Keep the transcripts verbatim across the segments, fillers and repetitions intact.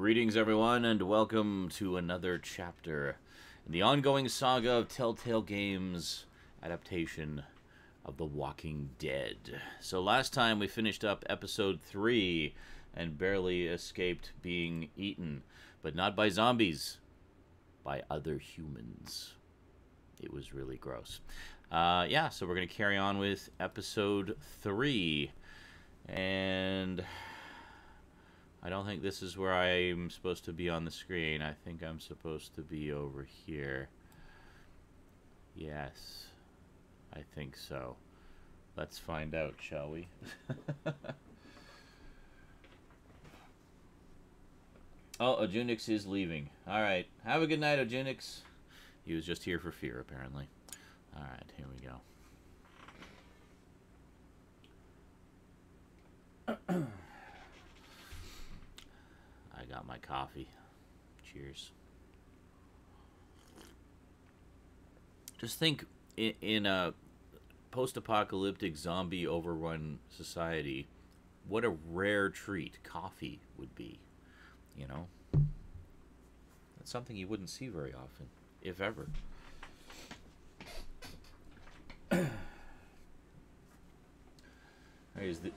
Greetings, everyone, and welcome to another chapter in the ongoing saga of Telltale Games' adaptation of The Walking Dead. So last time we finished up episode three and barely escaped being eaten, but not by zombies, by other humans. It was really gross. Uh, yeah, so we're going to carry on with episode three, and I don't think this is where I'm supposed to be on the screen. I think I'm supposed to be over here. Yes, I think so. Let's find out, shall we? Oh, Ojunix is leaving. All right, have a good night, Ojunix. He was just here for Fear, apparently. All right, here we go. I got my coffee. Cheers. Just think, in, in a post-apocalyptic zombie overrun society, what a rare treat coffee would be, you know? That's something you wouldn't see very often, if ever. Is the,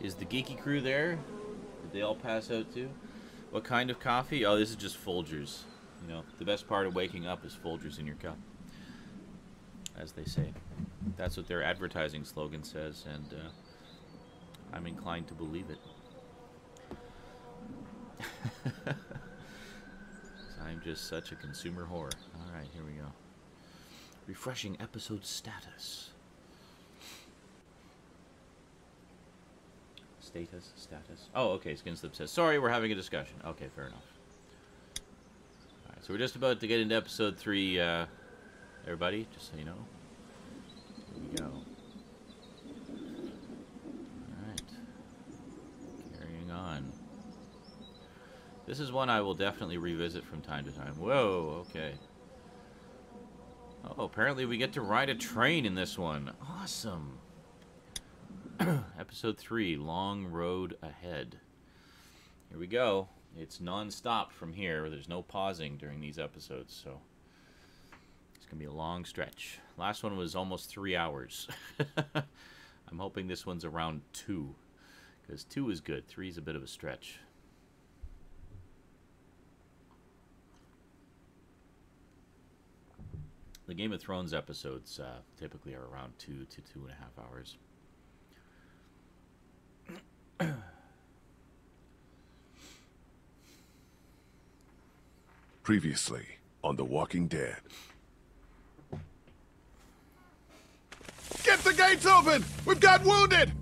is the geeky crew there? Did they all pass out too? What kind of coffee? Oh, this is just Folgers. You know, the best part of waking up is Folgers in your cup, as they say. That's what their advertising slogan says, and uh, I'm inclined to believe it. I'm just such a consumer whore. All right, here we go. Refreshing episode status. Status, status. Oh, okay, Skinslip says, sorry, we're having a discussion. Okay, fair enough. All right, so we're just about to get into episode three, uh, everybody, just so you know. Here we go. All right. Carrying on. This is one I will definitely revisit from time to time. Whoa, okay. Oh, apparently we get to ride a train in this one. Awesome. Episode three, Long Road Ahead. Here we go. It's non-stop from here. There's no pausing during these episodes, so it's going to be a long stretch. Last one was almost three hours. I'm hoping this one's around two, because two is good. Three is a bit of a stretch. The Game of Thrones episodes uh, typically are around two to two and a half hours. Previously on The Walking Dead. Get the gates open! We've got wounded!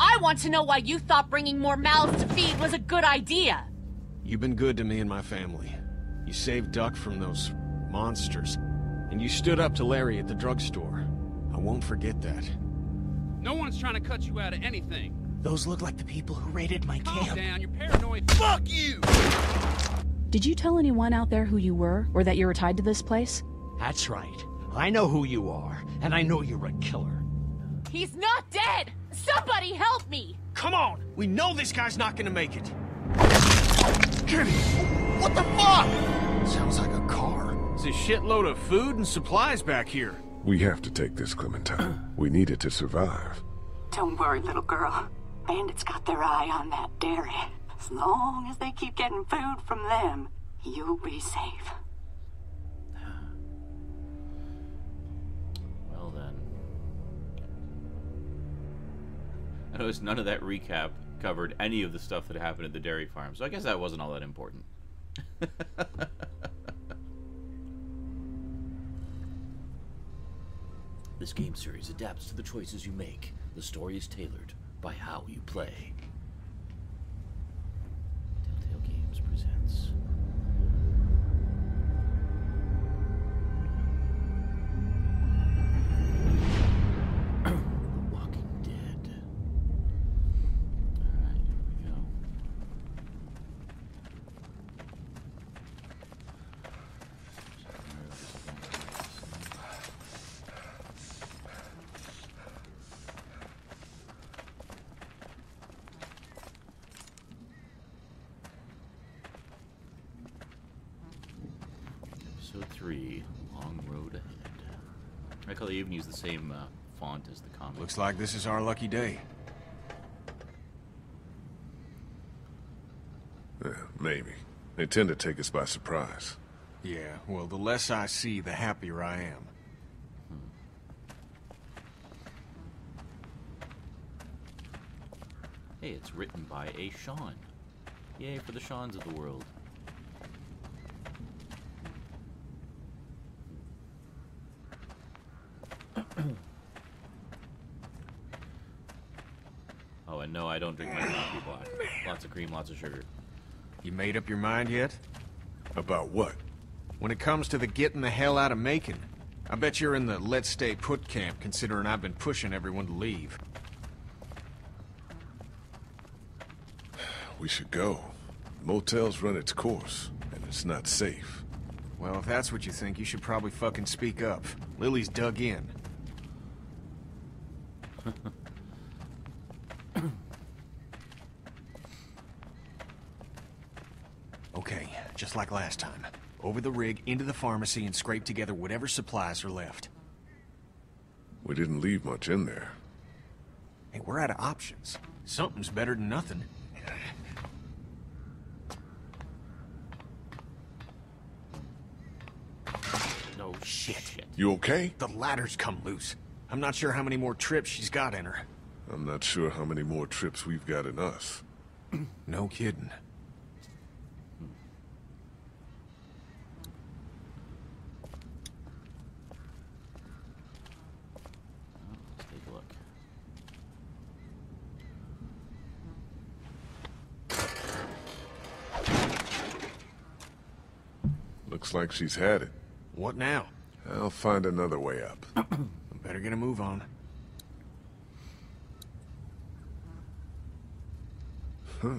I want to know why you thought bringing more mouths to feed was a good idea. You've been good to me and my family. You saved Duck from those monsters, and you stood up to Larry at the drugstore. I won't forget that. No one's trying to cut you out of anything. Those look like the people who raided my camp. Calm down, you're paranoid. Fuck you! Did you tell anyone out there who you were, or that you were tied to this place? That's right. I know who you are, and I know you're a killer. He's not dead! Somebody help me! Come on! We know this guy's not gonna make it. Kenny! What the fuck? Sounds like a car. There's a shitload of food and supplies back here. We have to take this, Clementine. We need it to survive. Don't worry, little girl. Bandits got their eye on that dairy. As long as they keep getting food from them, you'll be safe. Well then. I noticed none of that recap covered any of the stuff that happened at the dairy farm, so I guess that wasn't all that important. This game series adapts to the choices you make. The story is tailored by how you play. Telltale Games presents. The Walking Dead. Alright, here we go. Episode three, Long Road Ahead. I call they even use the same uh, font as the comic. Looks like this is our lucky day. Yeah, maybe. They tend to take us by surprise. Yeah, well, the less I see, the happier I am. Hmm. Hey, it's written by a Sean. Yay for the Seans of the world. Oh, and no, I don't drink my coffee black. Lots of cream, lots of sugar. You made up your mind yet? About what? When it comes to the getting the hell out of Macon. I bet you're in the let's stay put camp, considering I've been pushing everyone to leave. We should go. Motel's run its course, and it's not safe. Well, if that's what you think, you should probably fucking speak up. Lily's dug in. Okay, just like last time. Over the rig, into the pharmacy, and scrape together whatever supplies are left. We didn't leave much in there. Hey, we're out of options. Something's better than nothing. No shit. You okay? The ladder's come loose. I'm not sure how many more trips she's got in her. I'm not sure how many more trips we've got in us. No kidding. Like she's had it. What now? I'll find another way up. Better get a move on. Huh.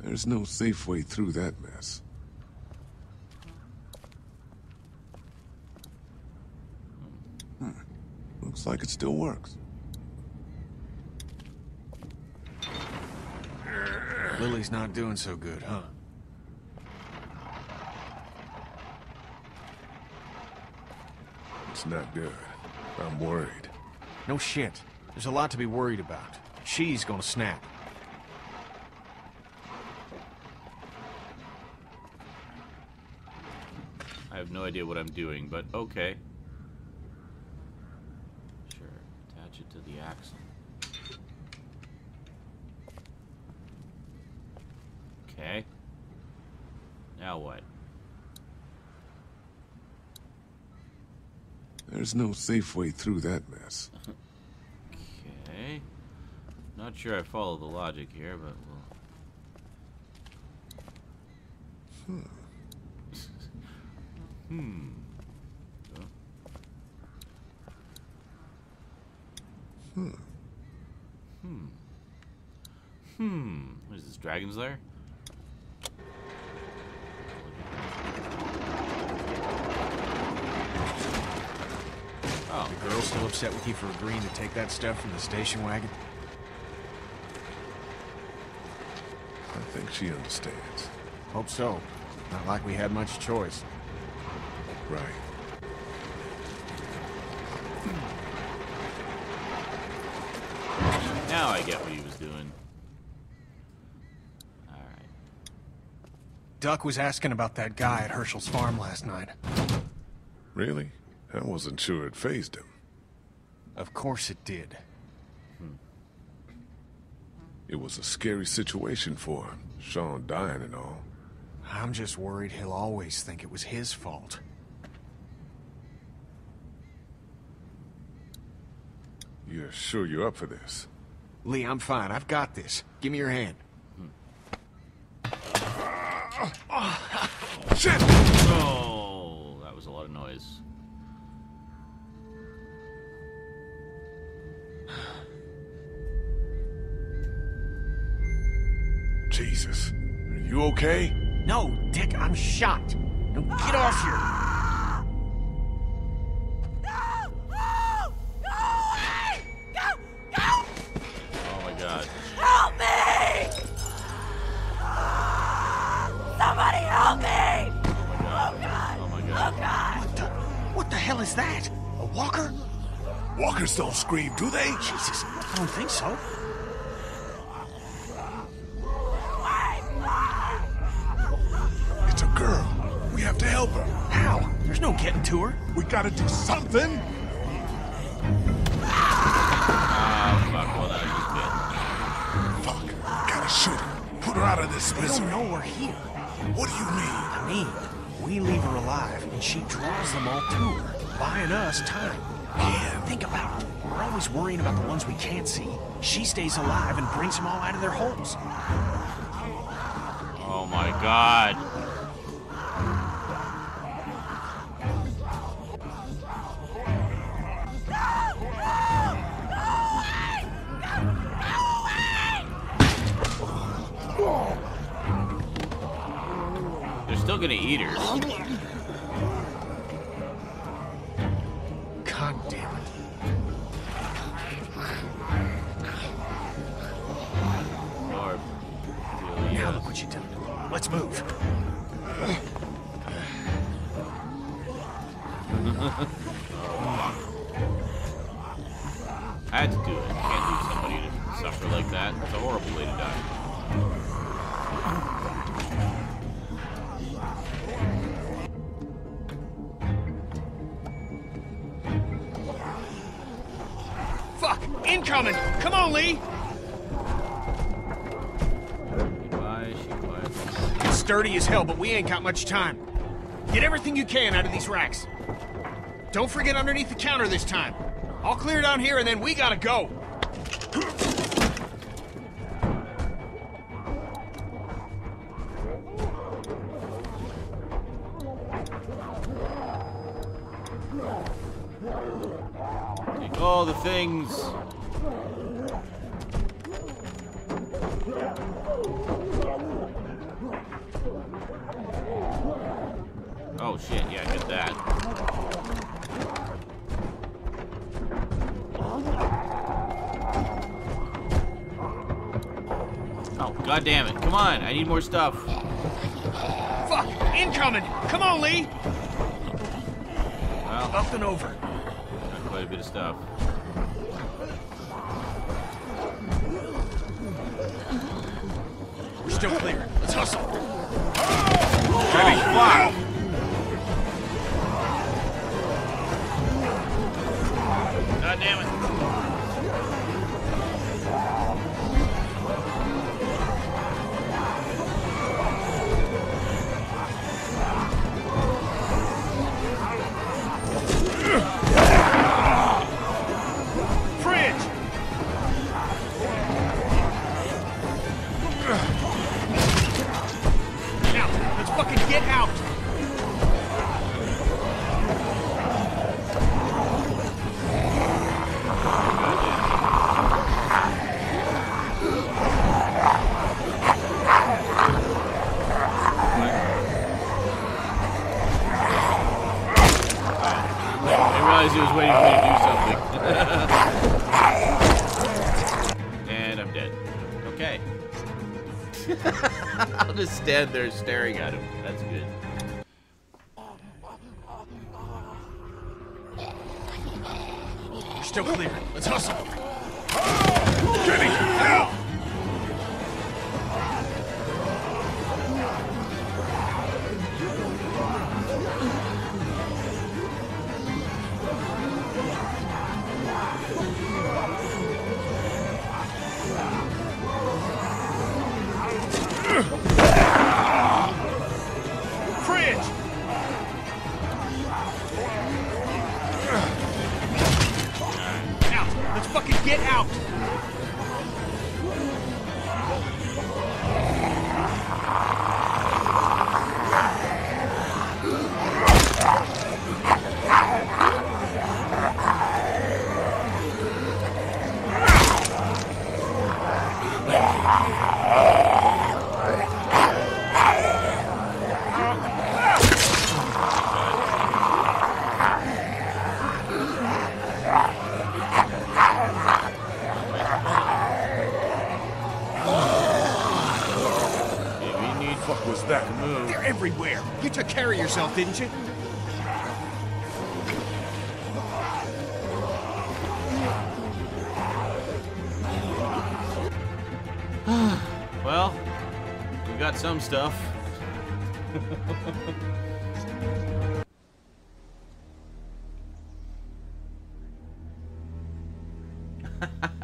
There's no safe way through that mess. Hmm. Looks like it still works. Lily's not doing so good, huh? It's not good. I'm worried. No shit. There's a lot to be worried about. She's gonna snap. I have no idea what I'm doing, but okay. Sure. Attach it to the axle. Okay. Now what? There's no safe way through that mess. Okay. Not sure I follow the logic here, but we'll... Huh. Hmm. Huh. Hmm. Hmm. Hmm. What is this, Dragon's Lair? Oh, the girl's still upset with you for agreeing to take that stuff from the station wagon? I think she understands. Hope so. Not like we had much choice. Right. Now I get what he was doing. All right. Duck was asking about that guy at Herschel's farm last night. Really? I wasn't sure it fazed him. Of course it did. Hmm. It was a scary situation for him, Sean dying and all. I'm just worried he'll always think it was his fault. You're sure you're up for this? Lee, I'm fine. I've got this. Give me your hand. Hmm. Uh, oh, oh, shit! Oh, that was a lot of noise. Jesus. Are you okay? No, Dick, I'm shot. Now get off here. No! No! No way! Go! Go! Oh my God. Help me! Somebody hell is that? A walker? Walkers don't scream, do they? Jesus, I don't think so. It's a girl. We have to help her. How? There's no getting to her. We gotta do something. Ah, fuck, well, fuck. Gotta shoot her. Put her out of this misery. They don't know we're here. What do you mean? I mean, we leave her alive, and she draws them all to her, buying us time. Yeah. Think about it. We're always worrying about the ones we can't see. She stays alive and brings them all out of their holes. Oh my god. They're still gonna eat her. God damn it. Lord. Now look what you did. Let's move. I had to do it. I can't leave somebody to suffer like that. It's a horrible way to die. Incoming! Come on, Lee! Goodbye, she climbs. It's sturdy as hell, but we ain't got much time. Get everything you can out of these racks. Don't forget underneath the counter this time. I'll clear down here and then we gotta go. Take all the things. Oh shit, yeah, get that. Oh, god damn it. Come on, I need more stuff. Fuck! Incoming! Come on, Lee! Well, up and over. Got quite a bit of stuff. We're still clear. Let's hustle. Oh, heavy fuck! Oh. God damn it. Fridge! Now, let's fucking get out! Just stand there staring at him. That's good. We're still clear. Let's hustle. Oh, Kenny, help! That move. They're everywhere. You took care of yourself, didn't you? got some stuff.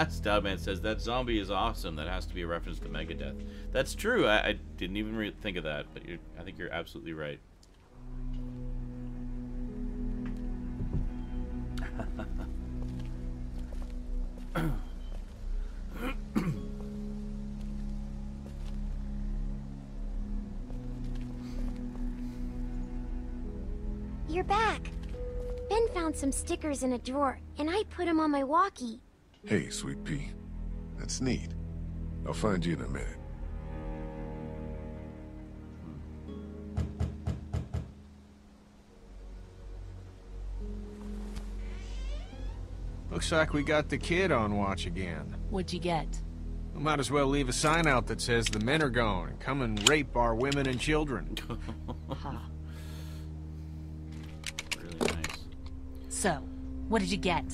Stubman says, that zombie is awesome. That has to be a reference to Megadeth. That's true. I, I didn't even re think of that, but you're, I think you're absolutely right. You're back. Ben found some stickers in a drawer, and I put them on my walkie. Hey, sweet pea. That's neat. I'll find you in a minute. Looks like we got the kid on watch again. What'd you get? We might as well leave a sign out that says the men are gone and come and rape our women and children. Huh. Really nice. So, what did you get?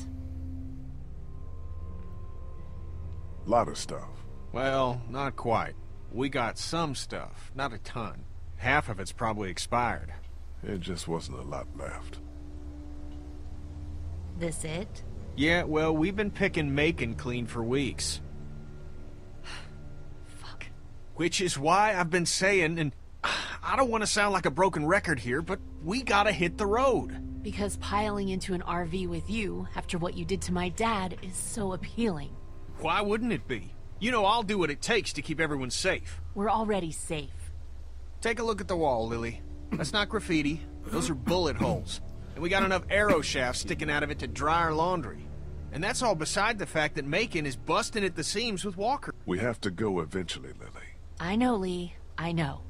Lot of stuff. Well, not quite. We got some stuff, not a ton. Half of it's probably expired. It just wasn't a lot left. This it? Yeah, well, we've been picking Macon clean for weeks. Fuck. Which is why I've been saying, and I don't want to sound like a broken record here, but we gotta hit the road. Because piling into an R V with you, after what you did to my dad, is so appealing. Why wouldn't it be? You know I'll do what it takes to keep everyone safe. We're already safe. Take a look at the wall, Lily. That's not graffiti. Those are bullet holes. And we got enough arrow shafts sticking out of it to dry our laundry. And that's all beside the fact that Macon is busting at the seams with Walker. We have to go eventually, Lily. I know, Lee. I know.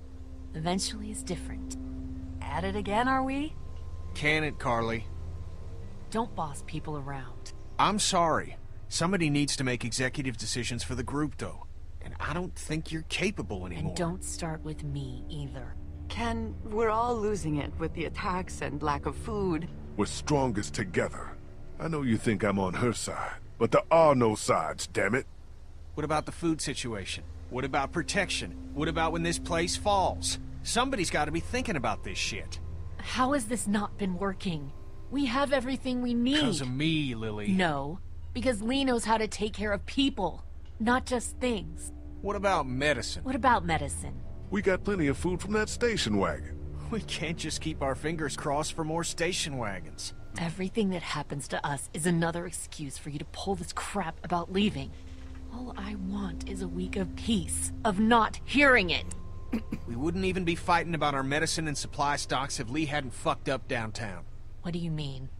Eventually is different. At it again, are we? Can it, Carly? Don't boss people around. I'm sorry. Somebody needs to make executive decisions for the group, though. And I don't think you're capable anymore. And don't start with me, either. Ken, we're all losing it with the attacks and lack of food. We're strongest together. I know you think I'm on her side, but there are no sides, damn it. What about the food situation? What about protection? What about when this place falls? Somebody's got to be thinking about this shit. How has this not been working? We have everything we need. Because of me, Lily. No. Because Lee knows how to take care of people, not just things. What about medicine? What about medicine? We got plenty of food from that station wagon. We can't just keep our fingers crossed for more station wagons. Everything that happens to us is another excuse for you to pull this crap about leaving. All I want is a week of peace, of not hearing it. We wouldn't even be fighting about our medicine and supply stocks if Lee hadn't fucked up downtown. What do you mean?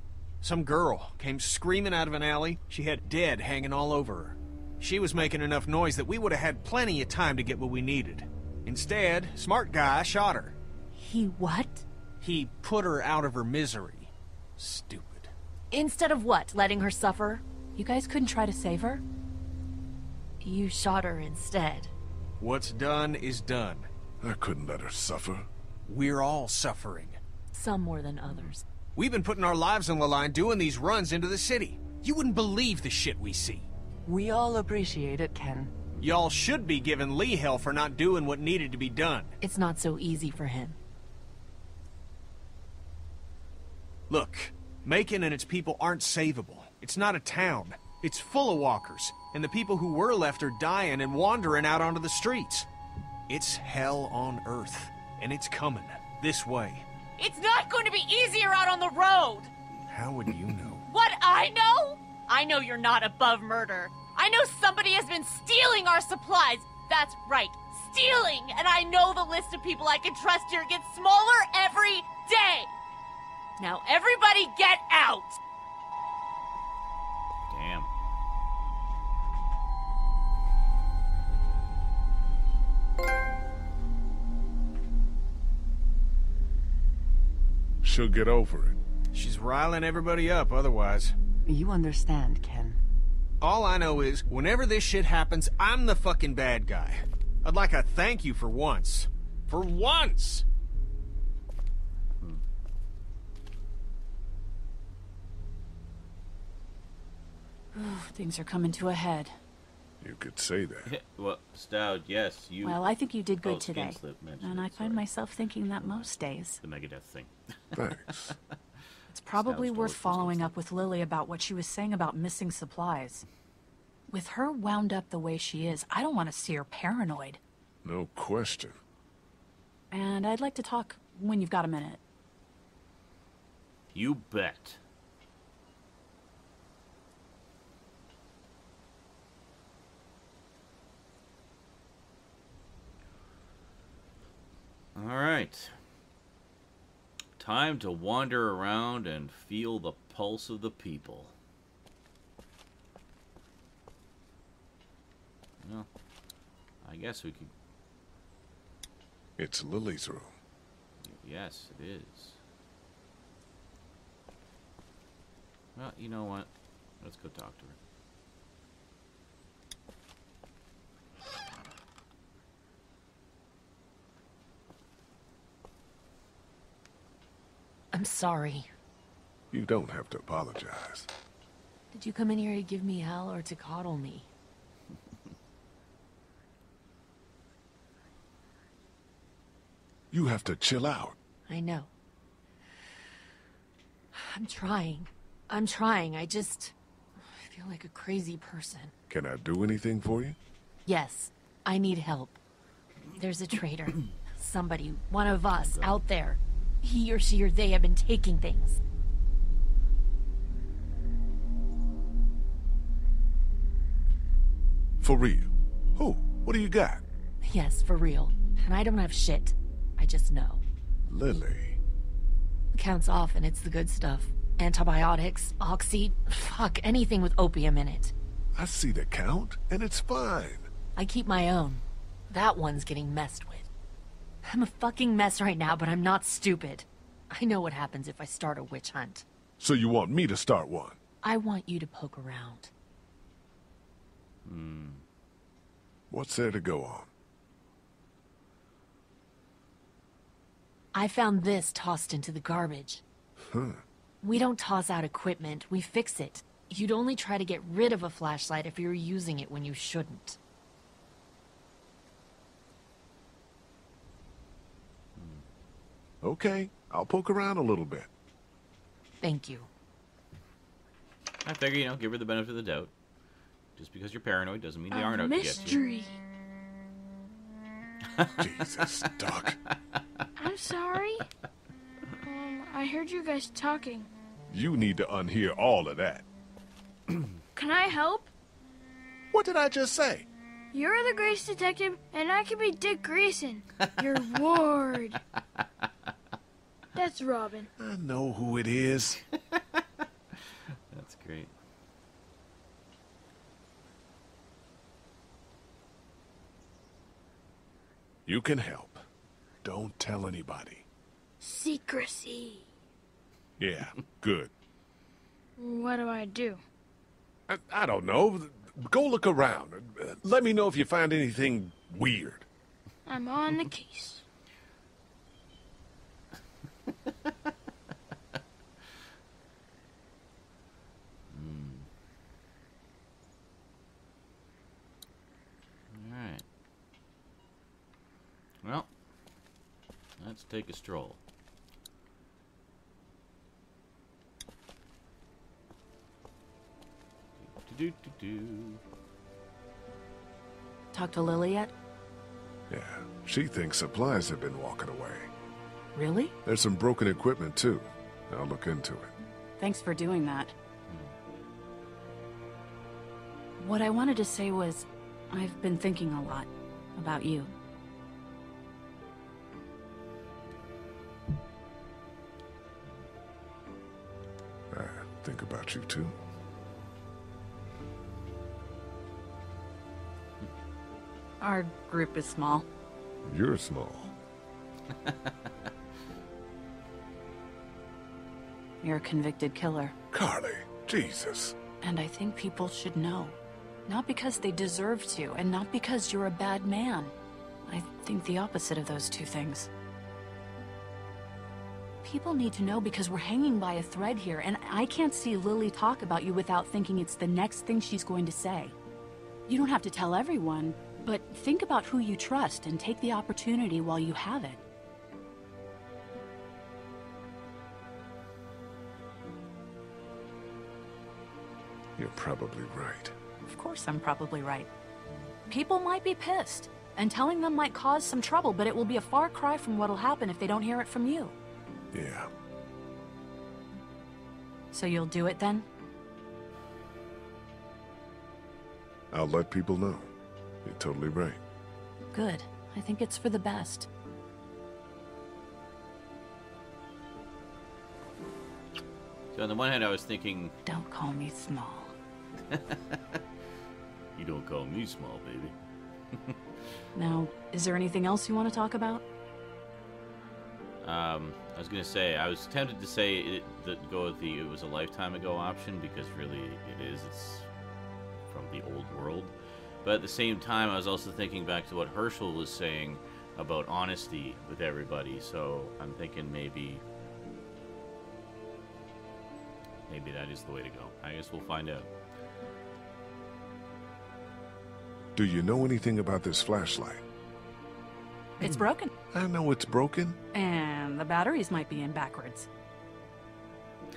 Some girl came screaming out of an alley. She had dead hanging all over her. She was making enough noise that we would have had plenty of time to get what we needed. Instead, smart guy shot her. He what? He put her out of her misery. Stupid. Instead of what? Letting her suffer? You guys couldn't try to save her? You shot her instead. What's done is done. I couldn't let her suffer. We're all suffering. Some more than others. We've been putting our lives on the line doing these runs into the city. You wouldn't believe the shit we see. We all appreciate it, Ken. Y'all should be giving Lee hell for not doing what needed to be done. It's not so easy for him. Look, Macon and its people aren't savable. It's not a town. It's full of walkers, and the people who were left are dying and wandering out onto the streets. It's hell on earth, and it's coming this way. It's not going to be easier out on the road! How would you know? What I know? I know you're not above murder. I know somebody has been stealing our supplies. That's right, stealing! And I know the list of people I can trust here gets smaller every day! Now everybody get out! Damn. She'll get over it. She's riling everybody up otherwise. You understand, Ken. All I know is, whenever this shit happens, I'm the fucking bad guy. I'd like a thank you for once. For once! Hmm. Things are coming to a head. You could say that. Well, Stout, yes, you... Well, I think you did good oh, today. And I find myself thinking that most days. The Megadeth thing. Thanks. It's probably worth following up with Lily about what she was saying about missing supplies. With her wound up the way she is, I don't want to see her paranoid. No question. And I'd like to talk when you've got a minute. You bet. All right. Time to wander around and feel the pulse of the people. Well, I guess we could... It's Lily's room. Yes, it is. Well, you know what? Let's go talk to her. I'm sorry. You don't have to apologize. Did you come in here to give me hell or to coddle me? You have to chill out. I know. I'm trying. I'm trying. I just... I feel like a crazy person. Can I do anything for you? Yes. I need help. There's a traitor. Somebody, one of us, out there. He or she or they have been taking things. For real? Who? What do you got? Yes, for real. And I don't have shit. I just know. Lily. Counts off and it's the good stuff. Antibiotics, oxy, fuck, anything with opium in it. I see the count and it's fine. I keep my own. That one's getting messed with. I'm a fucking mess right now, but I'm not stupid. I know what happens if I start a witch hunt. So you want me to start one? I want you to poke around. Hmm. What's there to go on? I found this tossed into the garbage. Huh. We don't toss out equipment, we fix it. You'd only try to get rid of a flashlight if you were using it when you shouldn't. Okay, I'll poke around a little bit. Thank you. I figure, you know, give her the benefit of the doubt. Just because you're paranoid doesn't mean they aren't out to get you. Jesus, Doc. I'm sorry. Um, I heard you guys talking. You need to unhear all of that. Can I help? What did I just say? You're the Grace Detective, and I can be Dick Grayson, your ward. That's Robin. I know who it is. That's great. You can help. Don't tell anybody. Secrecy. Yeah, good. What do I do? I, I don't know. Go look around. Let me know if you find anything weird. I'm on the case. Mm. Alright. Well, let's take a stroll. Do, do, do, do. Talk to Lily yet? Yeah, she thinks supplies have been walking away. Really? There's some broken equipment, too. I'll look into it. Thanks for doing that. Mm. What I wanted to say was, I've been thinking a lot about you. I think about you, too. Our group is small. You're small. You're a convicted killer. Carly, Jesus. And I think people should know. Not because they deserve to, and not because you're a bad man. I think the opposite of those two things. People need to know because we're hanging by a thread here, and I can't see Lily talk about you without thinking it's the next thing she's going to say. You don't have to tell everyone, but think about who you trust and take the opportunity while you have it. You're probably right. Of course I'm probably right. People might be pissed, and telling them might cause some trouble, but it will be a far cry from what'll happen if they don't hear it from you. Yeah. So you'll do it then? I'll let people know. You're totally right. Good. I think it's for the best. So on the one hand, I was thinking... Don't call me small. You don't call me small, baby. Now, is there anything else you want to talk about? Um, I was going to say, I was tempted to say it, that go with the it was a lifetime ago option, because really it is. It's from the old world. But at the same time, I was also thinking back to what Herschel was saying about honesty with everybody. So I'm thinking maybe... Maybe that is the way to go. I guess we'll find out. Do you know anything about this flashlight? It's broken. I know it's broken. And the batteries might be in backwards.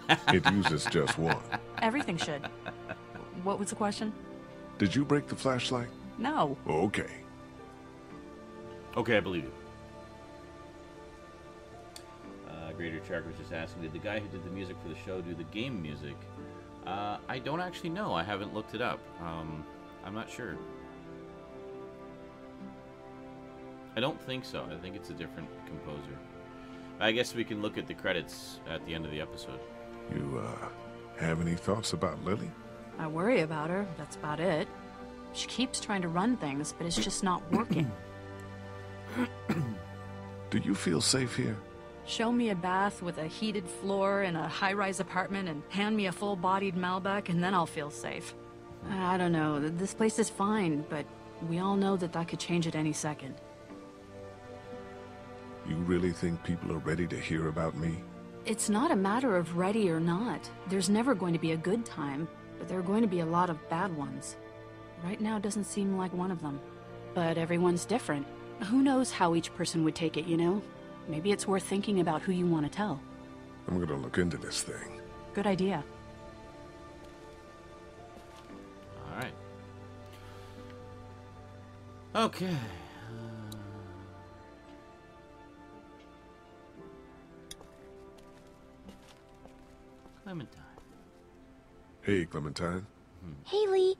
It uses just one. Everything should. What was the question? Did you break the flashlight? No. Okay. Okay, I believe you. Uh, Greater Tracker was just asking, did the guy who did the music for the show do the game music? Uh, I don't actually know. I haven't looked it up. Um, I'm not sure. I don't think so. I think it's a different composer. I guess we can look at the credits at the end of the episode. You, uh, have any thoughts about Lily? I worry about her. That's about it. She keeps trying to run things, but it's just not working. Do you feel safe here? Show me a bath with a heated floor in a high-rise apartment and hand me a full-bodied Malbec, and then I'll feel safe. I don't know. This place is fine, but we all know that that could change at any second. You really think people are ready to hear about me? It's not a matter of ready or not. There's never going to be a good time, but there are going to be a lot of bad ones. Right now doesn't seem like one of them. But everyone's different. Who knows how each person would take it, you know? Maybe it's worth thinking about who you want to tell. I'm gonna look into this thing. Good idea. All right. Okay. Clementine. Hey, Clementine. Haley.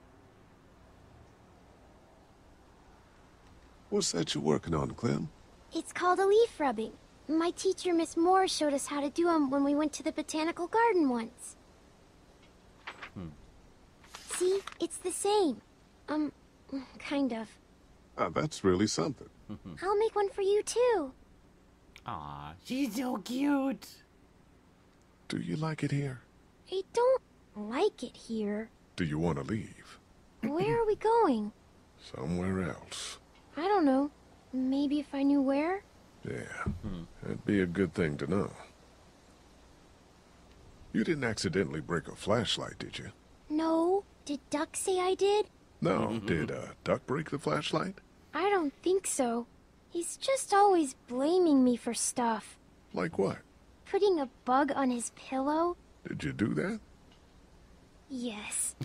What's that you're working on, Clem? It's called a leaf rubbing. My teacher, Miss Moore, showed us how to do them when we went to the Botanical Garden once. Hmm. See? It's the same. Um, kind of. Ah, that's really something. I'll make one for you, too. Aw, she's so cute. Do you like it here? I don't like it here. Do you want to leave? Where are we going? Somewhere else. I don't know. Maybe if I knew where? Yeah, hmm. That'd be a good thing to know. You didn't accidentally break a flashlight, did you? No. Did Duck say I did? No. Did uh, Duck break the flashlight? I don't think so. He's just always blaming me for stuff. Like what? Putting a bug on his pillow. Did you do that? Yes.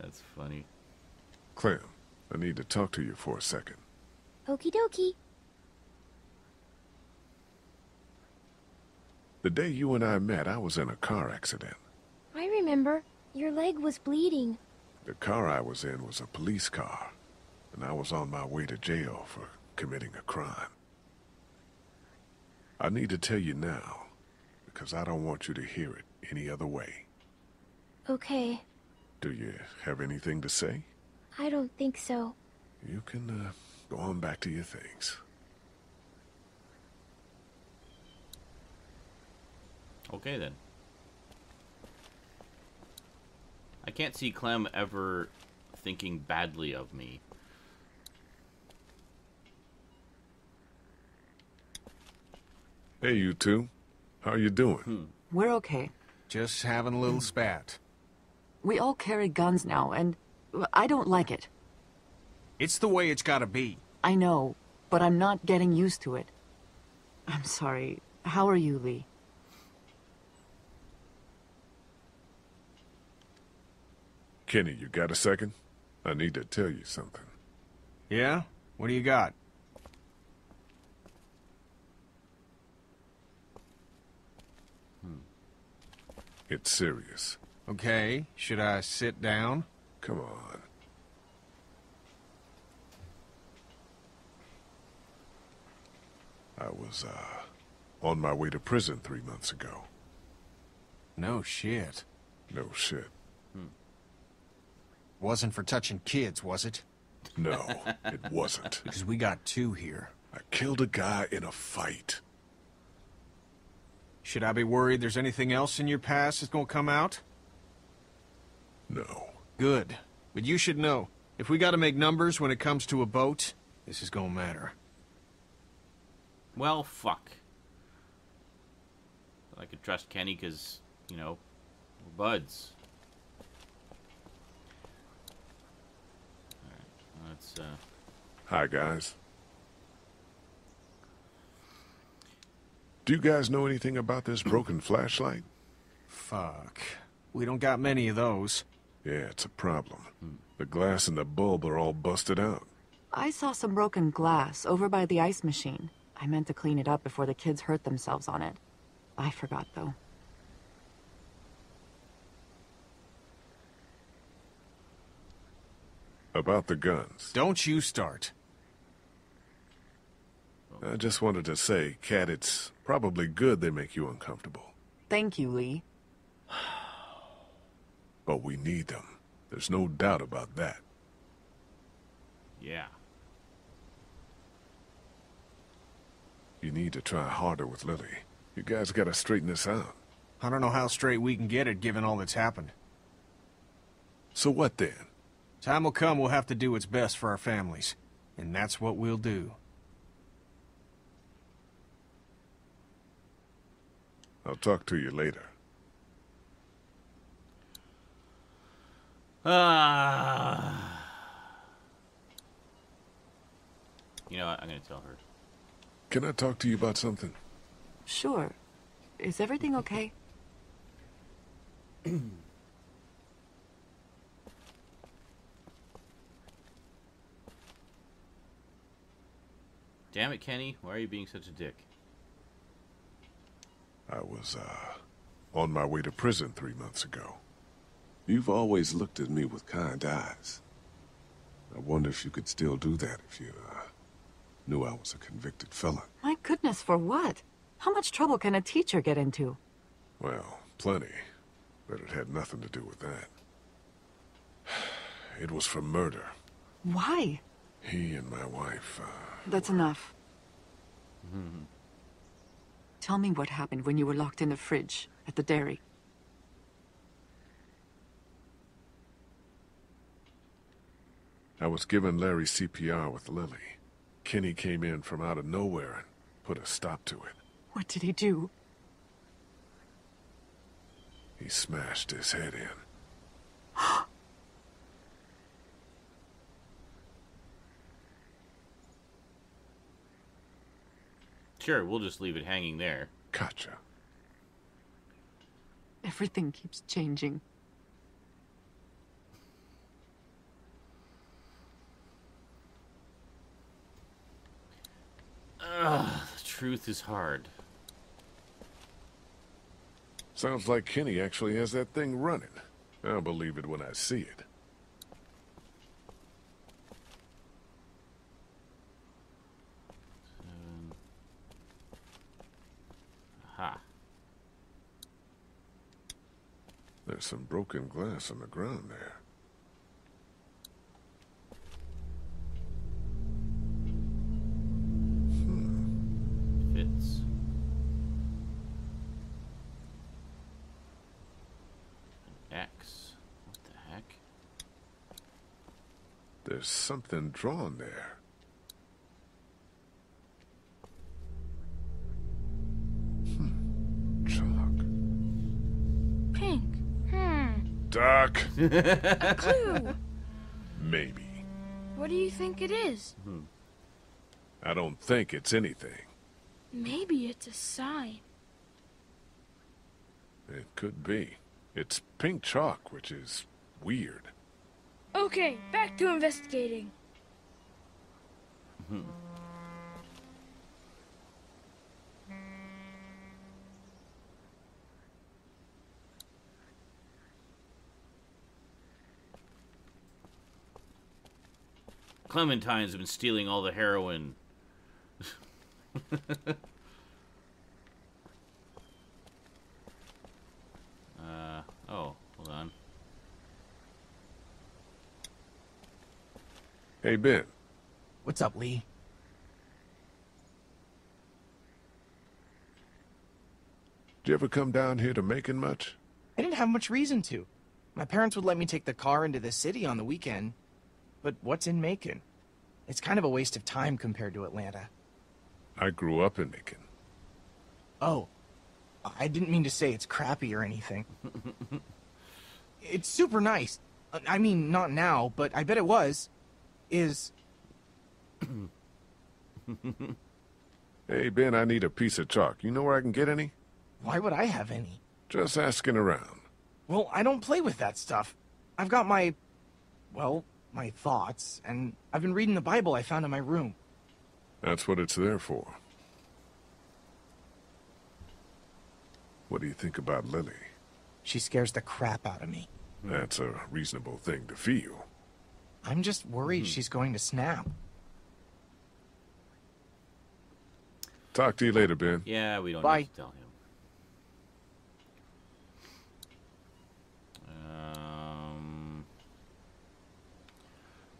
That's funny. Clem, I need to talk to you for a second. Okie dokie. The day you and I met, I was in a car accident. I remember. Your leg was bleeding. The car I was in was a police car, and I was on my way to jail for committing a crime. I need to tell you now, because I don't want you to hear it any other way. Okay. Do you have anything to say? I don't think so. You can uh, go on back to your things. Okay, then. I can't see Clem ever thinking badly of me. Hey, you two. How are you doing? Hmm. We're okay. Just having a little spat. We all carry guns now, and I don't like it. It's the way it's gotta be. I know, but I'm not getting used to it. I'm sorry. How are you, Lee? Kenny, you got a second? I need to tell you something. Yeah? What do you got? Hmm. It's serious. Okay, should I sit down? Come on. I was, uh, on my way to prison three months ago. No shit. No shit. Hmm. Wasn't for touching kids, was it? No, it wasn't. Because we got two here. I killed a guy in a fight. Should I be worried there's anything else in your past that's gonna come out? No. Good. But you should know, if we gotta make numbers when it comes to a boat, this is gonna matter. Well, fuck. I could trust Kenny because, you know, we're buds. Alright, well, let's, uh... Hi, guys. Do you guys know anything about this broken flashlight? Fuck. We don't got many of those. Yeah, it's a problem. Hmm. The glass and the bulb are all busted out. I saw some broken glass over by the ice machine. I meant to clean it up before the kids hurt themselves on it. I forgot, though. About the guns. Don't you start. I just wanted to say, Kat, it's probably good they make you uncomfortable. Thank you, Lee. But we need them. There's no doubt about that. Yeah. You need to try harder with Lily. You guys gotta straighten this out. I don't know how straight we can get it, given all that's happened. So what then? Time will come we'll have to do what's best for our families. And that's what we'll do. I'll talk to you later. Ah. You know what? I'm gonna tell her. Can I talk to you about something? Sure. Is everything okay? Damn it, Kenny. Why are you being such a dick? I was, uh, on my way to prison three months ago. You've always looked at me with kind eyes. I wonder if you could still do that if you, uh... knew I was a convicted felon. My goodness, for what? How much trouble can a teacher get into? Well, plenty. But it had nothing to do with that. It was for murder. Why? He and my wife, uh... That's were... enough. Mm-hmm. Tell me what happened when you were locked in the fridge at the dairy. I was giving Larry C P R with Lily. Kenny came in from out of nowhere and put a stop to it. What did he do? He smashed his head in. Sure, we'll just leave it hanging there. Gotcha. Everything keeps changing. Ugh, the truth is hard. Sounds like Kenny actually has that thing running. I'll believe it when I see it. Um, aha. There's some broken glass on the ground there. There's something drawn there. Hmm. Chalk. Doc. A clue. Maybe. What do you think it is? Hmm. I don't think it's anything. Maybe it's a sign. It could be. It's pink chalk, which is weird. Okay, back to investigating. Hmm. Clementine's been stealing all the heroin. uh, oh, hold on. Hey, Ben. What's up, Lee? Did you ever come down here to Macon much? I didn't have much reason to. My parents would let me take the car into the city on the weekend. But what's in Macon? It's kind of a waste of time compared to Atlanta. I grew up in Macon. Oh. I didn't mean to say it's crappy or anything. It's super nice. I mean, not now, but I bet it was. Is... Hey, Ben, I need a piece of chalk. You know where I can get any? Why would I have any? Just asking around. Well, I don't play with that stuff. I've got my... well... my thoughts, and I've been reading the Bible I found in my room. That's what it's there for. What do you think about Lily? She scares the crap out of me. That's a reasonable thing to feel. I'm just worried mm. she's going to snap. Talk to you later, Ben. Yeah, we don't Bye. need to tell him.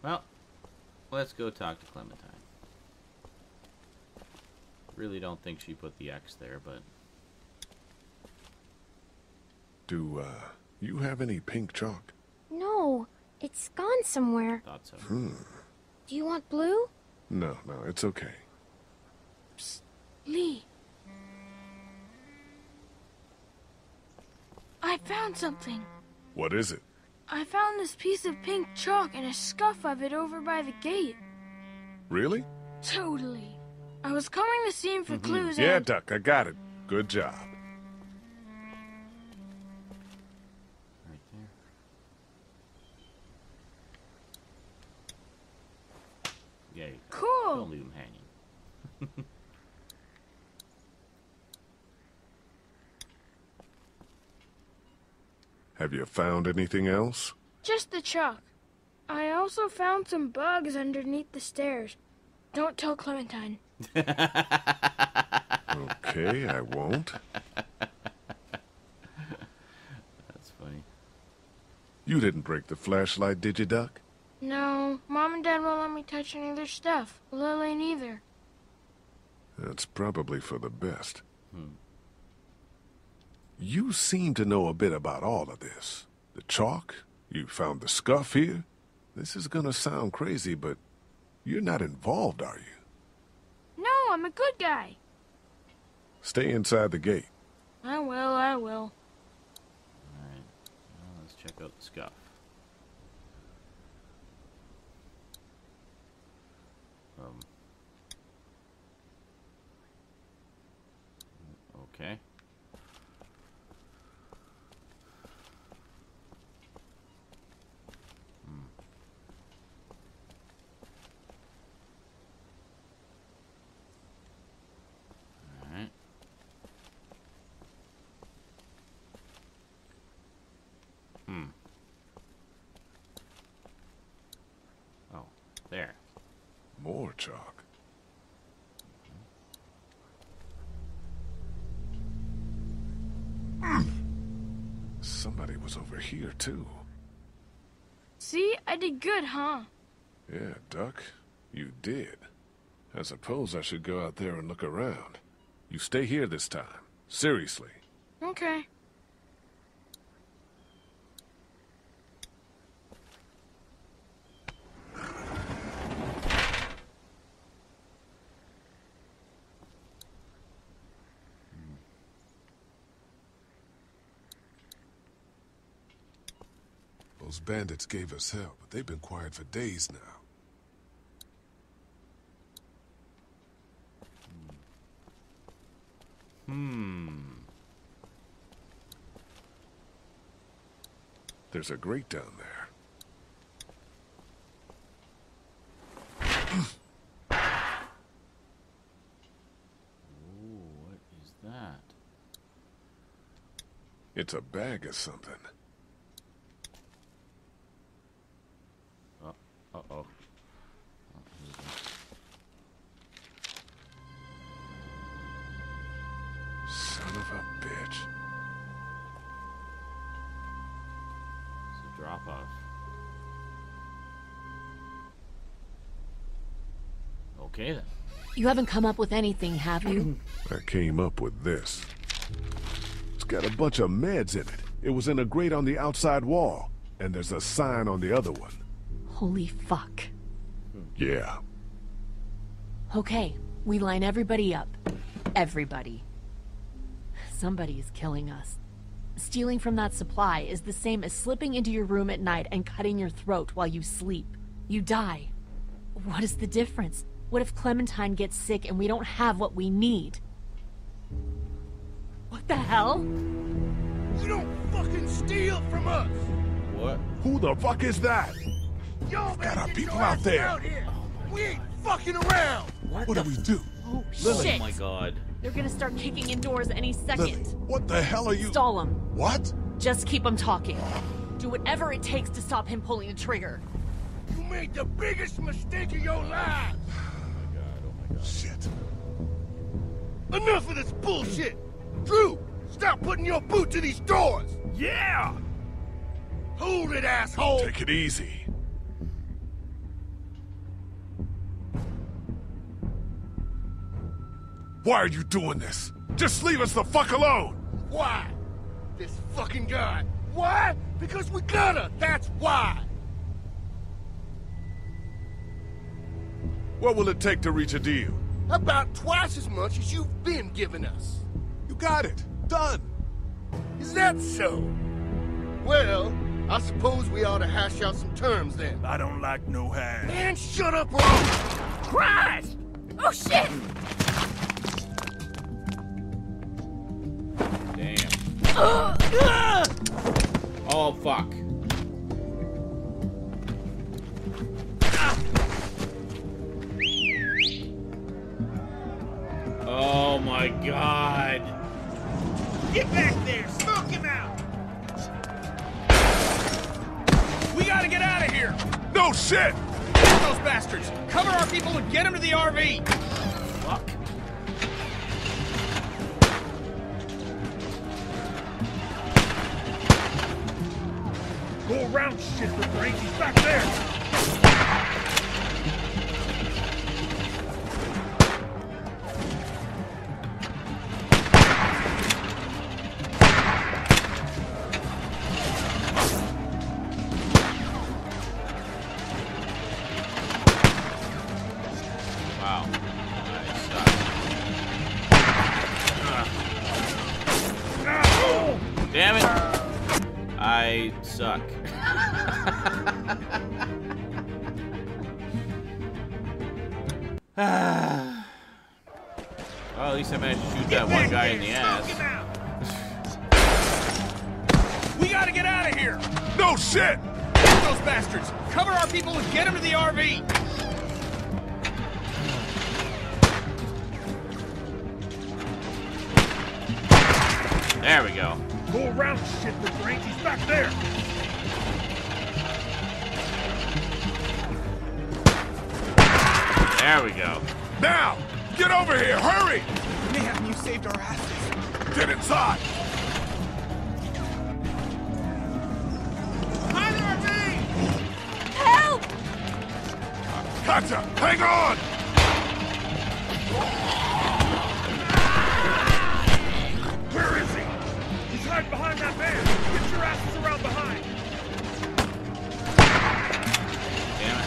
Well, let's go talk to Clementine. Really don't think she put the X there, but... Do, uh, you have any pink chalk? No, it's gone somewhere. Thought so. Hmm. Do you want blue? No, no, it's okay. Psst, Lee. I found something. What is it? I found this piece of pink chalk and a scuff of it over by the gate. Really? Totally. I was combing the scene for mm-hmm. clues and... Yeah, Duck, I got it. Good job. Right there. Yeah, you cool. Don't leave him hanging. Have you found anything else? Just the chalk. I also found some bugs underneath the stairs. Don't tell Clementine. Okay, I won't. That's funny. You didn't break the flashlight, did you, Duck? No. Mom and Dad won't let me touch any of their stuff. Lily neither. That's probably for the best. Hmm. You seem to know a bit about all of this. The chalk, you found the scuff here. This is gonna sound crazy, but you're not involved, are you? No, I'm a good guy. Stay inside the gate. I will, I will. Alright, well, let's check out the scuff. Um. Okay. There. More chalk. Mm. Somebody was over here, too. See? I did good, huh? Yeah, Duck. You did. I suppose I should go out there and look around. You stay here this time. Seriously. Okay. Those bandits gave us hell, but they've been quiet for days now. Hmm. There's a grate down there. Ooh, what is that? It's a bag of something. Oh, uh oh. oh Son of a bitch. It's a drop off. Okay then. You haven't come up with anything, have you? I came up with this. It's got a bunch of meds in it. It was in a grate on the outside wall, and there's a sign on the other one. Holy fuck. Yeah. Okay, we line everybody up. Everybody. Somebody is killing us. Stealing from that supply is the same as slipping into your room at night and cutting your throat while you sleep. You die. What is the difference? What if Clementine gets sick and we don't have what we need? What the hell? You don't fucking steal from us! What? Who the fuck is that? Yo, man, got our people out there! Out oh we ain't fucking around! What, what do we do? Oh, shit. Oh my god. They're gonna start kicking indoors any second. Lily, what the hell are you? Stall him. What? Just keep him talking. Do whatever it takes to stop him pulling the trigger. You made the biggest mistake of your life! Shit. Enough of this bullshit! Drew, stop putting your boot to these doors! Yeah! Hold it, asshole! Take it easy. Why are you doing this? Just leave us the fuck alone! Why? This fucking guy. Why? Because we gotta! That's why! What will it take to reach a deal? About twice as much as you've been giving us. You got it. Done. Is that so? Well, I suppose we ought to hash out some terms then. I don't like no hash. Man, shut up, or I'll... Christ! Oh, shit! Damn. Uh, uh! Oh, fuck. Oh my god! Get back there! Smoke him out! We gotta get out of here! No shit! Get those bastards! Cover our people and get them to the R V! Fuck. Go around, shit, the brains! He's back there! Suck. Well, at least I managed to shoot get that one guy here. In the ass. We gotta get out of here! No shit! Get those bastards! Cover our people and get them to the R V! There we go. Go around, shit, the brains. He's back there. There we go. Now, get over here, hurry! Man, you saved our asses. Get inside. Hide our name! Help! Katja, hang on! Behind that van! Get your asses around behind! Damn it.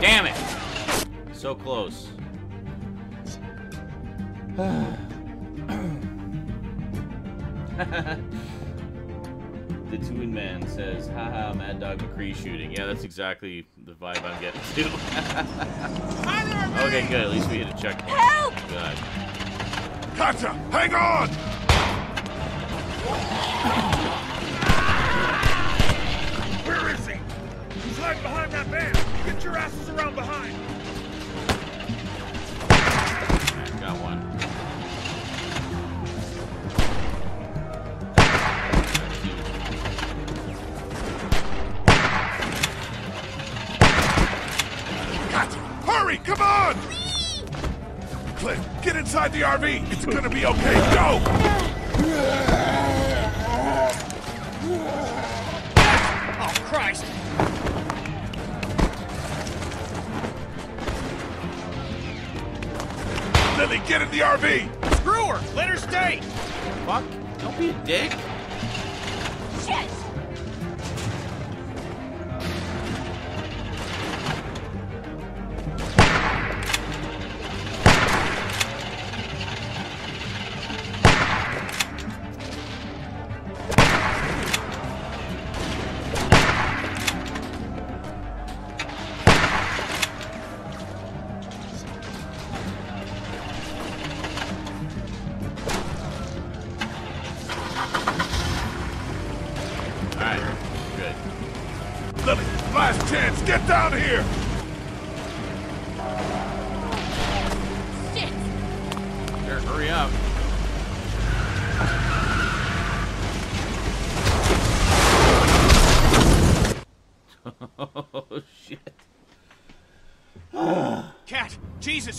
Damn it! So close. The Toon Man says, haha, Mad Dog McCree shooting. Yeah, that's exactly the vibe I'm getting too. Okay, good. At least we hit a checkpoint. Help! God. Katja, hang on! Where is he? He's hiding behind that van. Get your asses around behind. Right, got one. Come on! Clint, get inside the R V! It's gonna be okay! Go! Oh, Christ! Lily, get in the R V! Screw her! Let her stay! Fuck! Don't be a dick! Shit!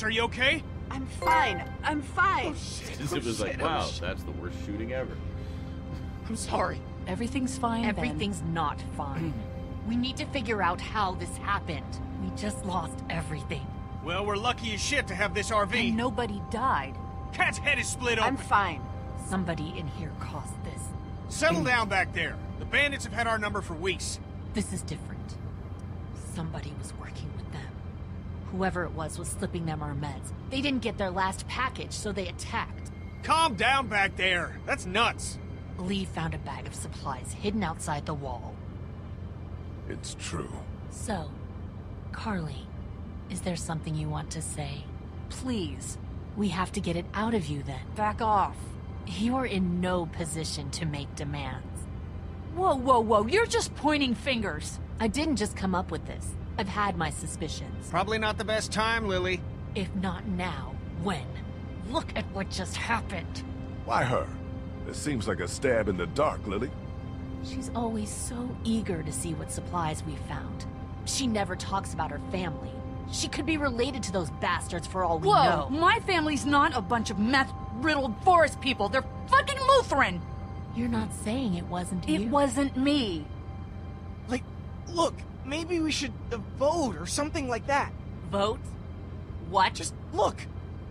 Are you okay? I'm fine. I'm fine. Oh, shit. It was oh, like, shit. Wow, that's the worst shooting ever. I'm sorry. Everything's fine. Everything's Ben. Not fine. We need to figure out how this happened. We just lost everything. Well, we're lucky as shit to have this R V. And nobody died. Cat's head is split open. I'm fine. Somebody in here caused this. Settle and... down back there. The bandits have had our number for weeks. This is different. Somebody was working with them. Whoever it was was slipping them our meds. They didn't get their last package, so they attacked. Calm down back there. That's nuts. Lee found a bag of supplies hidden outside the wall. It's true. So, Carly, is there something you want to say? Please. We have to get it out of you then. Back off. You're in no position to make demands. Whoa, whoa, whoa. You're just pointing fingers. I didn't just come up with this. I've had my suspicions. Probably not the best time, Lily. If not now, when? Look at what just happened. Why her? This seems like a stab in the dark, Lily. She's always so eager to see what supplies we found. She never talks about her family. She could be related to those bastards for all we Whoa, know. Whoa, my family's not a bunch of meth-riddled forest people. They're fucking Lutheran. You're not saying it wasn't you. It wasn't me. Like, look. Maybe we should uh, vote or something like that. Vote? What? Just look.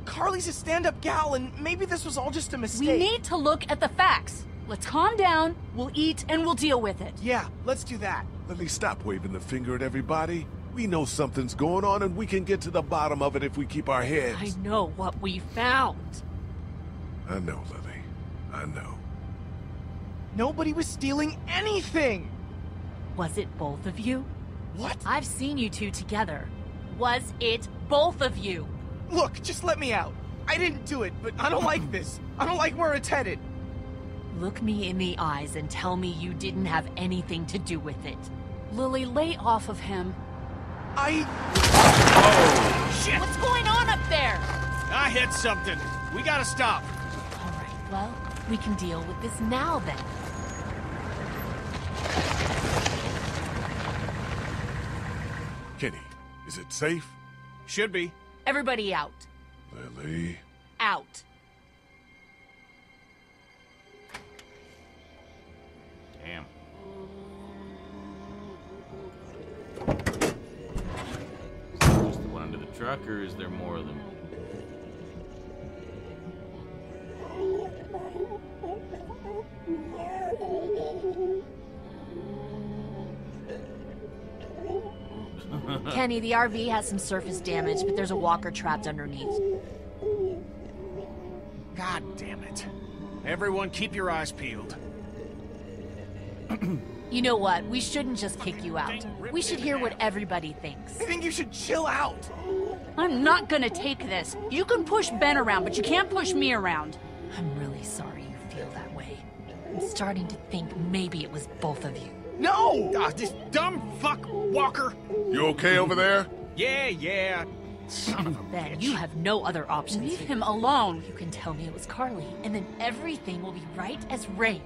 Carly's a stand-up gal, and maybe this was all just a mistake. We need to look at the facts. Let's calm down, we'll eat, and we'll deal with it. Yeah, let's do that. Lily, stop waving the finger at everybody. We know something's going on, and we can get to the bottom of it if we keep our heads. I know what we found. I know, Lily. I know. Nobody was stealing anything! Was it both of you? What? I've seen you two together. Was it both of you? Look, just let me out. I didn't do it, but I don't like this. I don't like where it's headed. Look me in the eyes and tell me you didn't have anything to do with it. Lily, lay off of him. I... Oh, shit! What's going on up there? I hit something. We gotta stop. All right, well, we can deal with this now, then. Kenny, is it safe? Should be. Everybody out. Lily. Out. Damn. Just the one under the truck, or is there more of them? Kenny, the R V has some surface damage, but there's a walker trapped underneath. God damn it. Everyone keep your eyes peeled. You know what? We shouldn't just kick you out. We should hear what everybody thinks. I think you should chill out. I'm not gonna take this. You can push Ben around, but you can't push me around. I'm really sorry you feel that way. I'm starting to think maybe it was both of you. No! Uh, this dumb fuck walker. You okay over there? Yeah, yeah. Son of a Ben, bitch. You have no other options. Leave him alone. You can tell me it was Carly, and then everything will be right as rain.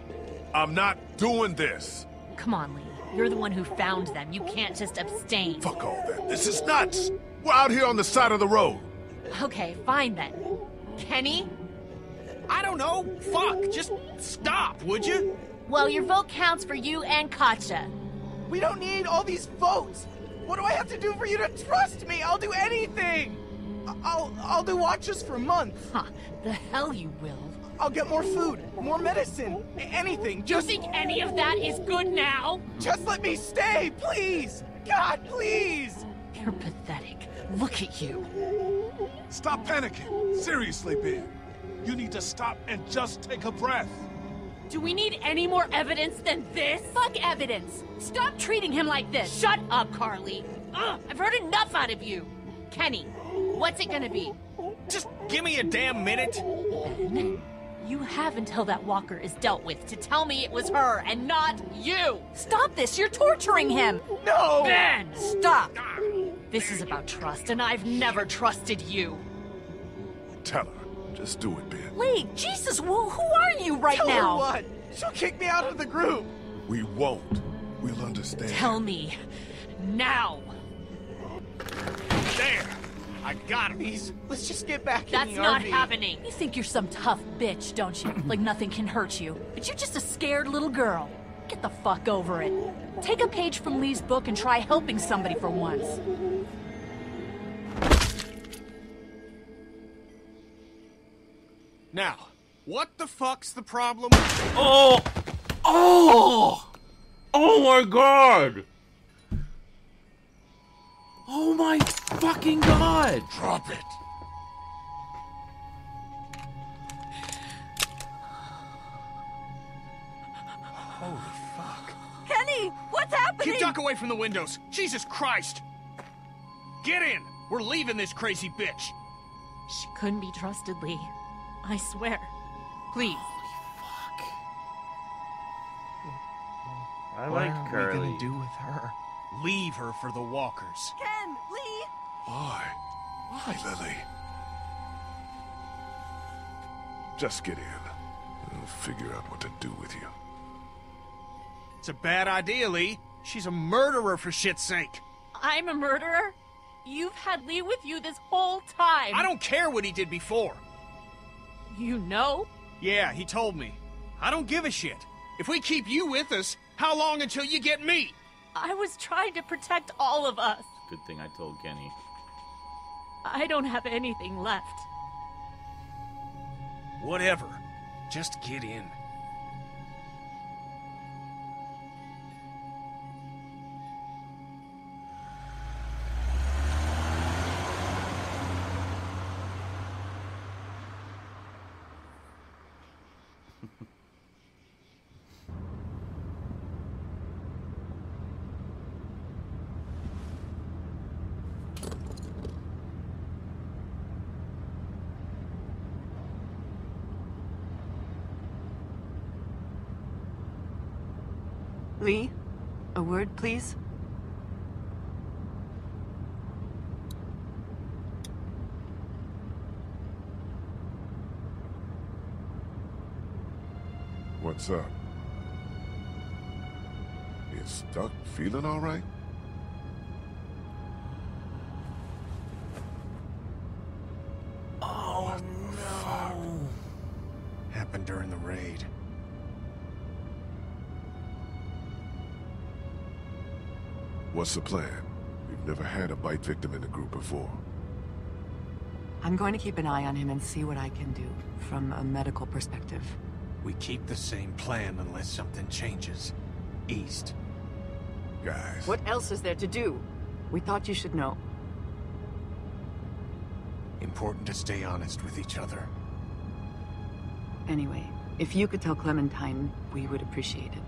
I'm not doing this. Come on, Lee. You're the one who found them. You can't just abstain. Fuck all that. This is nuts. We're out here on the side of the road. Okay, fine then. Kenny? I don't know. Fuck. Just stop, would you? Well, your vote counts for you and Katja. We don't need all these votes. What do I have to do for you to trust me? I'll do anything. I'll, I'll do watches for months. Huh. The hell you will. I'll get more food, more medicine, anything. Just... You think any of that is good now? Just let me stay, please! God, please! You're pathetic. Look at you. Stop panicking. Seriously, Ben. You need to stop and just take a breath. Do we need any more evidence than this? Fuck evidence! Stop treating him like this! Shut up, Carly! Ugh, I've heard enough out of you! Kenny, what's it gonna be? Just give me a damn minute! Ben? You have until that walker is dealt with to tell me it was her and not you! Stop this! You're torturing him! No! Ben! Stop! This is about trust, and I've never trusted you. Tell her. Just do it, Ben. Lee, Jesus, who, who are you right tell now? Her what? She'll kick me out of the group! We won't. We'll understand. Tell me. Now! There! I got him. Please, let's just get back in the R V. That's not happening. You think you're some tough bitch, don't you? Like nothing can hurt you. But you're just a scared little girl. Get the fuck over it. Take a page from Lee's book and try helping somebody for once. Now, what the fuck's the problem? Oh! Oh! Oh my God! Oh my fucking God! Drop it! Holy fuck. Kenny! What's happening? You duck away from the windows! Jesus Christ! Get in! We're leaving this crazy bitch! She couldn't be trusted, Lee. I swear. Please. Holy fuck. I like Curly. What are we gonna do with her? Leave her for the walkers. Ken, Lee! Why? Why, Lily? Just get in. We'll figure out what to do with you. It's a bad idea, Lee. She's a murderer, for shit's sake. I'm a murderer? You've had Lee with you this whole time. I don't care what he did before. You know? Yeah, he told me. I don't give a shit. If we keep you with us, how long until you get me? I was trying to protect all of us. Good thing I told Kenny. I don't have anything left. Whatever. Just get in. Lee, a word, please. What's up? You stuck? Feeling all right? Oh, no. Fuck? Happened during the raid. What's the plan? We've never had a bite victim in the group before. I'm going to keep an eye on him and see what I can do from a medical perspective. We keep the same plan unless something changes. East. Guys. What else is there to do? We thought you should know. Important to stay honest with each other. Anyway, if you could tell Clementine, we would appreciate it.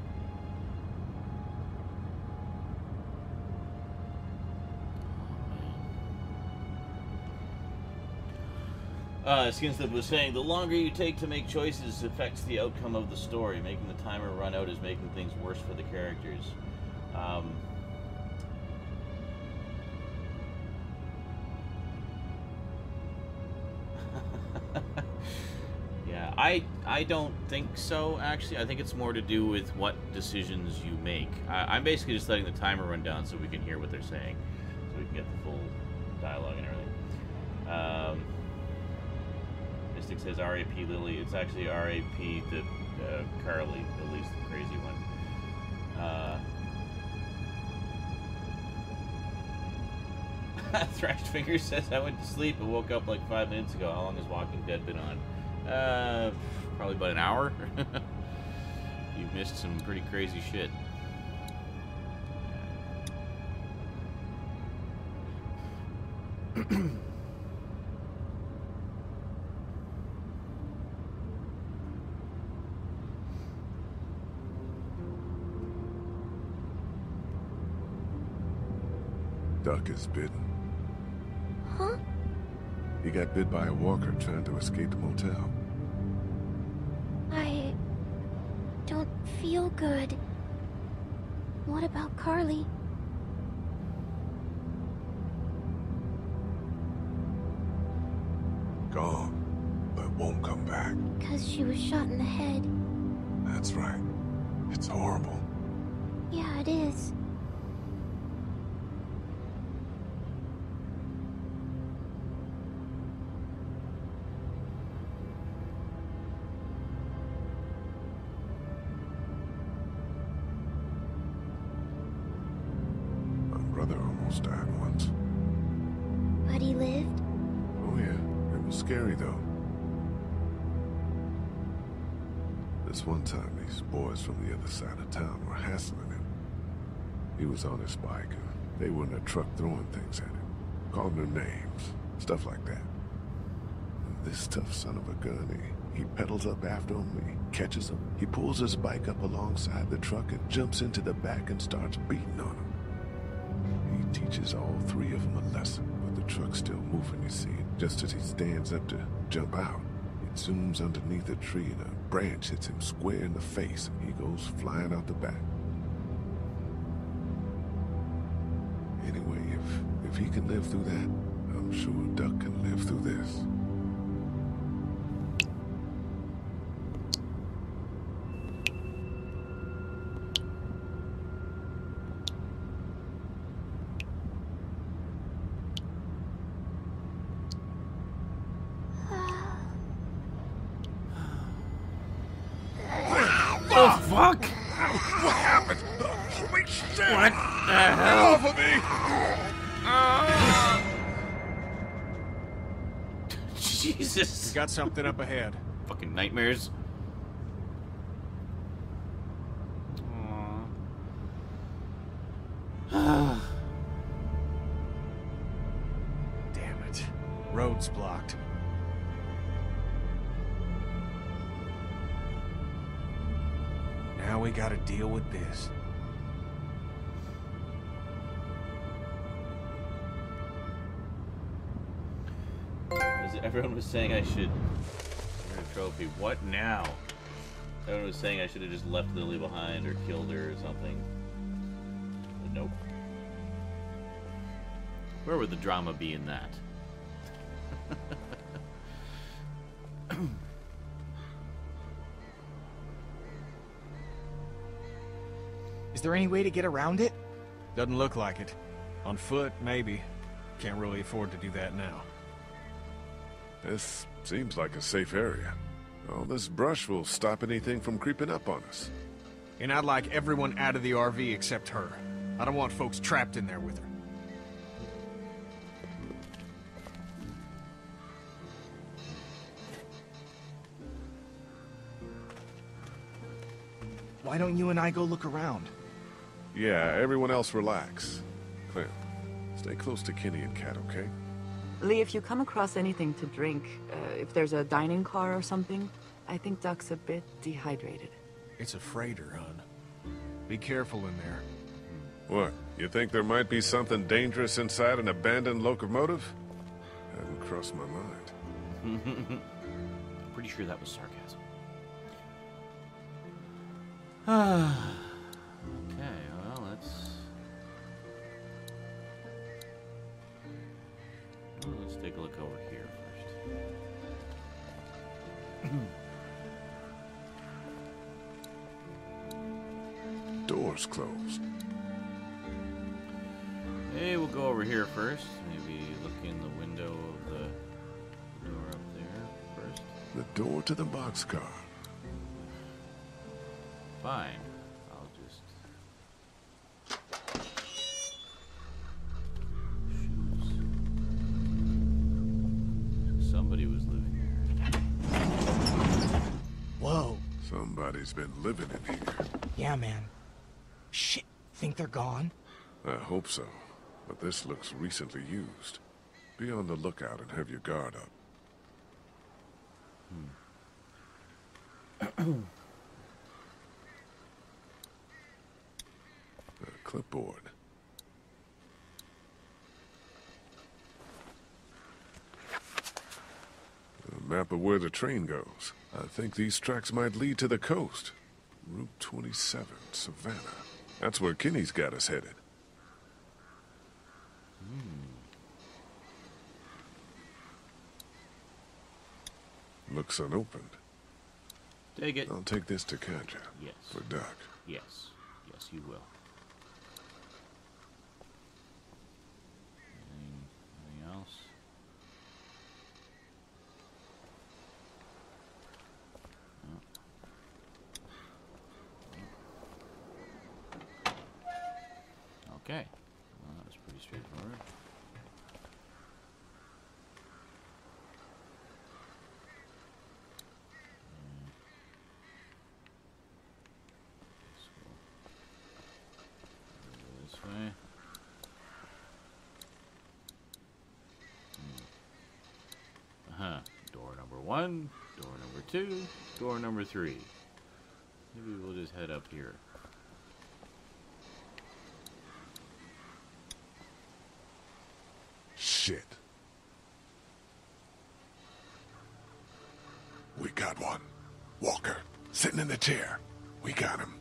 Uh, Skinstip was saying, the longer you take to make choices affects the outcome of the story. Making the timer run out is making things worse for the characters. Um, yeah, I I don't think so, actually. I think it's more to do with what decisions you make. I, I'm basically just letting the timer run down so we can hear what they're saying. So we can get the full dialogue and everything. Um... says R A P Lily. It's actually R A P the uh, Carly, at least the crazy one. Uh, Thrashed Finger says, I went to sleep and woke up like five minutes ago. How long has Walking Dead been on? Uh, probably about an hour. You missed some pretty crazy shit. Duck is bitten. Huh? He got bit by a walker trying to escape the motel. I don't feel good. What about Carly? Gone, but won't come back. Because she was shot in the head. That's right. It's horrible. Yeah, it is. From the other side of town were hassling him. He was on his bike and they were in a truck throwing things at him, calling him names, stuff like that. And this tough son of a gun, he, he pedals up after him, he catches him, he pulls his bike up alongside the truck and jumps into the back and starts beating on him. He teaches all three of them a lesson, but the truck's still moving, you see. Just as he stands up to jump out, it zooms underneath a tree and a branch hits him square in the face and he goes flying out the back. Anyway, if, if he can live through that, I'm sure Duck can live through this. Got something up ahead. Fucking nightmares. Damn it. Road's blocked. Now we gotta deal with this. Everyone was saying I should... Win a trophy. What now? Everyone was saying I should have just left Lily behind or killed her or something. But nope. Where would the drama be in that? Is there any way to get around it? Doesn't look like it. On foot, maybe. Can't really afford to do that now. This seems like a safe area. All this brush will stop anything from creeping up on us. And I'd like everyone out of the R V except her. I don't want folks trapped in there with her. Why don't you and I go look around? Yeah, everyone else relax. Clint, Stay close to Kenny and Kat, okay? Lee, if you come across anything to drink, uh, if there's a dining car or something, I think Doc's a bit dehydrated. It's a freighter, hon. Be careful in there. What? You think there might be something dangerous inside an abandoned locomotive? Hadn't crossed my mind. Pretty sure that was sarcasm. Ah. Okay, well, let's... Well, let's take a look over here first. Doors closed. Hey, we'll go over here first. Maybe look in the window of the door up there first. The door to the boxcar. Fine. I'll just... Shoes. Somebody was living there. Whoa. Somebody's been living in here. Yeah, man. Shit. Think they're gone? I hope so. But this looks recently used. Be on the lookout and have your guard up. Hmm. A clipboard. A map of where the train goes. I think these tracks might lead to the coast. Route twenty-seven, Savannah. That's where Kenny's got us headed. Hmm. Looks unopened. Take it. I'll take this to Contra. Yes. For Doc. Yes. Yes, you will. Anything else? No. Okay. Well, that was pretty straightforward. One, door number two, door number three. Maybe we'll just head up here. Shit. We got one. Walker, sitting in the chair. We got him.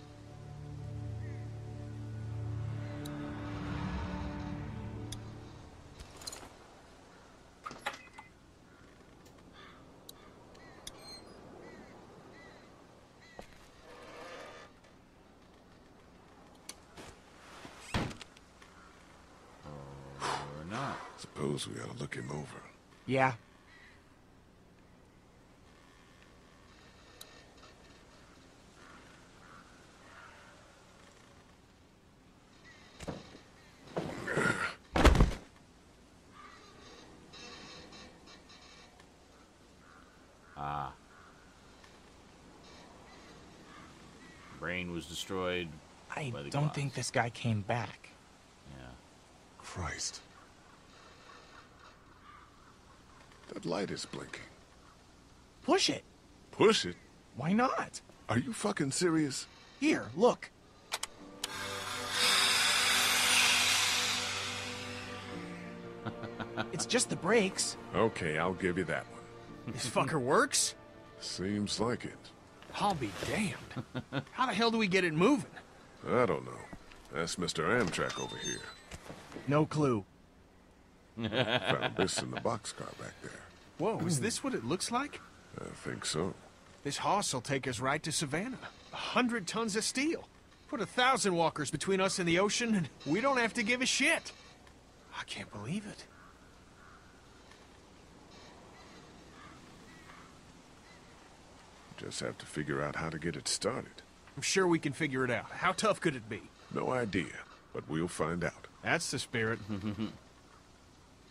We ought to look him over. Yeah. Ah. Brain was destroyed. I by the don't glass. think this guy came back. Yeah. Christ. That light is blinking. Push it. Push it? Why not? Are you fucking serious? Here, look. It's just the brakes. Okay, I'll give you that one. This fucker works? Seems like it. I'll be damned. How the hell do we get it moving? I don't know. That's Mister Amtrak over here. No clue. Found this in the boxcar back there. Whoa, is this what it looks like? I think so. This hoss will take us right to Savannah. A hundred tons of steel. Put a thousand walkers between us and the ocean, and we don't have to give a shit. I can't believe it. Just have to figure out how to get it started. I'm sure we can figure it out. How tough could it be? No idea, but we'll find out. That's the spirit.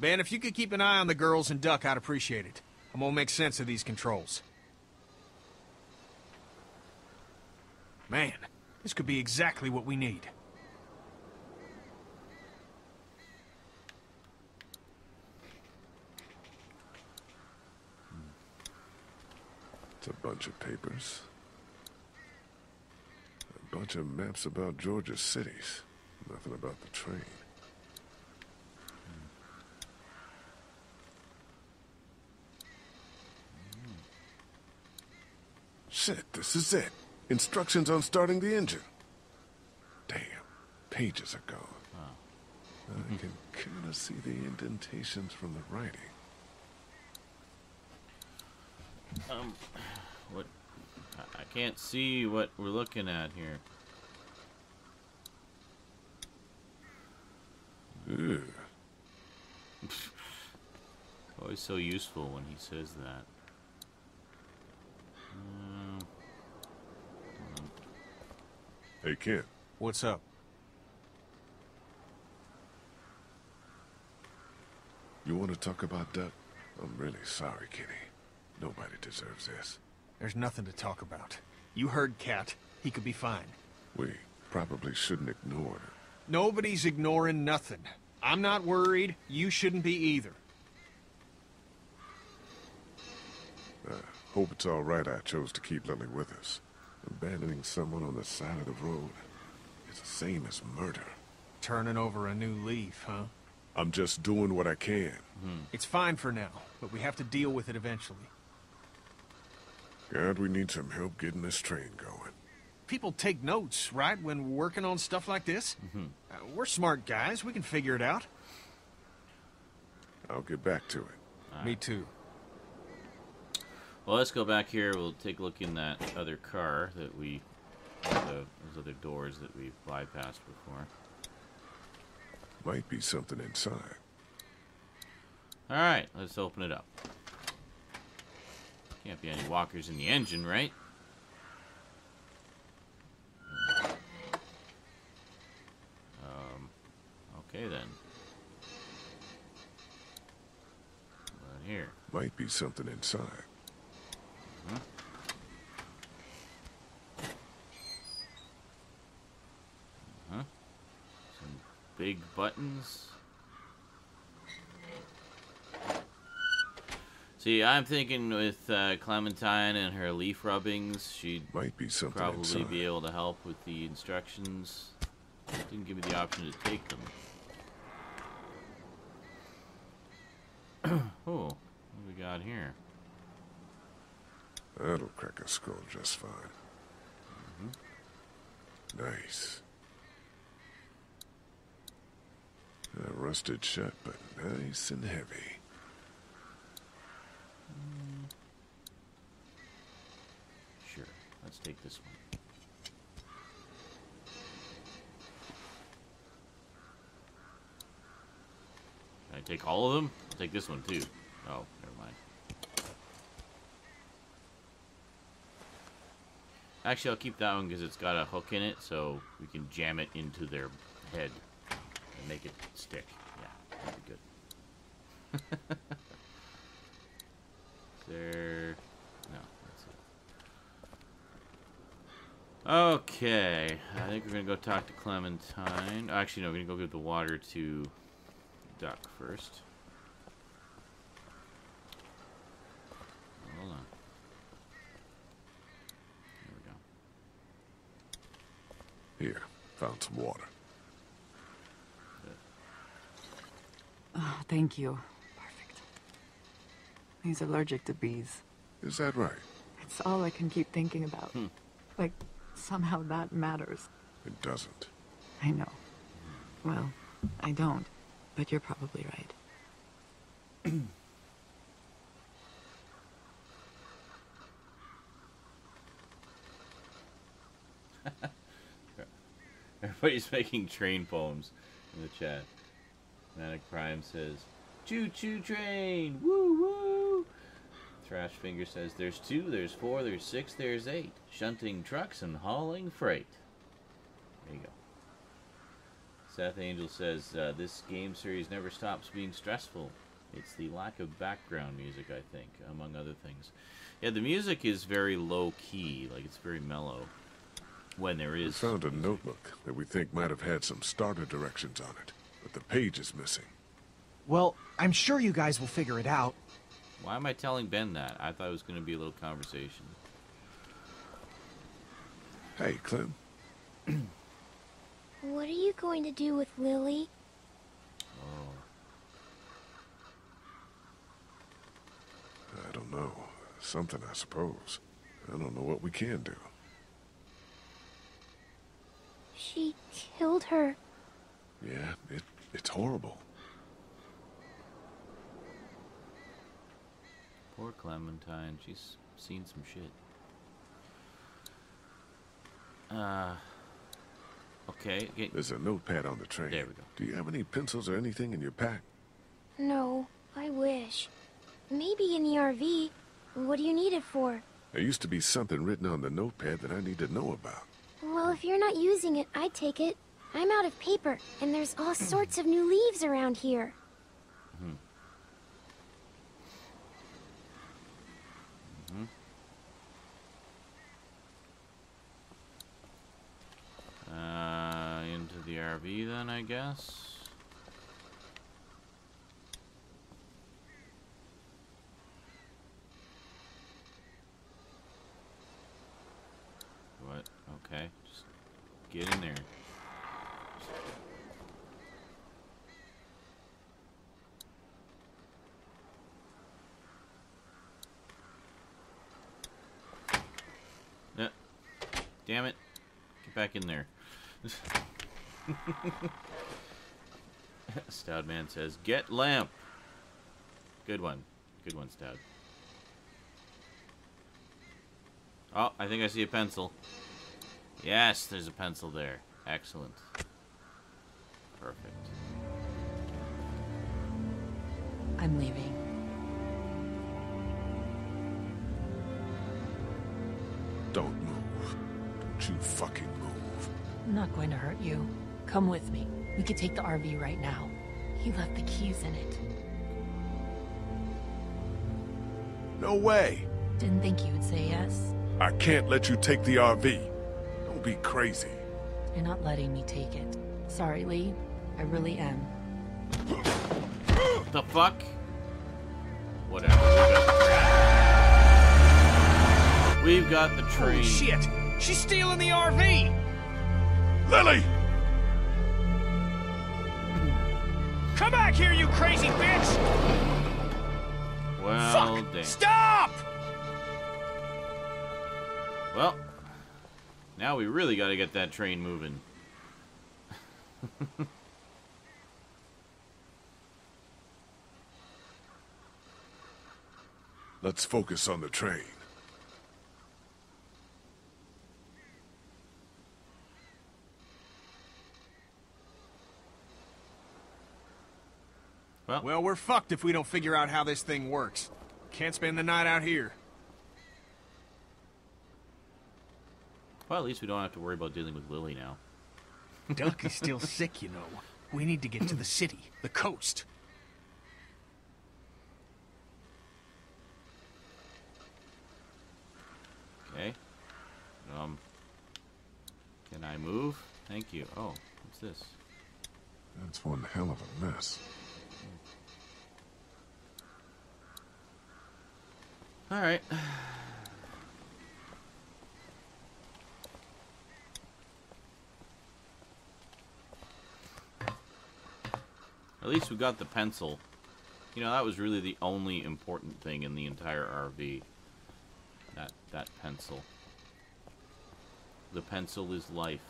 Ben, if you could keep an eye on the girls and Duck, I'd appreciate it. I'm gonna make sense of these controls. Man, this could be exactly what we need. a bunch of papers. A bunch of maps about Georgia's cities. Nothing about the train. Mm. Shit, this is it. Instructions on starting the engine. Damn, pages are gone. Wow. I can kind of see the indentations from the writing. Um, what? I can't see what we're looking at here. Ew. Always so useful when he says that. Uh, hey, kid. What's up? You want to talk about that? I'm really sorry, Kenny. Nobody deserves this. There's nothing to talk about. You heard Cat. He could be fine. We probably shouldn't ignore her. Nobody's ignoring nothing. I'm not worried. You shouldn't be either. I hope it's all right I chose to keep Lily with us. Abandoning someone on the side of the road is the same as murder. Turning over a new leaf, huh? I'm just doing what I can. Mm-hmm. It's fine for now, but we have to deal with it eventually. God, we need some help getting this train going. People take notes, right, when working on stuff like this? Mm-hmm. Uh, we're smart guys. We can figure it out. I'll get back to it. Right. Me too. Well, let's go back here. We'll take a look in that other car that we... The, those other doors that we've bypassed before. Might be something inside. Alright, let's open it up. Can't be any walkers in the engine, right? Um, okay then. What about here? Might be something inside. Mm-hmm. Uh-huh. Some big buttons. See, I'm thinking with uh, Clementine and her leaf rubbings, she'd Might be probably inside. be able to help with the instructions. Didn't give me the option to take them. Oh, what do we got here? That'll crack a skull just fine. Mm-hmm. Nice. That rusted shut, but nice and heavy. Sure, let's take this one. Can I take all of them? I'll take this one too. Oh, never mind. Actually, I'll keep that one because it's got a hook in it, so we can jam it into their head and make it stick. Yeah, that'd be good. There. No, that's it. Okay. I think we're going to go talk to Clementine. Actually, no, we're going to go give the water to Duck first. Hold on. There we go. Here. Found some water. Oh, thank you. He's allergic to bees. Is that right? It's all I can keep thinking about. Hmm. Like, somehow that matters. It doesn't. I know. Well, I don't. But you're probably right. Everybody's making train poems in the chat. Manic Prime says, choo-choo train! Woo-woo! Trash Finger says, there's two, there's four, there's six, there's eight. Shunting trucks and hauling freight. There you go. Seth Angel says, uh, this game series never stops being stressful. It's the lack of background music, I think, among other things. Yeah, the music is very low-key, like it's very mellow when there is... We found a notebook that we think might have had some starter directions on it, but the page is missing. Well, I'm sure you guys will figure it out. Why am I telling Ben that? I thought it was going to be a little conversation. Hey, Clem. What are you going to do with Lily? Oh. I don't know. Something, I suppose. I don't know what we can do. She killed her. Yeah, it, it's horrible. Poor Clementine. She's seen some shit. Uh... Okay, okay. There's a notepad on the train. There we go. Do you have any pencils or anything in your pack? No, I wish. Maybe in the R V. What do you need it for? There used to be something written on the notepad that I need to know about. Well, if you're not using it, I'd take it. I'm out of paper, and there's all sorts of new leaves around here. Mm-hmm. Mm-hmm. Uh, into the R V then, I guess. What? Okay, just get in there. No. Damn it. Get back in there. Stout man says, "Get lamp." Good one, good one, Stout. Oh, I think I see a pencil. Yes, there's a pencil there. Excellent. Perfect. I'm leaving. Don't move. Don't you fucking move. I'm not going to hurt you. Come with me. We could take the R V right now. He left the keys in it. No way! Didn't think you would say yes. I can't let you take the R V. Don't be crazy. You're not letting me take it. Sorry, Lee. I really am. The fuck? Whatever. We've got the train. Oh, shit! She's stealing the R V! Lily! Come back here, you crazy bitch! Well, fuck! Dang. Stop! Well, now we really gotta get that train moving. Let's focus on the train. Well, well, we're fucked if we don't figure out how this thing works. Can't spend the night out here. Well, at least we don't have to worry about dealing with Lily now. Duck is still sick, you know. We need to get to the city, the coast. Okay. Um. Can I move? Thank you. Oh, what's this? That's one hell of a mess. All right. At least we got the pencil. You know, that was really the only important thing in the entire R V. That that pencil. The pencil is life.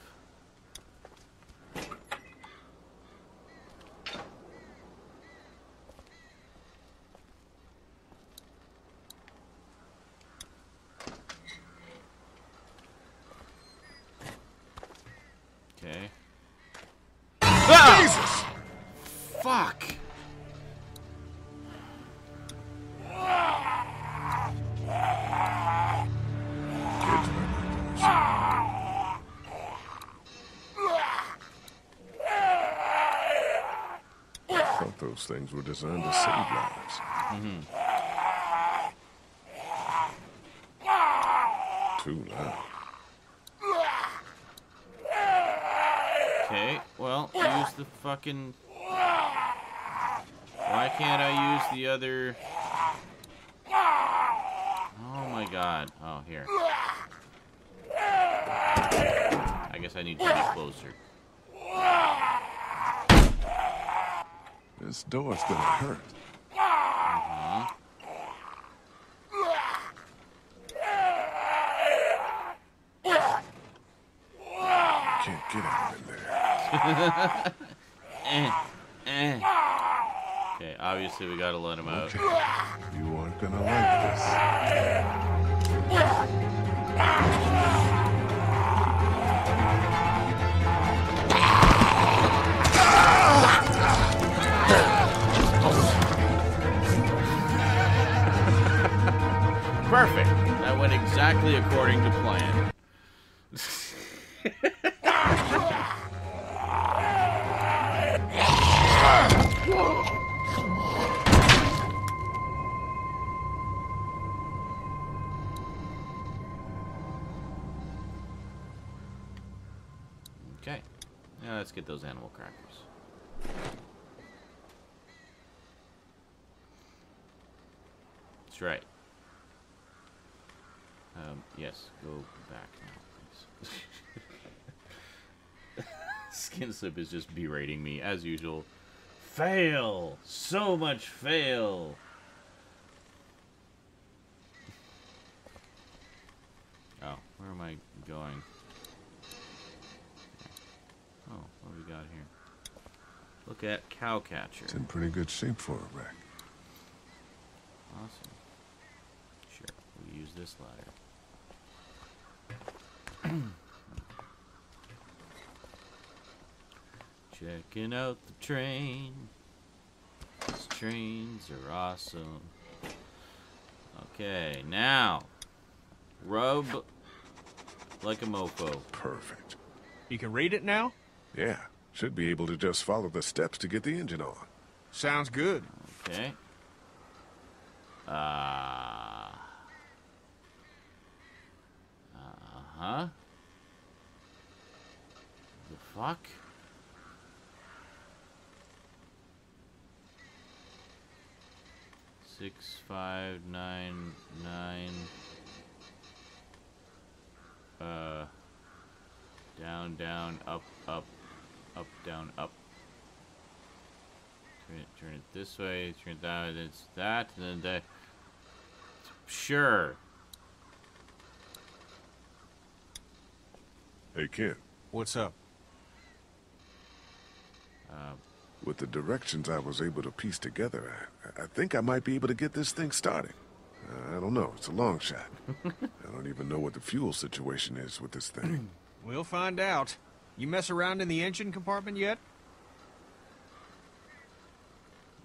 Things were designed to save lives. Mm-hmm. Too loud. Okay, well, use the fucking... Why can't I use the other... Oh my god. Oh, here. guess I need to be closer. This door's gonna hurt. Uh-huh. Can't get out of there. eh, eh. Okay, obviously we gotta let him out. Okay. You aren't gonna like this. Perfect. That went exactly according to plan. Okay. Now let's get those animal crackers. That's right. Um, yes, go back now, please. Skinslip is just berating me, as usual. Fail! So much fail! Oh, where am I going? Oh, what do we got here? Look at Cowcatcher. It's in pretty good shape for a wreck. Awesome. Sure, we'll use this ladder. Checking out the train. These trains are awesome. Okay, now rub like a mofo. Perfect. You can read it now? Yeah, should be able to just follow the steps to get the engine on. Sounds good. Okay. Uh Uh-huh. The fuck? Six, five, nine, nine. Uh. Down, down, up, up, up, down, up. Turn it, turn it this way, turn it that way, it's that, and then that. Sure. Hey, kid. What's up? Uh, With the directions I was able to piece together, I, I think I might be able to get this thing started. Uh, I don't know. It's a long shot. I don't even know what the fuel situation is with this thing. We'll find out. You mess around in the engine compartment yet?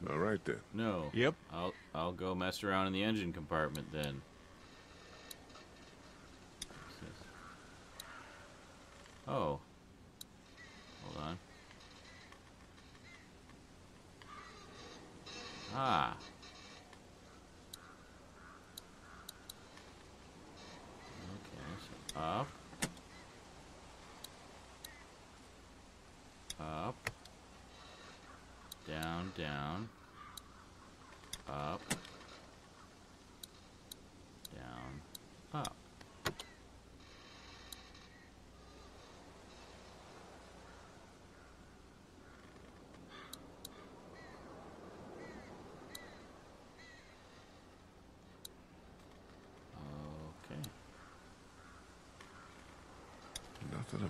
All right, then. No. Yep. I'll, I'll go mess around in the engine compartment, then. Oh. Hold on. Ah. Okay, so up. Up. Down, down. Up. Down, up.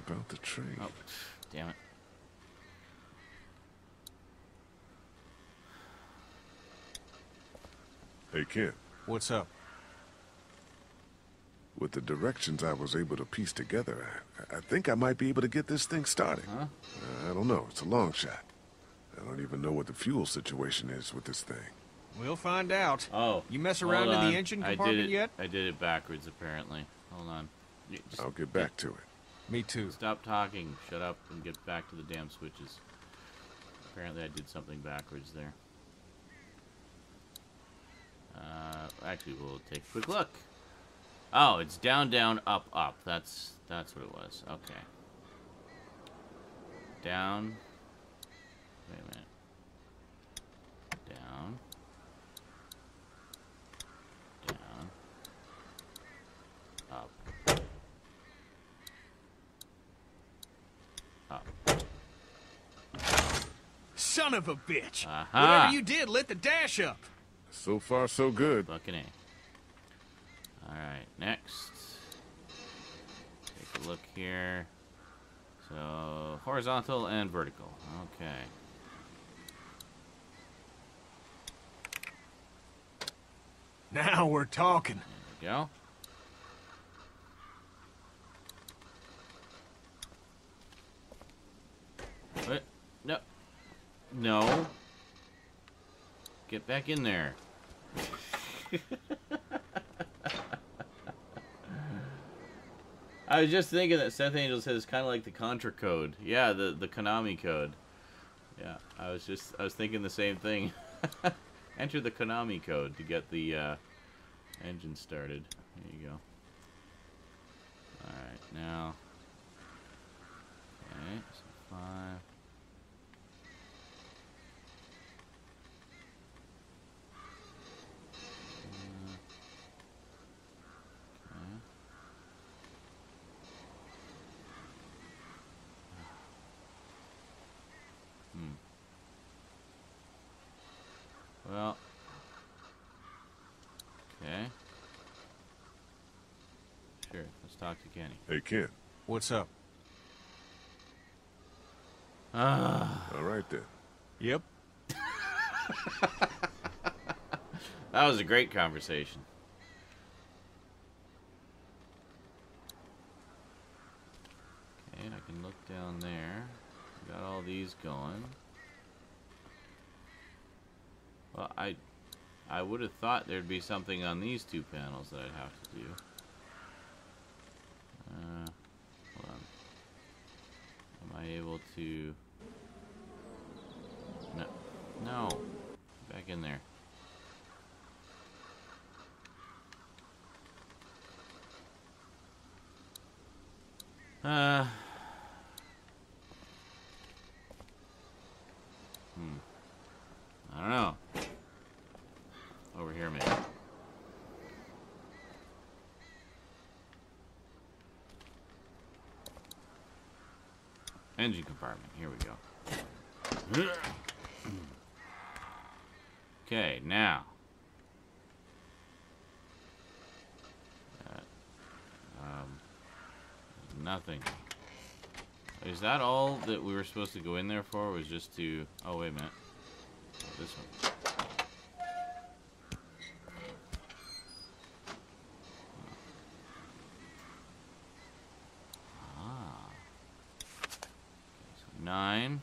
About the train. Oh, damn it. Hey, kid. What's up? With the directions I was able to piece together, I, I think I might be able to get this thing started. Huh? Uh, I don't know. It's a long shot. I don't even know what the fuel situation is with this thing. We'll find out. Oh. You mess around in the engine compartment I did it, yet? I did it backwards, apparently. Hold on. Just, I'll get back to it. Me too. Stop talking, shut up, and get back to the damn switches. Apparently I did something backwards there. Uh, actually, we'll take a quick look. Oh, it's down, down, up, up. That's, that's what it was. Okay. Down. Wait a minute. Down. Down. Up. son of a bitch. Uh-huh. Whatever you did lit the dash up. So far, so good. Fucking A. Alright, next. Take a look here. So, horizontal and vertical. Okay. Now we're talking. There we go. What? No. No. Get back in there. I was just thinking that Seth Angel says kind of like the Contra code. Yeah, the the Konami code. Yeah, I was just I was thinking the same thing. Enter the Konami code to get the uh, engine started. There you go. All right, now. Okay, so five. Well, okay. Sure, let's talk to Kenny. Hey, kid. What's up? Ah. All right, then. Yep. That was a great conversation. Okay, and I can look down there. Got all these going. Well, I, I would have thought there'd be something on these two panels that I'd have to do. Uh, hold on. Am I able to... No. No. Back in there. Uh... Hmm. I don't know. Over here, maybe. Engine compartment. Here we go. Okay, now. Uh, um, nothing. Is that all that we were supposed to go in there for? Was just to... Oh, wait a minute. This one. Ah. So nine.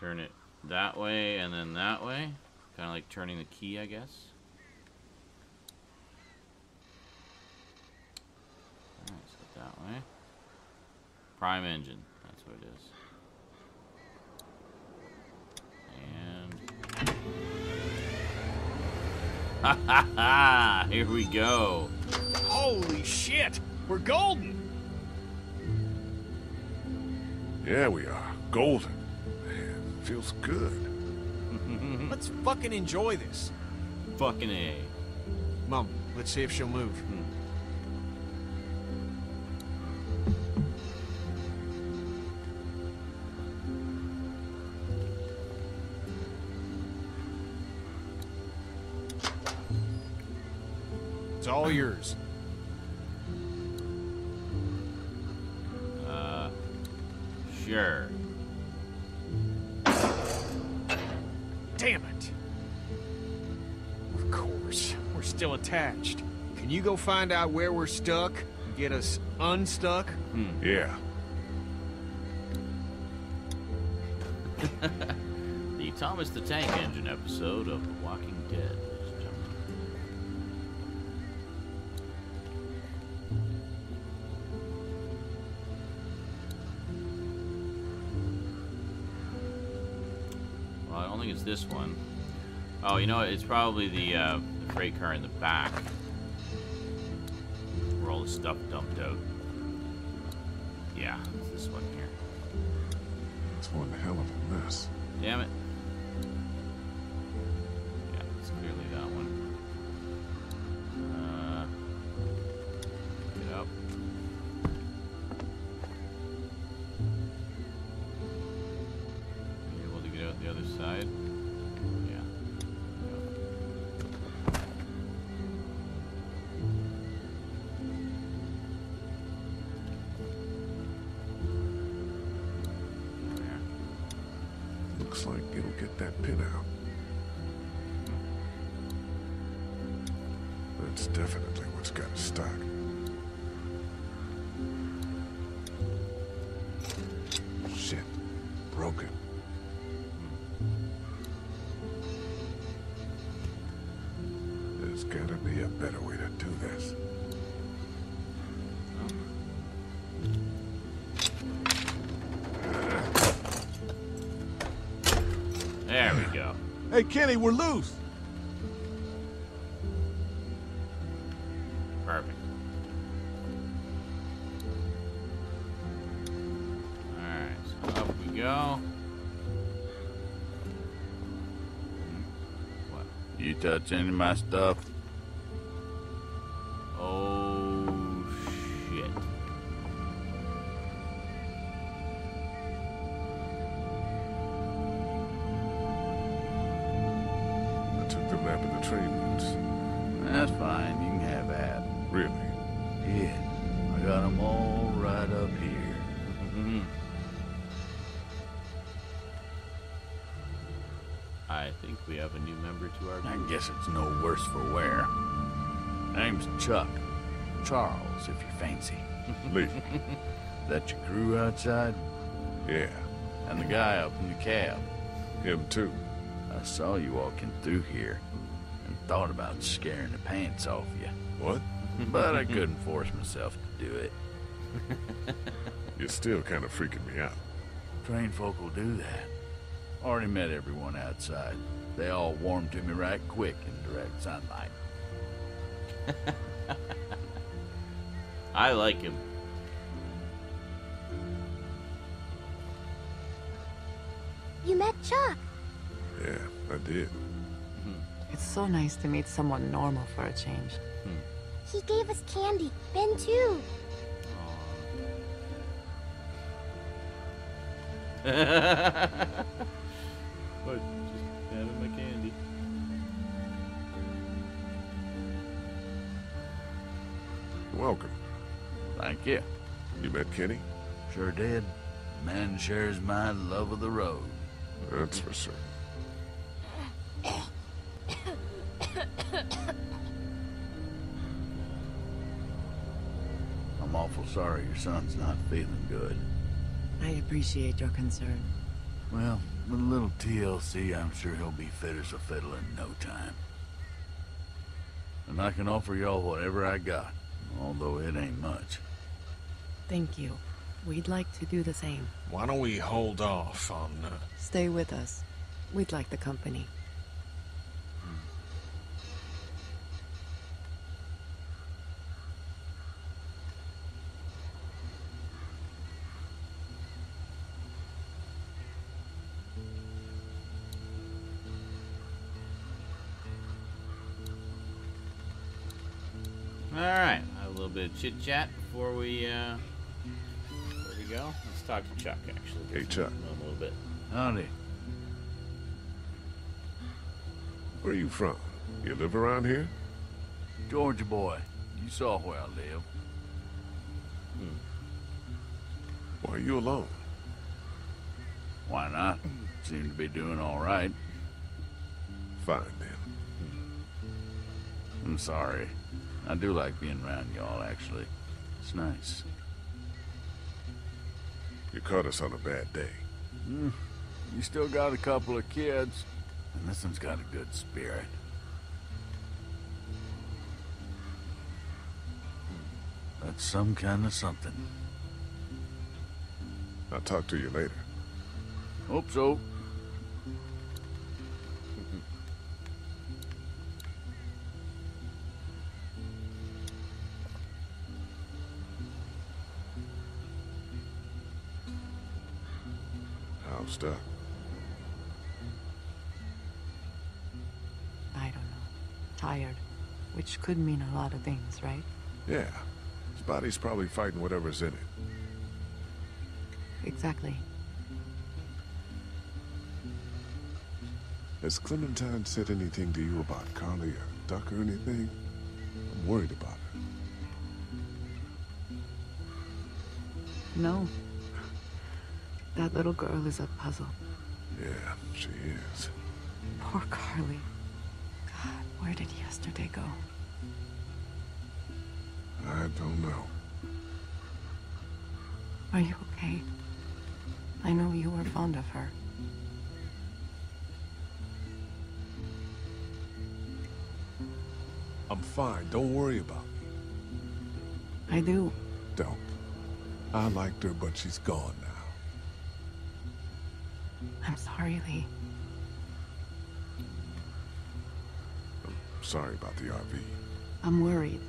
Turn it that way and then that way. Kind of like turning the key, I guess. All right, so that way. Prime engine. That's what it is. Ha ha ha! Here we go. Holy shit! We're golden! Yeah, we are. Golden. Man, feels good. Let's fucking enjoy this. Fucking A. Mom, let's see if she'll move. Hmm. All yours. Uh, sure. Damn it. Of course, we're still attached. Can you go find out where we're stuck and get us unstuck? Hmm. Yeah. The Thomas the Tank Engine episode of The Walking Dead. Is this one? Oh, you know, it's probably the, uh, the freight car in the back where all the stuff dumped out. Yeah, it's this one here. It's one hell of a mess. Damn it. Yeah, it's clearly that one. Uh, get up. get that pin out. That's definitely what's got us stuck. Shit. Broken. There's gotta be a better way to do this. There we go. Hey, Kenny, we're loose. Perfect. All right, so up we go. What? You touch any of my stuff? Oh shit! I took the map of the train routes. That's fine. You can have that. Really? Yeah. I got them all right up here. Mm-hmm. I think we have a new member to our group. I guess it's no worse for wear. Name's Chuck. Charles, if you fancy. Lee. That your crew outside? Yeah. And the guy up in the cab? Him too. I saw you walking through here and thought about scaring the pants off you. What? But I couldn't force myself to do it. You're still kind of freaking me out. Train folk will do that. Already met everyone outside. They all warmed to me right quick in direct sunlight. I like him. You met Chuck. Yeah, I did. It's so nice to meet someone normal for a change. He gave us candy. Ben, too. What? Just added my candy. Welcome. Thank you. You met Kenny? Sure did. The man shares my love of the road. That's for sure. I'm awful sorry your son's not feeling good. I appreciate your concern. Well, with a little T L C, I'm sure he'll be fit as a fiddle in no time. And I can offer y'all whatever I got, although it ain't much. Thank you. We'd like to do the same. Why don't we hold off on... Uh... Stay with us. We'd like the company. Alright, a little bit of chit-chat before we, uh, there we go. Let's talk to Chuck, actually. Hey, Chuck. A little bit. Howdy. Where are you from? You live around here? Georgia boy. You saw where I live. Hmm. Why are you alone? Why not? Seem to be doing alright. Fine, then. Hmm. I'm sorry. I do like being around y'all, actually. It's nice. You caught us on a bad day. Mm. You still got a couple of kids, and this one's got a good spirit. That's some kind of something. I'll talk to you later. Hope so. Stuff. I don't know. Tired. Which could mean a lot of things, right? Yeah. His body's probably fighting whatever's in it. Exactly. Has Clementine said anything to you about Carly or Duck or anything? I'm worried about her. No. That little girl is a puzzle. Yeah, she is. Poor Carly. God, where did yesterday go? I don't know. Are you okay? I know you were fond of her. I'm fine. Don't worry about me. I do. Don't. I liked her, but she's gone now. I'm sorry, Lee. I'm sorry about the R V. I'm worried.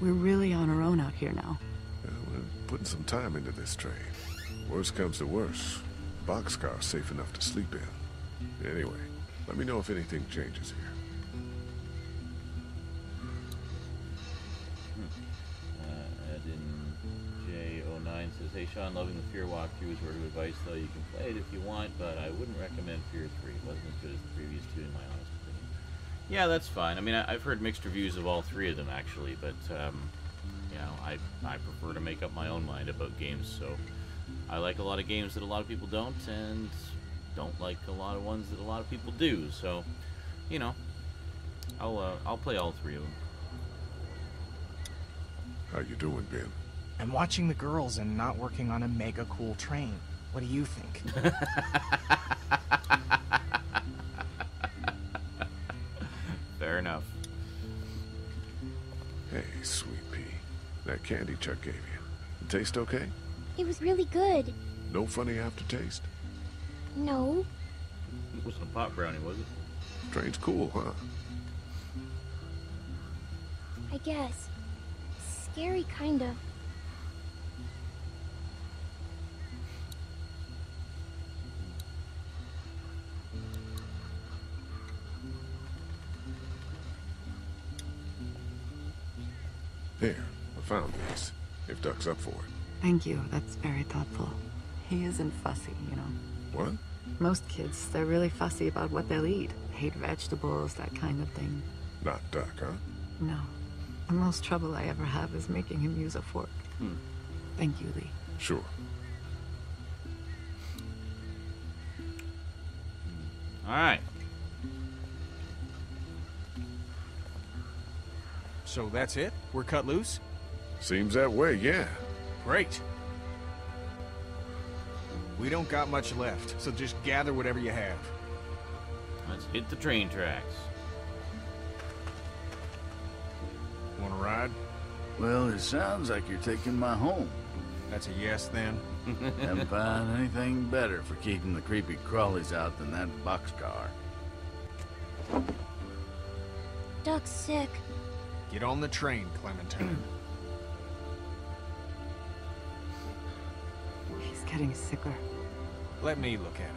We're really on our own out here now. Yeah, we're putting some time into this train. Worst comes to worst, boxcar's safe enough to sleep in. Anyway, let me know if anything changes here. Hey Sean, loving the Fear walkthrough is where he advice though. You can play it if you want, but I wouldn't recommend Fear three. It wasn't as good as the previous two, in my honest opinion. Yeah, that's fine. I mean, I've heard mixed reviews of all three of them, actually, but, um, you know, I, I prefer to make up my own mind about games, so I like a lot of games that a lot of people don't, and don't like a lot of ones that a lot of people do, so, you know, I'll, uh, I'll play all three of them. How you doing, Ben? I'm watching the girls and not working on a mega cool train. What do you think? Fair enough. Hey, sweet pea. That candy Chuck gave you. The taste okay? It was really good. No funny aftertaste? No. It wasn't a pot brownie, was it? Train's cool, huh? I guess. Scary, kind of. There, I found these, if Duck's up for it. Thank you, that's very thoughtful. He isn't fussy, you know. What? Most kids, they're really fussy about what they'll eat. Hate vegetables, that kind of thing. Not Duck, huh? No. The most trouble I ever have is making him use a fork. Hmm. Thank you, Lee. Sure. All right. So that's it? We're cut loose? Seems that way, yeah. Great. We don't got much left, so just gather whatever you have. Let's hit the train tracks. Want to ride? Well, it sounds like you're taking my home. That's a yes, then? Haven't found anything better for keeping the creepy crawlies out than that boxcar. Duck's sick. Get on the train, Clementine. He's getting sicker. Let me look at him.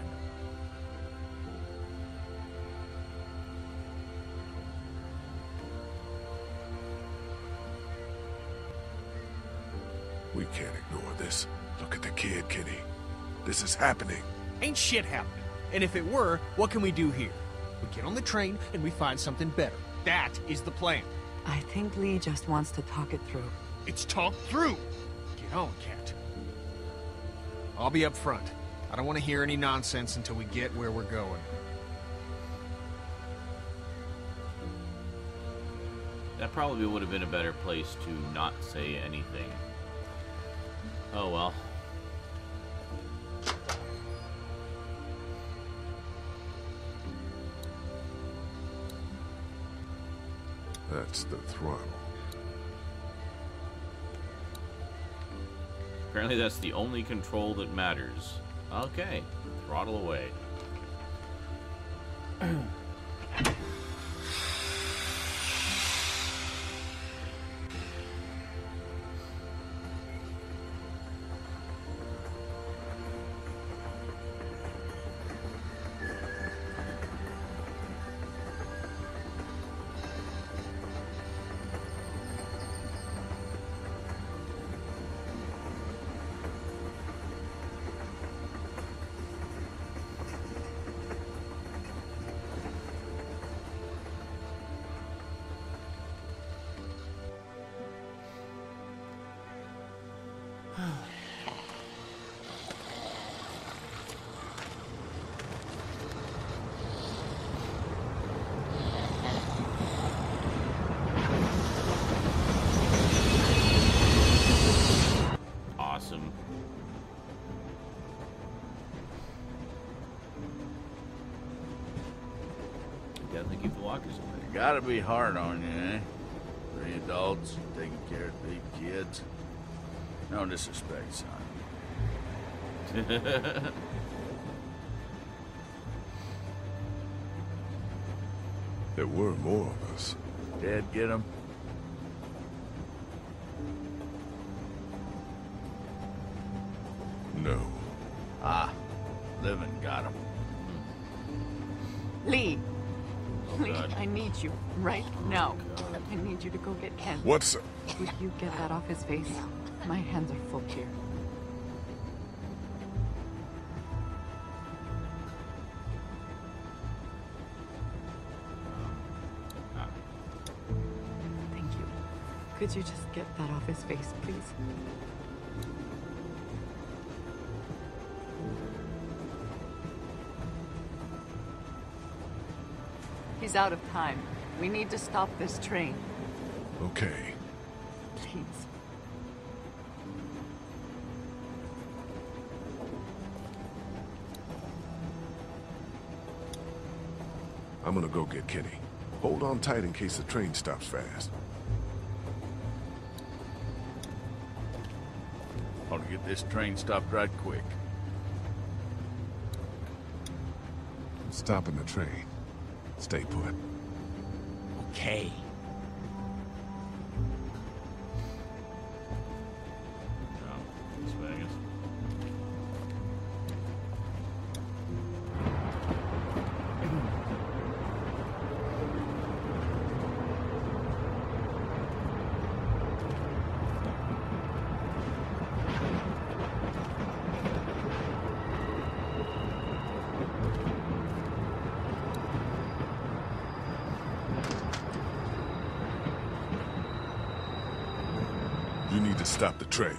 We can't ignore this. Look at the kid, Kitty. This is happening. Ain't shit happening. And if it were, what can we do here? We get on the train and we find something better. That is the plan. I think Lee just wants to talk it through. It's talked through! Get on, Cat. I'll be up front. I don't want to hear any nonsense until we get where we're going. That probably would have been a better place to not say anything. Oh well. That's the throttle. Apparently that's the only control that matters. Okay. Throttle away. got to keep the walkers away. You gotta be hard on you, eh? Three adults, taking care of three kids. No disrespect, son. There were more of us. Dad, get him. No. Ah, living got him. Lee, oh, Lee, God. I need you right now. Oh, I need you to go get Ken. What's up? Would you get that off his face? My hands are full here. Thank you. Could you just get that off his face, please? He's out of time. We need to stop this train. Okay. Please. I'm gonna go get Kenny. Hold on tight in case the train stops fast. I want to get this train stopped right quick. I'm stopping the train. Stay put. Okay. Oh, this way, I guess. Stop the train.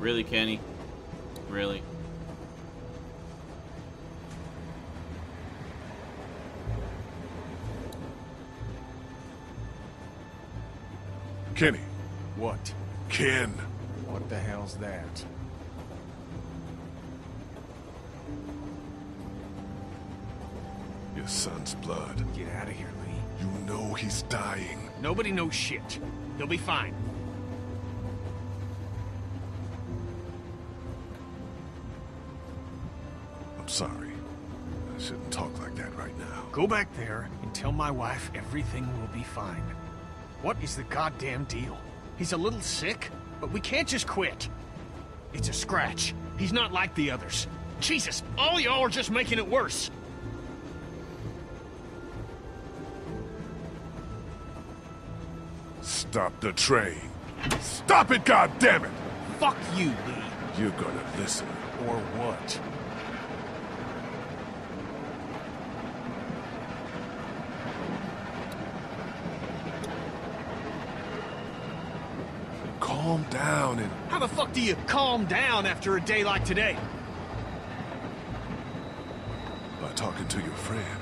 Really, Kenny? Really? Kenny. What? Ken. What the hell's that? Your son's blood. Get out of here, Lee. You know he's dying. Nobody knows shit. He'll be fine. I'm sorry. I shouldn't talk like that right now. Go back there and tell my wife everything will be fine. What is the goddamn deal? He's a little sick? But we can't just quit. It's a scratch. He's not like the others. Jesus, all y'all are just making it worse. Stop the train. Stop it, goddammit! Fuck you, Lee. You're gonna listen. Or what? Calm down and... How the fuck do you calm down after a day like today? By talking to your friend.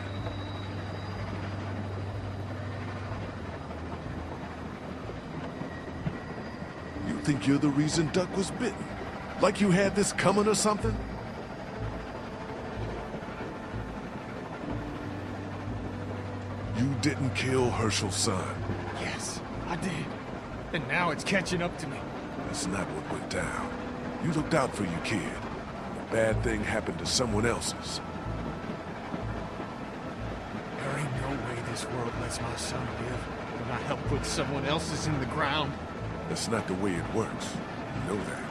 You think you're the reason Duck was bitten? Like you had this coming or something? You didn't kill Herschel's son. Yes, I did. And now it's catching up to me. That's not what went down. You looked out for your kid. The bad thing happened to someone else's. There ain't no way this world lets my son live when I help put someone else's in the ground. That's not the way it works. You know that.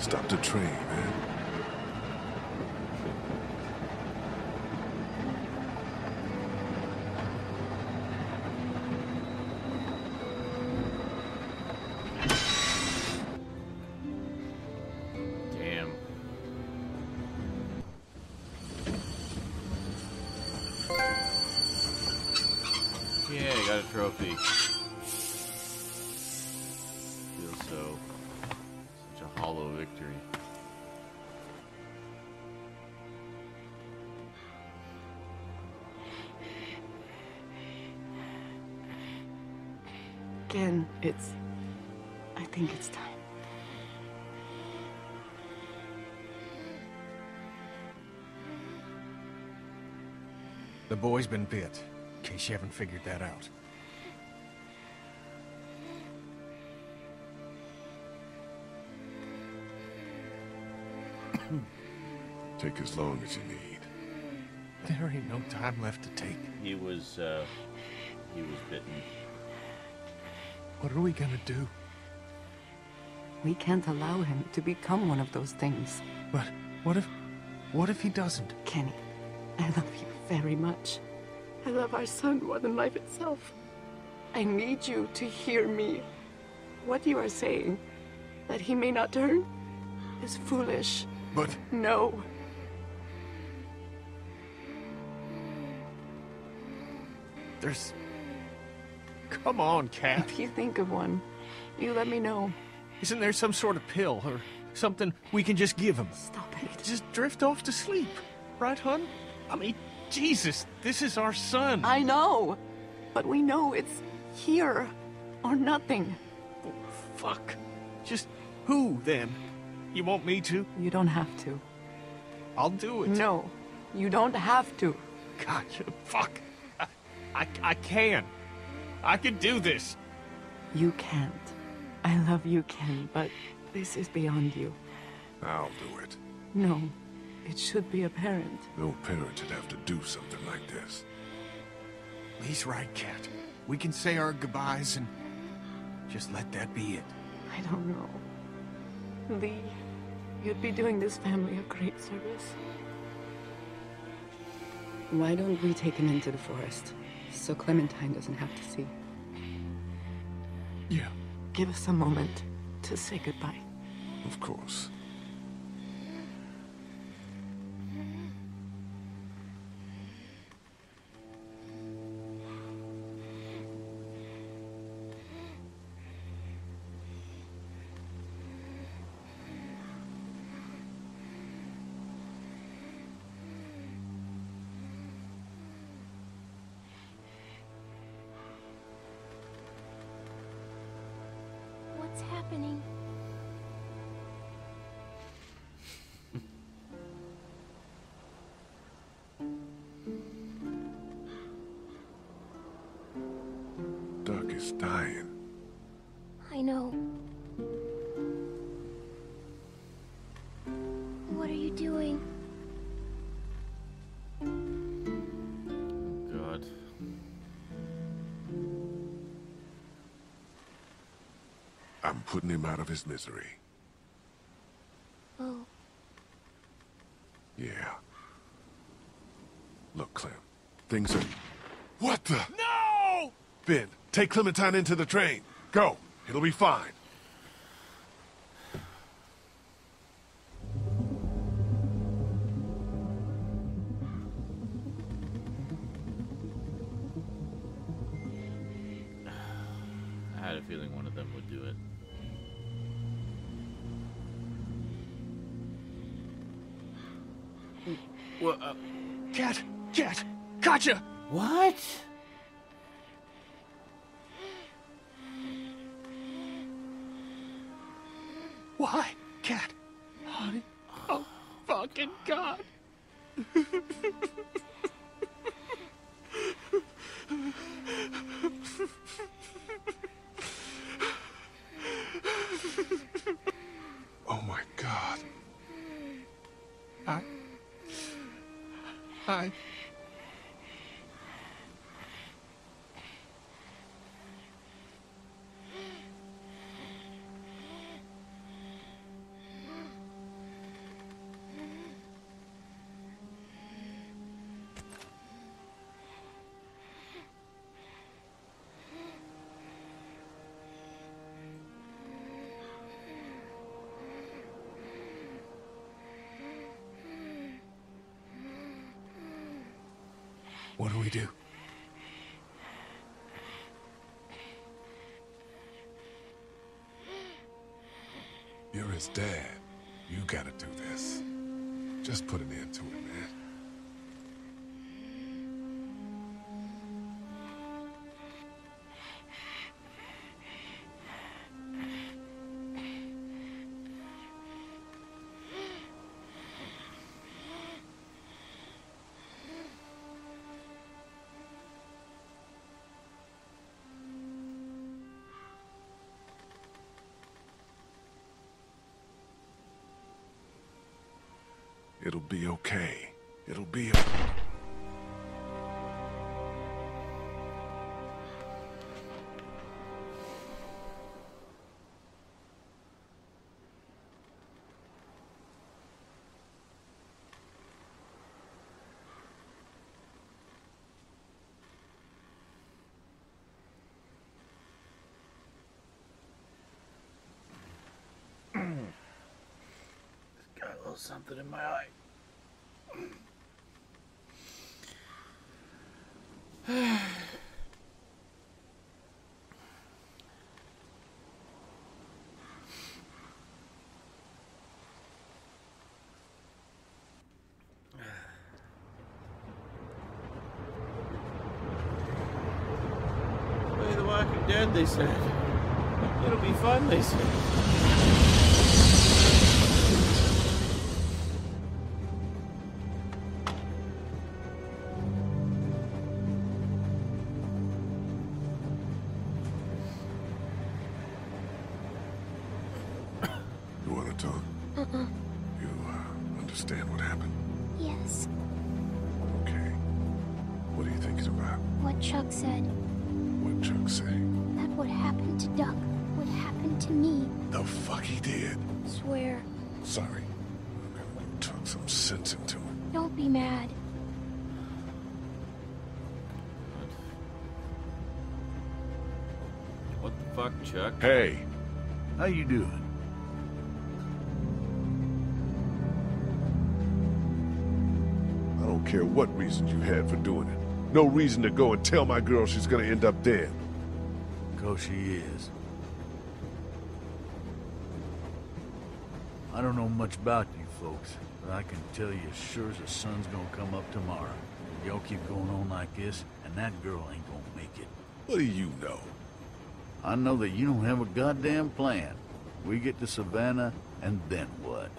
Stop the train, man. again. It's... I think it's time. The boy's been bit, in case you haven't figured that out. Take as long as you need. There ain't no time left to take. He was, uh, he was bitten. What are we gonna do? We can't allow him to become one of those things. But what if, what if he doesn't? Kenny, I love you very much. I love our son more than life itself. I need you to hear me. What you are saying, that he may not turn, is foolish. But... no. There's... Come on, Cat. If you think of one, you let me know. Isn't there some sort of pill or something we can just give him? Stop it. Just drift off to sleep. Right, hon? I mean, Jesus, this is our son. I know. But we know it's here or nothing. Oh, fuck. Just who, then? You want me to? You don't have to. I'll do it. No, you don't have to. God, fuck. I, I can. I can do this. You can't. I love you, Ken, but this is beyond you. I'll do it. No, it should be a parent. No parent should have to do something like this. He's right, Kat. We can say our goodbyes and just let that be it. I don't know. Lee, you'd be doing this family a great service. Why don't we take him into the forest? So Clementine doesn't have to see. Yeah. Give us a moment to say goodbye. Of course. Dying. I know. What are you doing? God. I'm putting him out of his misery. Oh. Yeah. Look, Clem. Things are... What the... No! Ben. Take Clementine into the train. Go. It'll be fine. I had a feeling one of them would do it. Well, uh... Cat! Cat! Gotcha! What? Why, Cat? Honey? Oh, fucking God. Oh, my God. I... I... What do we do? You're his dad. You gotta do this. Just put an end to it, man. It'll be okay. It'll be okay. Something in my eye. Play The Walking Dead, they said. It'll be fun, they said. Chuck. Hey, how you doing? I don't care what reason you had for doing it. No reason to go and tell my girl she's gonna end up dead. 'Cause she is. I don't know much about you folks, but I can tell you as sure as the sun's gonna come up tomorrow. Y'all keep going on like this, and that girl ain't gonna make it. What do you know? I know that you don't have a goddamn plan. We get to Savannah, and then what?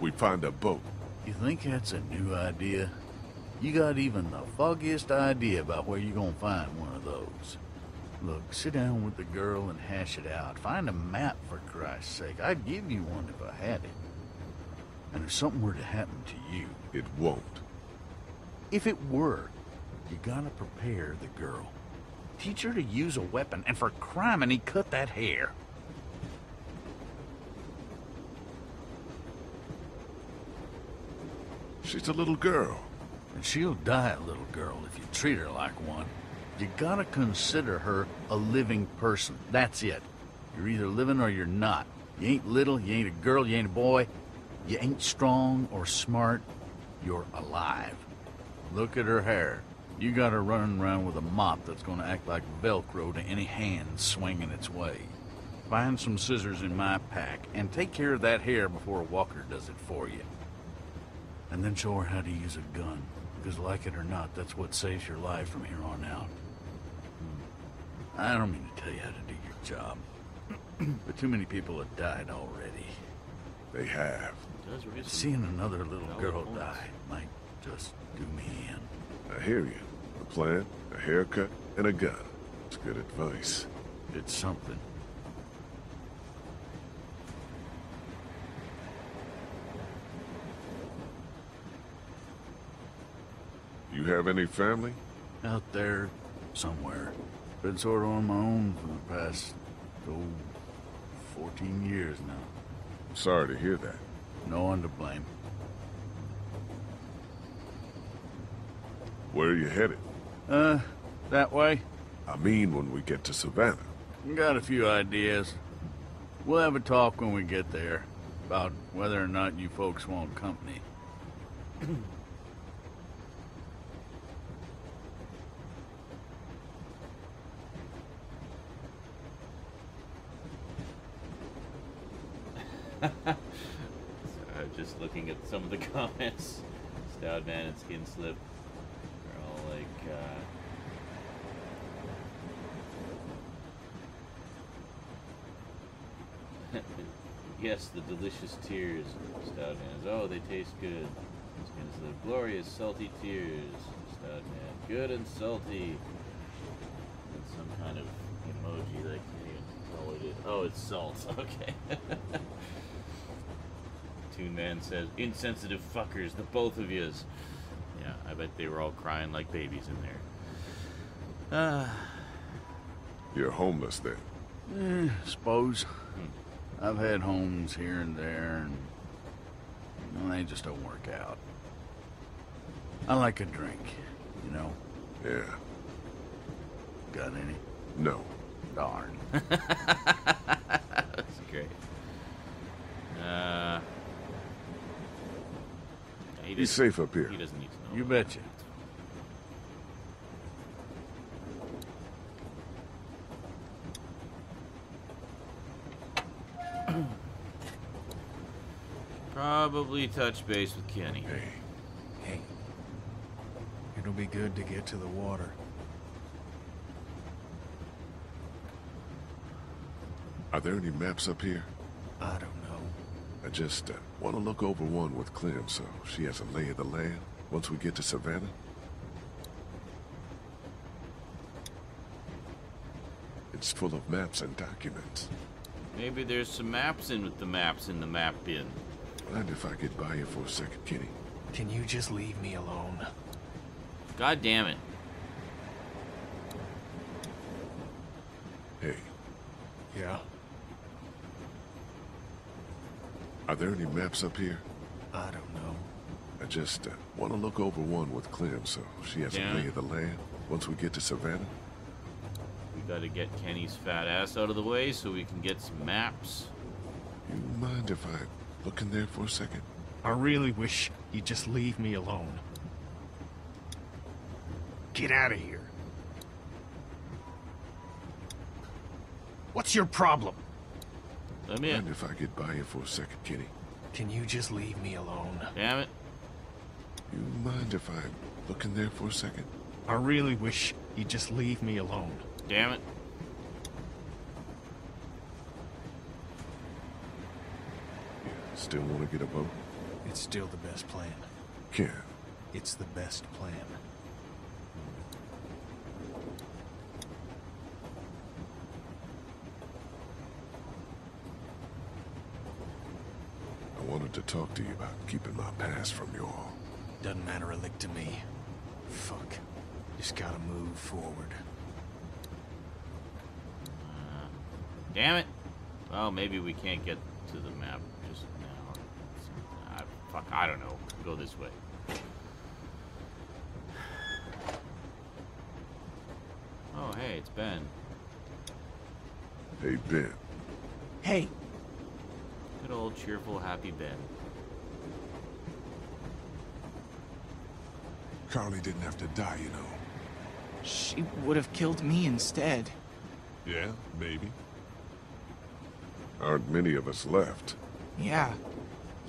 We find a boat. You think that's a new idea? You got even the foggiest idea about where you're gonna find one of those. Look, sit down with the girl and hash it out. Find a map, for Christ's sake. I'd give you one if I had it. And if something were to happen to you... It won't. If it were... You gotta prepare the girl. Teach her to use a weapon, and for crime, and he cut that hair. She's a little girl. And she'll die a little girl if you treat her like one. You gotta consider her a living person. That's it. You're either living or you're not. You ain't little, you ain't a girl, you ain't a boy. You ain't strong or smart. You're alive. Look at her hair. You got her running around with a mop that's gonna act like Velcro to any hand swinging its way. Find some scissors in my pack and take care of that hair before a walker does it for you. And then show her how to use a gun, because like it or not, that's what saves your life from here on out. I don't mean to tell you how to do your job, but too many people have died already. They have. Seeing another little girl die might just do me in. I hear you. A plan, a haircut, and a gun. It's good advice. It's something. You have any family? Out there, somewhere. Been sort of on my own for the past, oh, fourteen years now. I'm sorry to hear that. No one to blame. Where are you headed? Uh, that way? I mean when we get to Savannah. Got a few ideas. We'll have a talk when we get there about whether or not you folks want company. So just looking at some of the comments. Stout Man and Skin Slip. Like, uh, yes, the delicious tears, Stout Man. Oh, they taste good. Skins the glorious salty tears, Stout Man. Good and salty. And some kind of emoji that I can't even know what it is. Oh, it's salt. Okay. Neptune Man says, insensitive fuckers, the both of yous. Yeah, I bet they were all crying like babies in there. Uh, You're homeless then? Eh, suppose. Hmm. I've had homes here and there, and well, they just don't work out. I like a drink, you know? Yeah. Got any? No. Darn. That's great. Uh, he He's safe up here. He doesn't need to know. You betcha. Probably touch base with Kenny. Hey. Hey. It'll be good to get to the water. Are there any maps up here? I don't know. I just uh, want to look over one with Clem, so she has a lay of the land once we get to Savannah. It's full of maps and documents. Maybe there's some maps in with the maps in the map bin. Mind if I get by you for a second, Kenny? Can you just leave me alone? God damn it. Hey. Yeah? Are there any maps up here? I don't know. I just uh, want to look over one with Clem, so she has yeah. a lay of the land once we get to Savannah. We gotta get Kenny's fat ass out of the way so we can get some maps. You mind if I look in there for a second? I really wish you'd just leave me alone. Get out of here. What's your problem? Let me in. Mind if I get by you for a second, Kenny? Can you just leave me alone? Damn it. You mind if I look in there for a second? I really wish you'd just leave me alone. Damn it. You still want to get a boat? It's still the best plan. Ken. It's the best plan. To talk to you about keeping my past from you all. Doesn't matter a lick to me. Fuck. Just gotta move forward. Uh, damn it. Well, maybe we can't get to the map just now. Uh, fuck, I don't know. We'll go this way. Oh, hey, it's Ben. Hey, Ben. Hey. Good old cheerful, happy Ben. Carly didn't have to die, you know. She would have killed me instead. Yeah, maybe. Aren't many of us left. Yeah.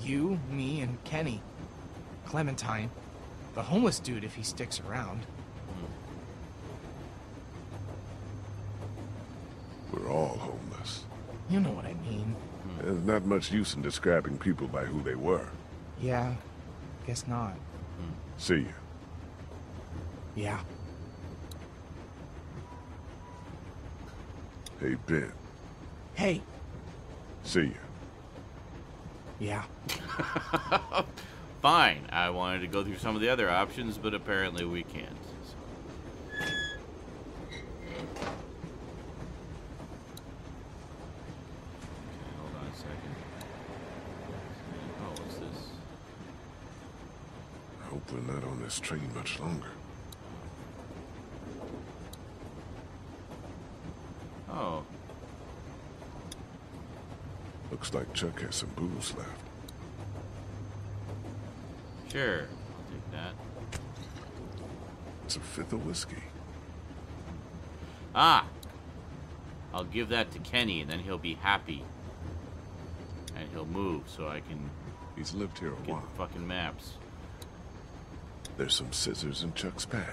You, me, and Kenny. Clementine. The homeless dude if he sticks around. We're all homeless. You know what I mean. There's not much use in describing people by who they were. Yeah, guess not. Hmm. See you. Yeah. Hey, Ben. Hey. See you. Yeah. Fine. I wanted to go through some of the other options, but apparently we can't. We're not on this train much longer. Oh. Looks like Chuck has some booze left. Sure, I'll take that. It's a fifth of whiskey. Ah! I'll give that to Kenny, and then he'll be happy. And he'll move, so I can... He's lived here a while. Get the fucking maps. There's some scissors in Chuck's bag.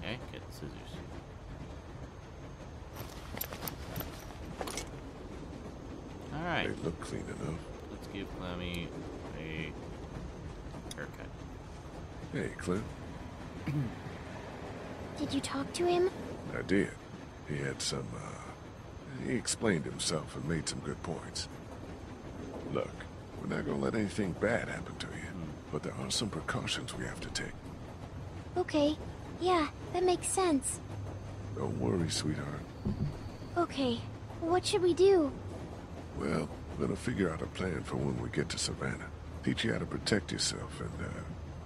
Okay, get the scissors. Alright. They look clean enough. Let's give Clemmy a haircut. Hey, Clem. Did you talk to him? I did. He had some, uh... He explained himself and made some good points. Look, We're not gonna let anything bad happen to you. But there are some precautions we have to take. Okay. Yeah, that makes sense. Don't worry, sweetheart. Okay. What should we do? Well, we're gonna figure out a plan for when we get to Savannah. Teach you how to protect yourself and, uh,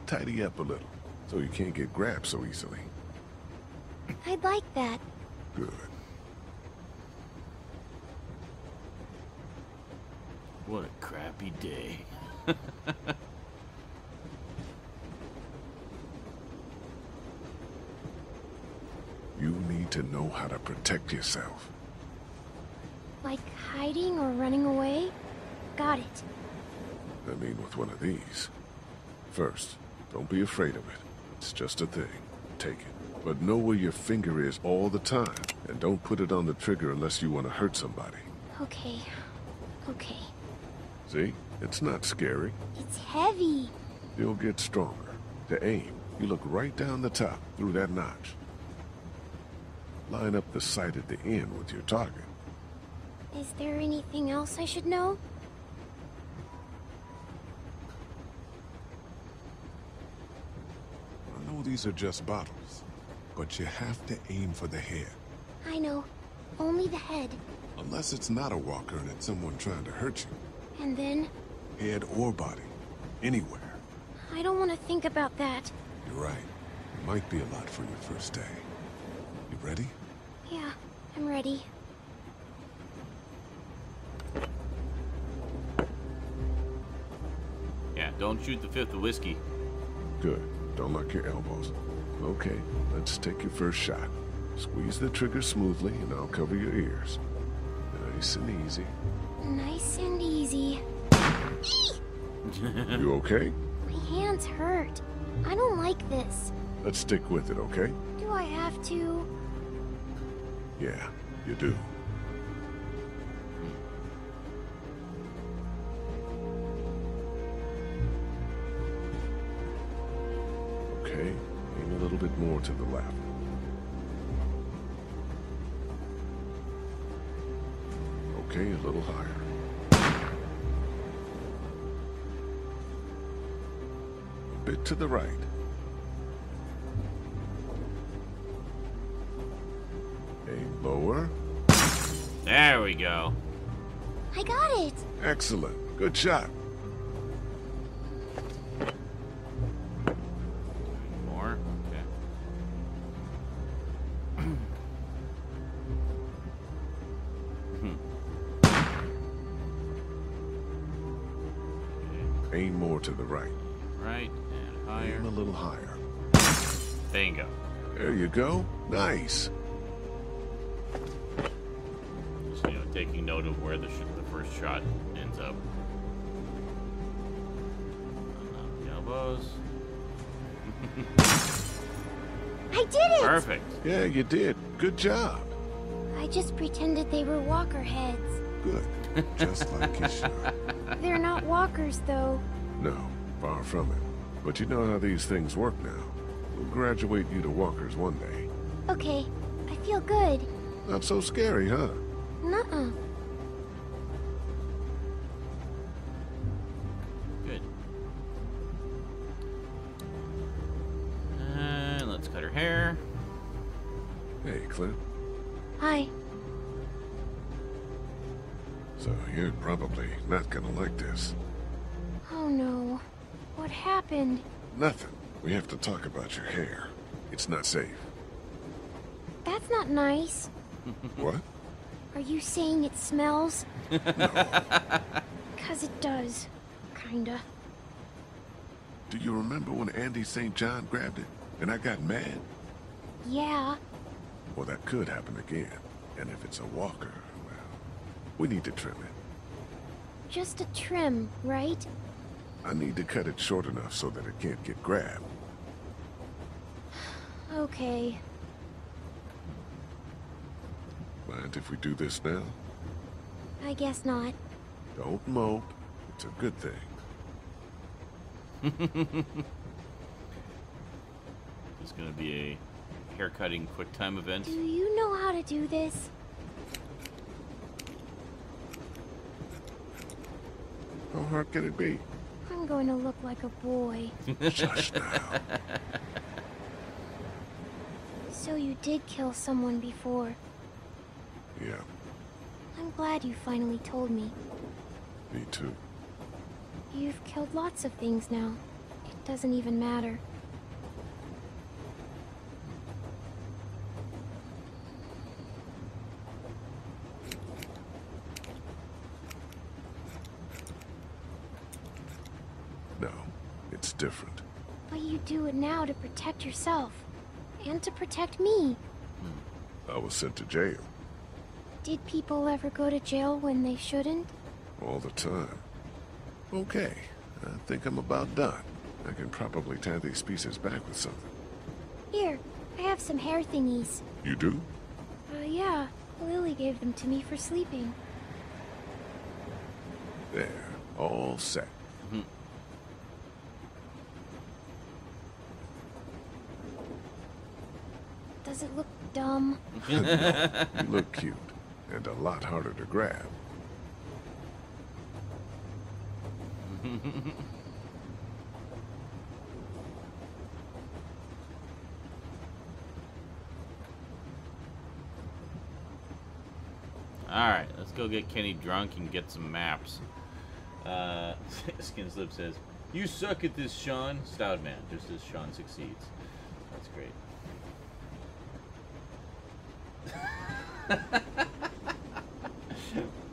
tidy up a little. So you can't get grabbed so easily. I'd like that. Good. What a crappy day. You need to know how to protect yourself. Like hiding or running away? Got it. I mean with one of these. First, don't be afraid of it. It's just a thing. Take it. But know where your finger is all the time. And don't put it on the trigger unless you want to hurt somebody. Okay. Okay. See? It's not scary. It's heavy. You'll get stronger. To aim, you look right down the top through that notch. Line up the sight at the end with your target. Is there anything else I should know? I know these are just bottles, but you have to aim for the head. I know. Only the head. Unless it's not a walker and it's someone trying to hurt you. And then? Head or body. Anywhere. I don't want to think about that. You're right. It might be a lot for your first day. You ready? Yeah, I'm ready. Yeah, don't shoot the fifth of whiskey. Good. Don't lock your elbows. Okay, let's take your first shot. Squeeze the trigger smoothly and I'll cover your ears. Nice and easy. Nice and easy. You okay? My hands hurt. I don't like this. Let's stick with it, okay? Do I have to? Yeah, you do. Okay, aim a little bit more to the left. Okay, a little higher. A bit to the right. Aim lower. There we go. I got it. Excellent. Good shot. More. Okay. Aim more to the right. Right and higher. Aim a little higher. There you go. There you go. Nice. Just, you know, taking note of where the, sh the first shot ends up. The elbows. I did it. Perfect. Yeah, you did. Good job. I just pretended they were walker heads. Good. Just like you should. They're not walkers, though. No, far from it. But you know how these things work now. We'll graduate you to walkers one day. Okay, I feel good. Not so scary, huh? Nuh-uh. Good. Uh, let's cut her hair. Hey, Clint. Hi. So you're probably not gonna like this. Oh no. What happened? Nothing. We have to talk about your hair. It's not safe. That's not nice. What? Are you saying it smells? No. Because it does. Kinda. Do you remember when Andy Saint John grabbed it and I got mad? Yeah. Well, that could happen again. And if it's a walker... we need to trim it. Just a trim, right? I need to cut it short enough so that it can't get grabbed. Okay. Mind if we do this now? I guess not. Don't mope. It's a good thing. It's gonna be a haircutting quick time event. Do you know how to do this? hard can it be? I'm going to look like a boy. Shush now. So you did kill someone before? Yeah. I'm glad you finally told me. Me too. You've killed lots of things now. It doesn't even matter. No, it's different. But you do it now to protect yourself. And to protect me. I was sent to jail. Did people ever go to jail when they shouldn't? All the time. Okay, I think I'm about done. I can probably tie these pieces back with something. Here, I have some hair thingies. You do? Uh, yeah. Lily gave them to me for sleeping. There, all set. Mm-hmm. Does it look dumb? No, you look cute. And a lot harder to grab. Alright, let's go get Kenny drunk and get some maps. Uh, Skin Slip says, "You suck at this, Sean." Stout man, just as Sean succeeds. That's great.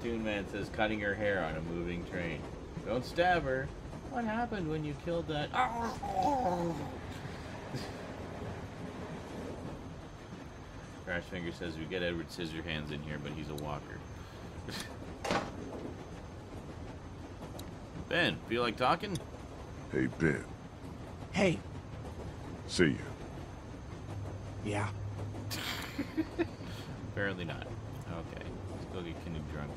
Toon Man says, "Cutting her hair on a moving train. Don't stab her. What happened when you killed that?" Crashfinger says, "We get Edward Scissorhands in here, but he's a walker." Ben, feel like talking? Hey, Ben. Hey. See you. Yeah. Apparently not. Okay. Let's go get Kenny drunk.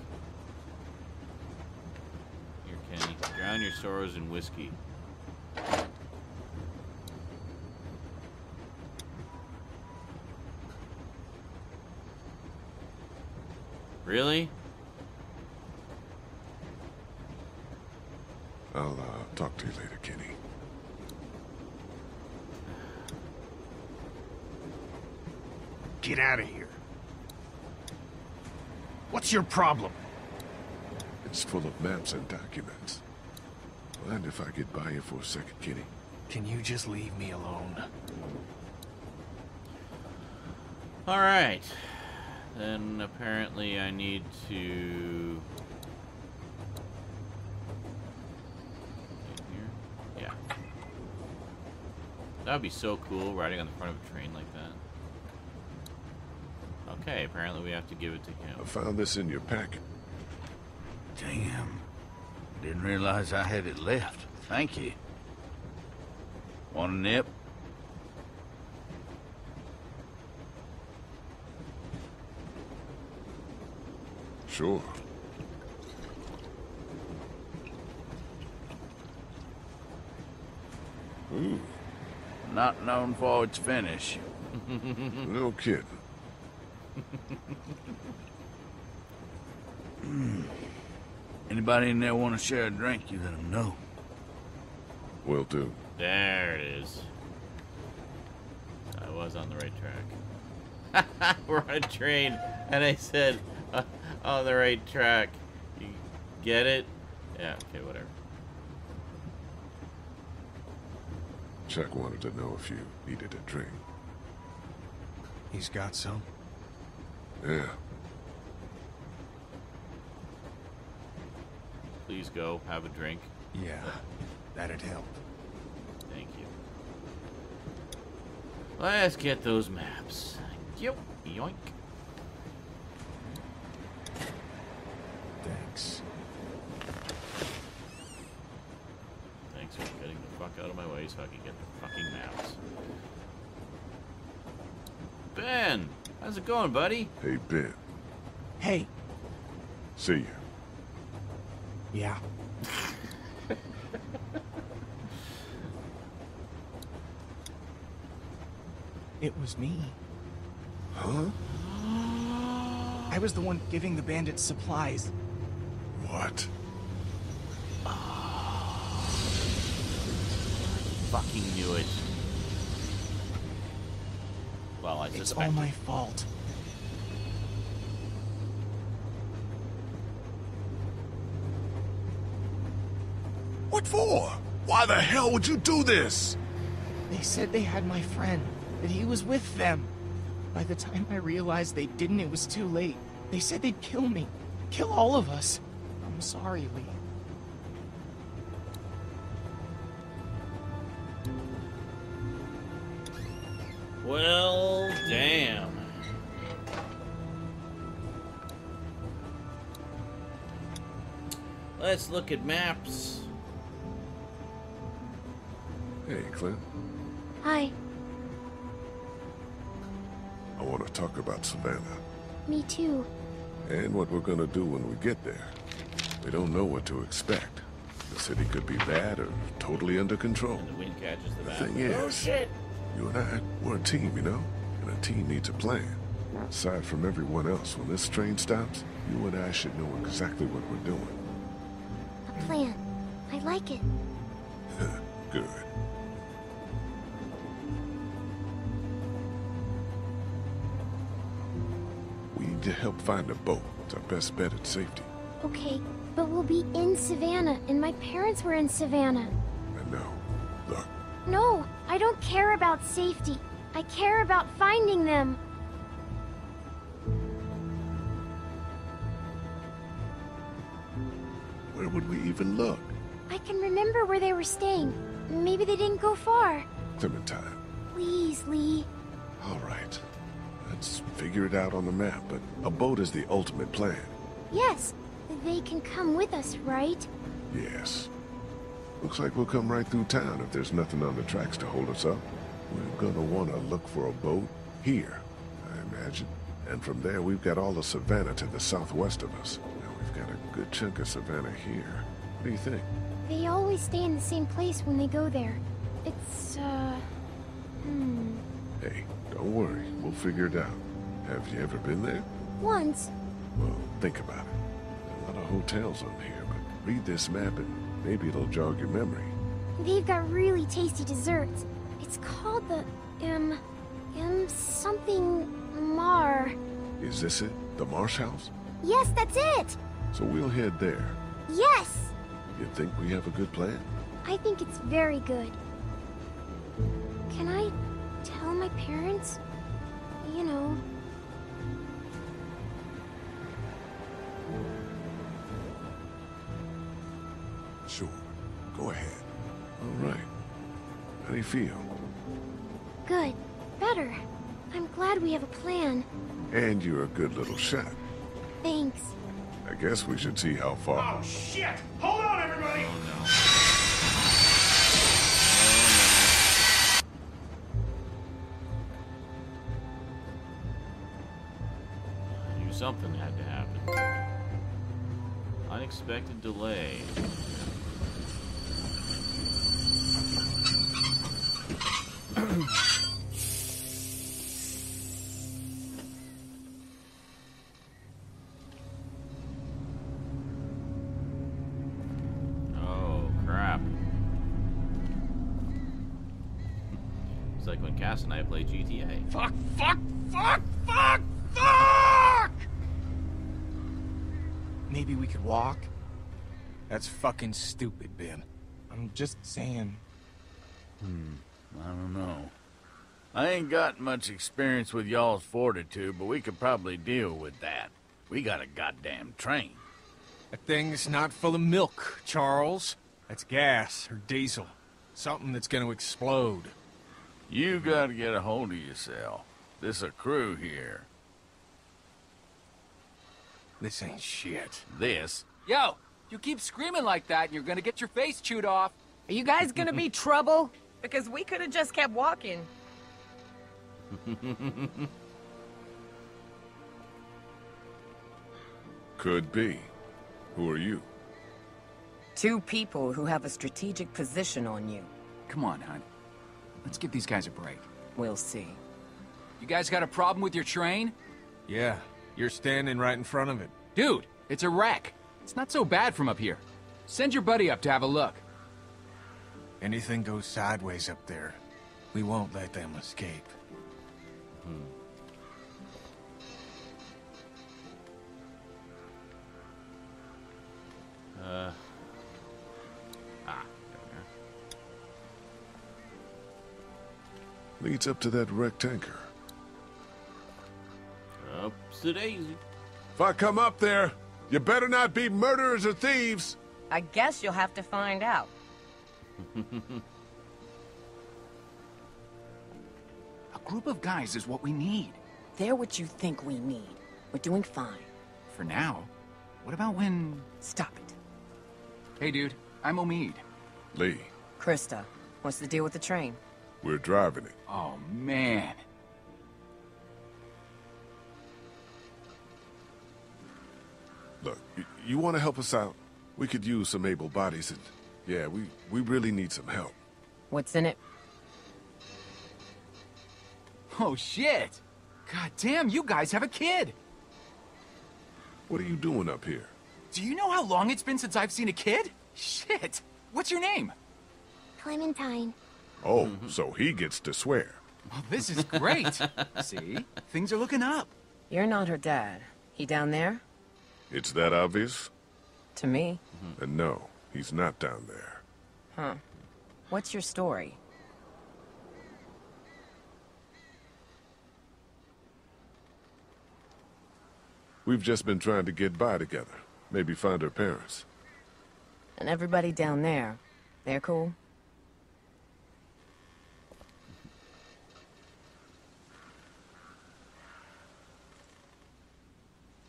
Kenny, drown your sorrows in whiskey. Really? I'll uh, talk to you later, Kenny. Get out of here. What's your problem? It's full of maps and documents. Mind if I get by you for a second, Kenny? Can you just leave me alone? Alright. Then apparently I need to... Here? Yeah. That would be so cool, riding on the front of a train like that. Okay, apparently we have to give it to him. I found this in your packet. Damn. Didn't realize I had it left. Thank you. Want a nip? Sure. Ooh. Not known for its finish. No kidding. Mm. Anybody in there want to share a drink, you let them know. Will do. There it is. I was on the right track. We're on a train, and I said, uh, on the right track. You get it? Yeah, okay, whatever. Chuck wanted to know if you needed a drink. He's got some? Yeah. Please go, have a drink. Yeah, that'd help. Thank you. Let's get those maps. Yoink. Yoink. Thanks. Thanks for getting the fuck out of my way so I can get the fucking maps. Ben! How's it going, buddy? Hey, Ben. Hey. See you. Yeah. It was me. Huh? I was the one giving the bandits supplies. What? Uh. fucking knew it. Well, I suspected. It's all my fault. What for? Why the hell would you do this? They said they had my friend, that he was with them. By the time I realized they didn't, it was too late. They said they'd kill me. Kill all of us. I'm sorry, Lee. Well, damn. Let's look at maps. Hey, Clint. Hi. I want to talk about Savannah. Me too. And what we're gonna do when we get there. We don't know what to expect. The city could be bad or totally under control. And the wind catches the, the thing is, oh, shit. You and I, we're a team, you know? And a team needs a plan. Aside from everyone else, when this train stops, you and I should know exactly what we're doing. A plan. I like it. Good. We need to help find a boat. It's our best bet at safety. Okay, but we'll be in Savannah, and my parents were in Savannah. I know. Look. No, I don't care about safety. I care about finding them. Where would we even look? I can remember where they were staying. Maybe they didn't go far. Clementine. Please, Lee. All right. Let's figure it out on the map, but a boat is the ultimate plan. Yes. They can come with us, right? Yes. Looks like we'll come right through town if there's nothing on the tracks to hold us up. We're gonna wanna look for a boat here, I imagine. And from there, we've got all of Savannah to the southwest of us. Now we've got a good chunk of Savannah here. What do you think? They always stay in the same place when they go there. It's, uh... Hmm... Hey, don't worry. We'll figure it out. Have you ever been there? Once. Well, think about it. There are a lot of hotels on here, but read this map and maybe it'll jog your memory. They've got really tasty desserts. It's called the... M... M... something... Mar... Is this it? The Marsh House? Yes, that's it! So we'll head there. Yes! You think we have a good plan? I think it's very good. Can I tell my parents? You know... Sure. Go ahead. All right. How do you feel? Good. Better. I'm glad we have a plan. And you're a good little shot. Thanks. I guess we should see how far... Oh, shit! Hold on, everybody! Oh, no. I knew something had to happen. Unexpected delay. And I play G T A. Fuck, fuck, fuck, fuck, fuck! Maybe we could walk? That's fucking stupid, Ben. I'm just saying. Hmm, I don't know. I ain't got much experience with y'all's fortitude, but we could probably deal with that. We got a goddamn train. That thing's not full of milk, Charles. That's gas or diesel. Something that's gonna explode. You gotta get a hold of yourself. This a crew here. This ain't shit. This? Yo! You keep screaming like that and you're gonna get your face chewed off. Are you guys gonna be trouble? Because we could have just kept walking. Could be. Who are you? Two people who have a strategic position on you. Come on, hon. Let's give these guys a break. We'll see. You guys got a problem with your train? Yeah, you're standing right in front of it. Dude, it's a wreck. It's not so bad from up here. Send your buddy up to have a look. Anything goes sideways up there, we won't let them escape. Hmm. Uh. Ah, down there. Leads up to that wrecked tanker. Up's a daisy. If I come up there, you better not be murderers or thieves. I guess you'll have to find out. A group of guys is what we need. They're what you think we need. We're doing fine. For now. What about when... Stop it. Hey, dude. I'm Omid. Lee. Krista. What's the deal with the train? We're driving it. Oh, man. Look, you want to help us out? We could use some able bodies and... Yeah, we, we really need some help. What's in it? Oh, shit! God damn, you guys have a kid! What are you doing up here? Do you know how long it's been since I've seen a kid? Shit! What's your name? Clementine. Oh, mm-hmm. So he gets to swear. Well, this is great! See? Things are looking up. You're not her dad. He down there? It's that obvious? To me. Mm-hmm. And no. He's not down there. Huh. What's your story? We've just been trying to get by together. Maybe find her parents. And everybody down there, they're cool?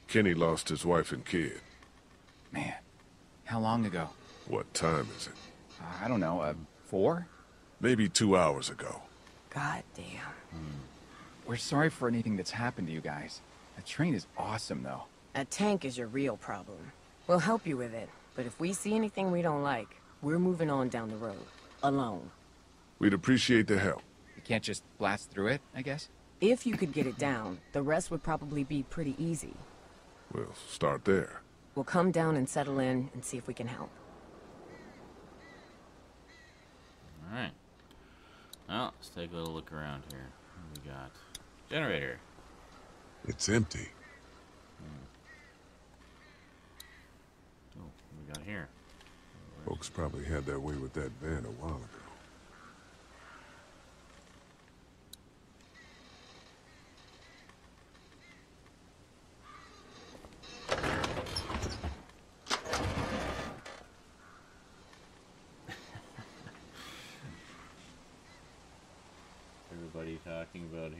Kenny lost his wife and kid. Man, how long ago? What time is it? Uh, I don't know, uh, four? Maybe two hours ago. God damn. Mm. We're sorry for anything that's happened to you guys. That train is awesome, though. A tank is your real problem. We'll help you with it, but if we see anything we don't like, we're moving on down the road. Alone. We'd appreciate the help. You can't just blast through it, I guess? If you could get it down, the rest would probably be pretty easy. We'll start there. We'll come down and settle in and see if we can help. Alright. Well, let's take a little look around here. What do we got? Generator. It's empty. Hmm. Oh, what do we got here? Folks probably had their way with that van a while ago. Talking about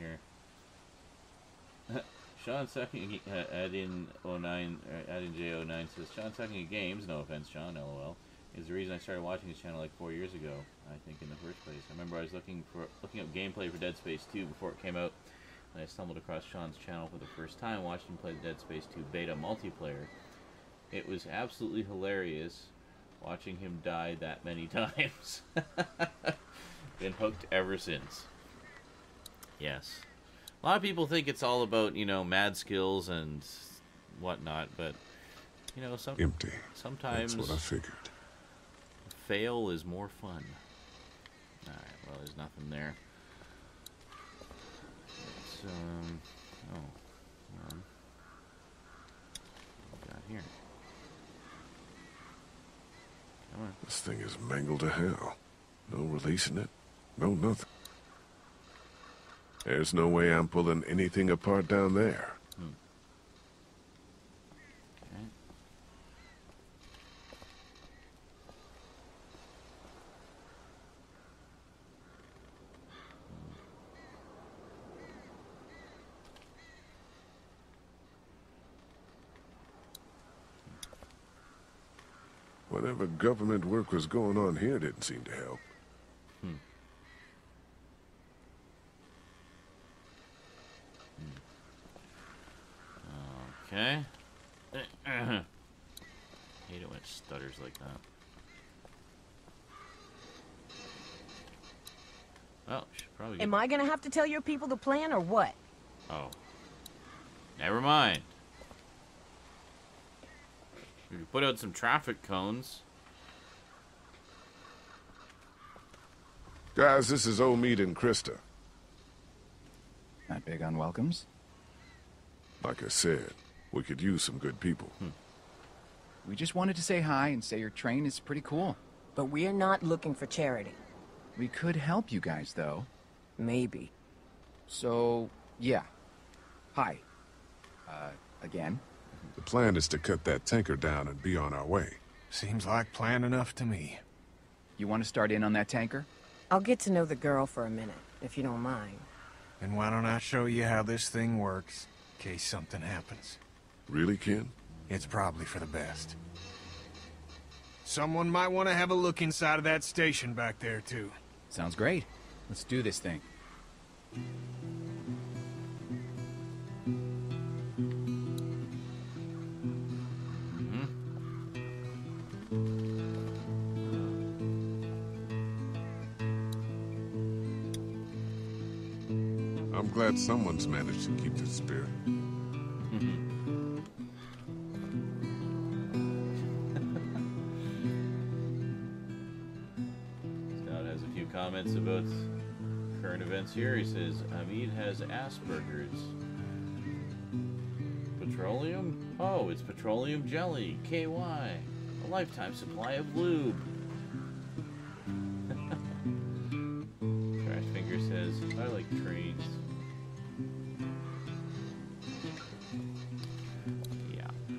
here. Sean sucking uh, add in oh nine uh, add in J oh nine says Sean sucking games, no offense Sean, lol, is the reason I started watching his channel like four years ago, I think in the first place. I remember I was looking for looking up gameplay for Dead Space two before it came out, and I stumbled across Sean's channel for the first time, watched him play Dead Space two beta multiplayer. It was absolutely hilarious watching him die that many times. Been hooked ever since. Yes. A lot of people think it's all about, you know, mad skills and whatnot, but, you know, some, Empty. sometimes That's what I figured. Fail is more fun. Alright, well, there's nothing there. It's, um, oh, what do we got here? Come on. This thing is mangled to hell. No releasing it, no nothing. There's no way I'm pulling anything apart down there. Hmm. Okay. Whatever government work was going on here didn't seem to help. Hmm. Okay. I hate it when it stutters like that. Well, should probably get... Am I gonna have to tell your people the plan or what? Oh. Never mind. We could put out some traffic cones. Guys, this is Old Meat and Krista. Not big on welcomes? Like I said, we could use some good people. Hmm. We just wanted to say hi and say your train is pretty cool. But we're not looking for charity. We could help you guys, though. Maybe. So, yeah. Hi. Uh, again? The plan is to cut that tanker down and be on our way. Seems like plan enough to me. You want to start in on that tanker? I'll get to know the girl for a minute, if you don't mind. Then why don't I show you how this thing works, in case something happens. Really, Ken? It's probably for the best. Someone might want to have a look inside of that station back there, too. Sounds great. Let's do this thing. I'm glad someone's managed to keep this spirit. Scott has a few comments about current events here. He says, Hamid has Asperger's. Petroleum? Oh, it's petroleum jelly. K Y. A lifetime supply of lube. Trash Finger says, I like trains.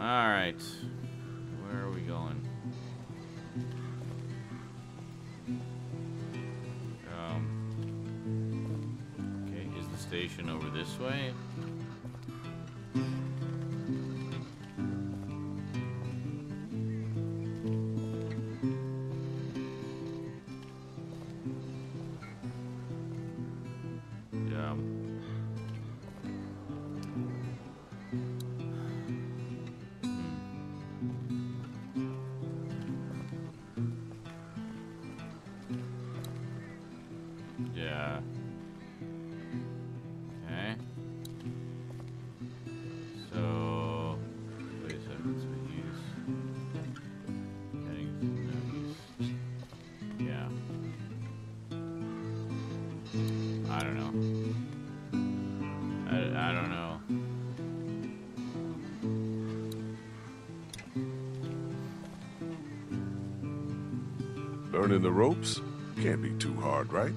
All right, where are we going? Um, okay, is the station over this way? Learning the ropes? Can't be too hard, right?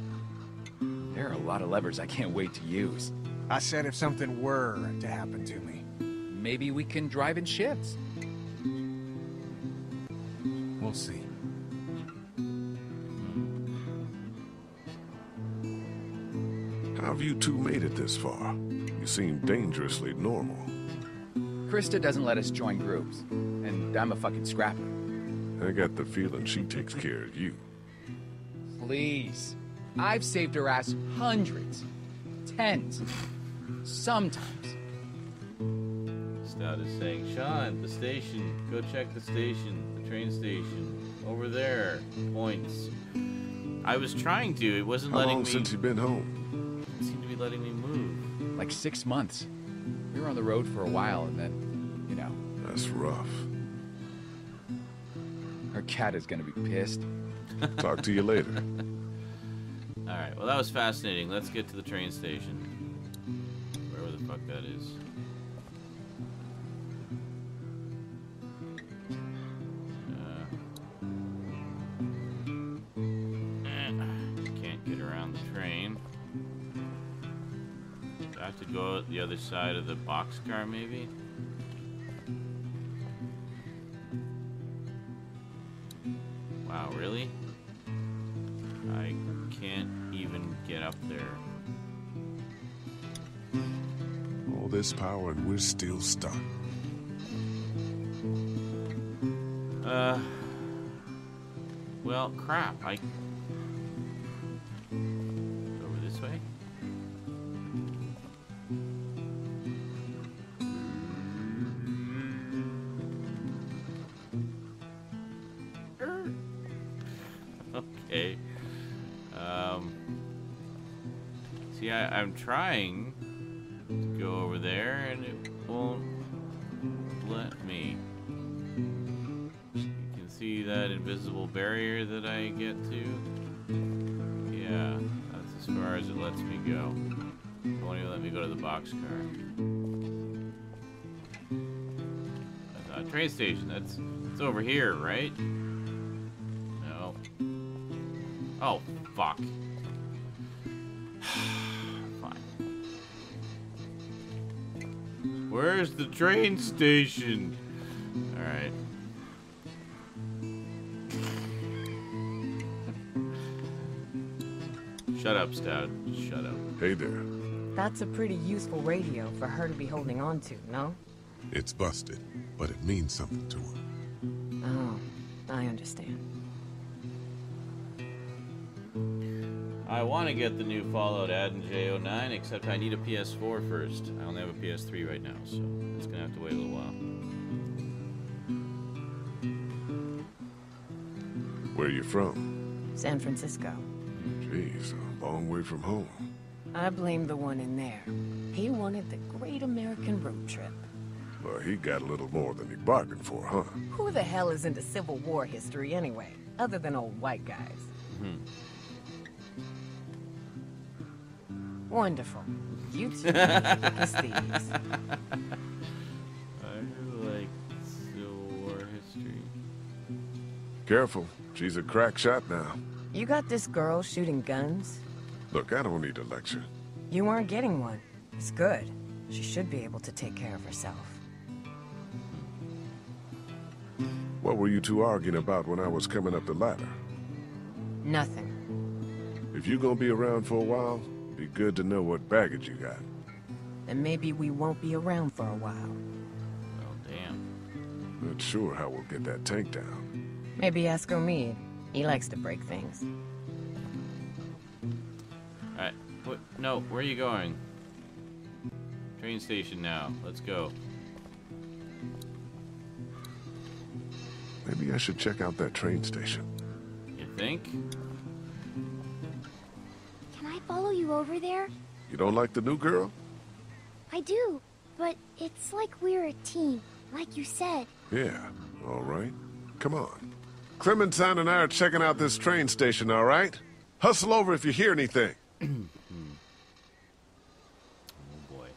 There are a lot of levers I can't wait to use. I said if something were to happen to me. Maybe we can drive in shifts. We'll see. How have you two made it this far? You seem dangerously normal. Krista doesn't let us join groups, and I'm a fucking scrapper. I got the feeling she takes care of you. Please. I've saved her ass hundreds. Tens. Sometimes. Stout is saying, Sean, the station. Go check the station. The train station. Over there. Points. I was trying to. It wasn't How letting me... How long since you've been home? It didn't seem to be letting me move. Like six months. We were on the road for a while and then, you know... That's rough. Her cat is going to be pissed. Talk to you later. All right. Well, that was fascinating. Let's get to the train station. Wherever the fuck that is. Uh, can't get around the train. Do I have to go the other side of the boxcar, maybe? Wow, really? I can't even get up there. All this power and we're still stuck. Uh... Well, crap, I... Over this way? I'm trying to go over there, and it won't let me. You can see that invisible barrier that I get to. Yeah, Yeah, that's as far as it lets me go. It won't even let me go to the boxcar. Uh, train station, that's it's over here, right? No. Oh, fuck. Fine. Where's the train station? Alright. Shut up, Stout. Shut up. Hey there. That's a pretty useful radio for her to be holding on to, no? It's busted, but it means something to her. Oh, I understand. I want to get the new Fallout ad in J oh nine, except I need a P S four first. I only have a P S three right now, so it's going to have to wait a little while. Where are you from? San Francisco. Jeez, a long way from home. I blame the one in there. He wanted the great American road trip. Well, he got a little more than he bargained for, huh? Who the hell is into Civil War history anyway, other than old white guys? Mm-hmm. Wonderful. You two are the thieves. I like Civil War history. Careful. She's a crack shot now. You got this girl shooting guns? Look, I don't need a lecture. You aren't getting one. It's good. She should be able to take care of herself. What were you two arguing about when I was coming up the ladder? Nothing. If you're gonna be around for a while, it'd be good to know what baggage you got. Then maybe we won't be around for a while. Well, damn. Not sure how we'll get that tank down. Maybe ask Omid. He likes to break things. Alright. What? No, where are you going? Train station now. Let's go. Maybe I should check out that train station. You think? Can I follow you over there? You don't like the new girl? I do, but it's like we're a team, like you said. Yeah, alright. Come on. Clementine and I are checking out this train station, all right? Hustle over if you hear anything. Oh, boy.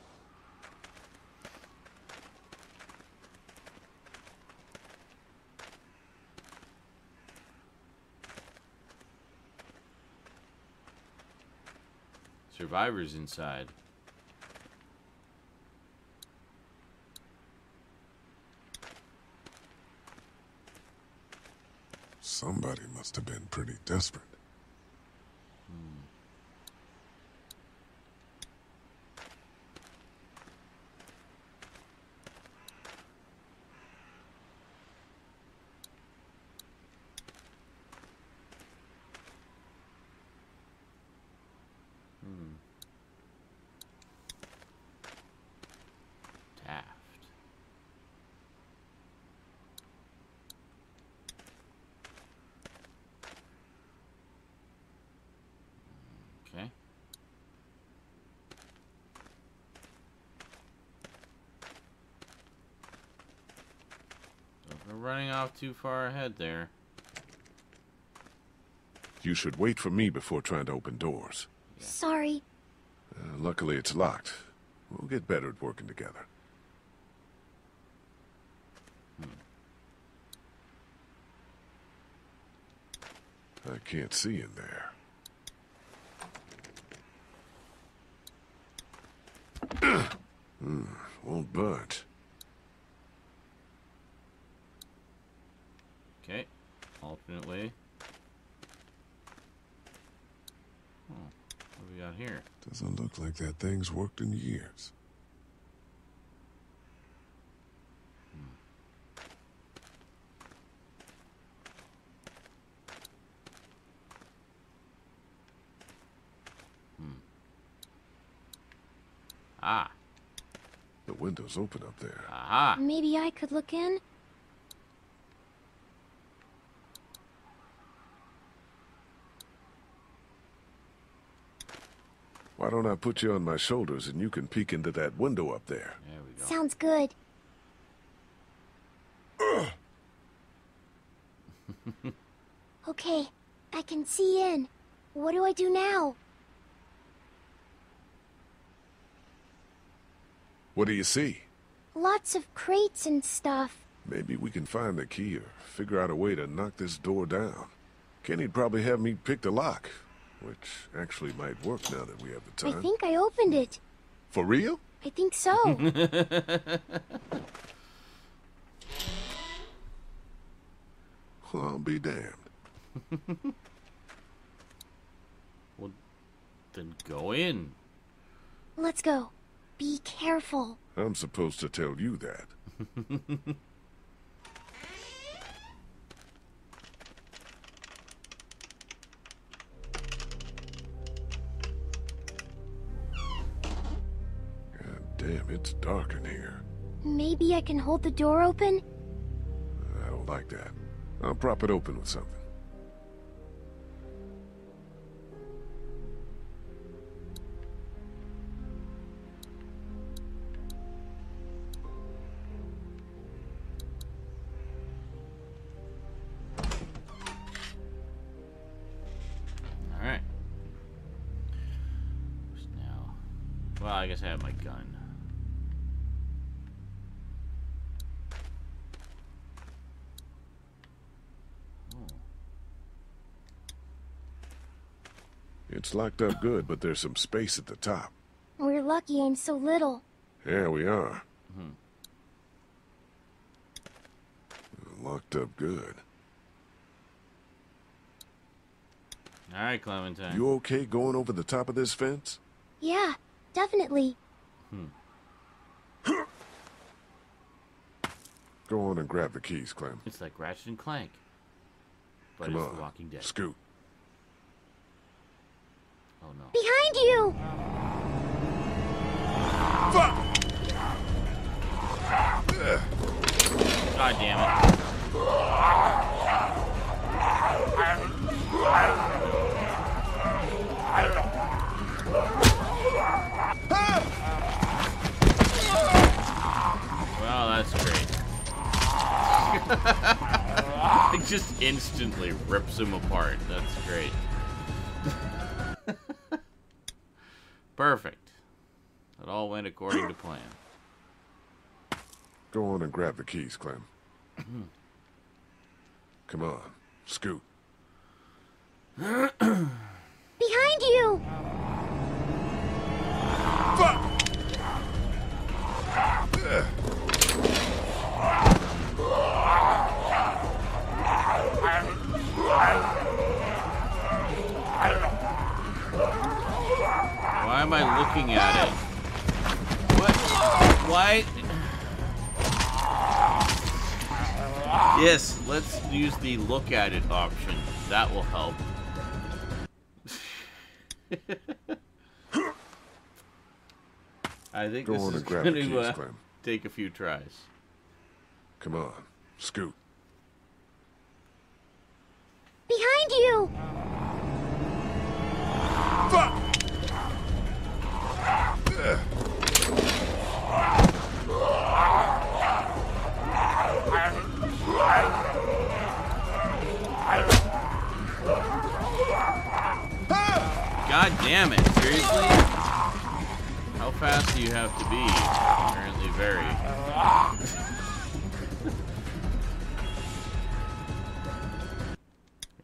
Survivors inside. Somebody must have been pretty desperate. Hmm. Running off too far ahead there. You should wait for me before trying to open doors. Yeah. Sorry. Uh, luckily it's locked. We'll get better at working together. Hmm. I can't see in there. Hmm, won't budge. Okay, alternate way. Oh, what do we got here? Doesn't look like that thing's worked in years. Hmm. Hmm. Ah. The window's open up there. Aha. Maybe I could look in? Why don't I put you on my shoulders and you can peek into that window up there? There we go. Sounds good. Okay, I can see in. What do I do now? What do you see? Lots of crates and stuff. Maybe we can find the key or figure out a way to knock this door down. Kenny'd probably have me pick the lock, which actually might work now that we have the time. I think I opened it. For real? I think so. Well, I'll be damned. Well, then go in. Let's go. Be careful. I'm supposed to tell you that. God damn, it's dark in here. Maybe I can hold the door open? I don't like that. I'll prop it open with something. I guess I have my gun. Oh. It's locked up good, but there's some space at the top. We're lucky I'm so little. Yeah, we are. Mm-hmm. Locked up good. All right, Clementine. You okay going over the top of this fence? Yeah. Definitely. Hmm. Go on and grab the keys, Clem. It's like Ratchet and Clank. But Come it's on. The Walking Dead. Scoot. Oh no. Behind you! Fuck! God damn it. It just instantly rips him apart. That's great. Perfect. It all went according to plan. Go on and grab the keys, Clem. Come on, scoot. Behind you! Fuck! Why am I looking at it? What? Why? Yes, let's use the look at it option. That will help. I think Go this is going to uh, take a few tries. Come on, scoot. Behind you! Fuck! God damn it, seriously? How fast do you have to be? Apparently very.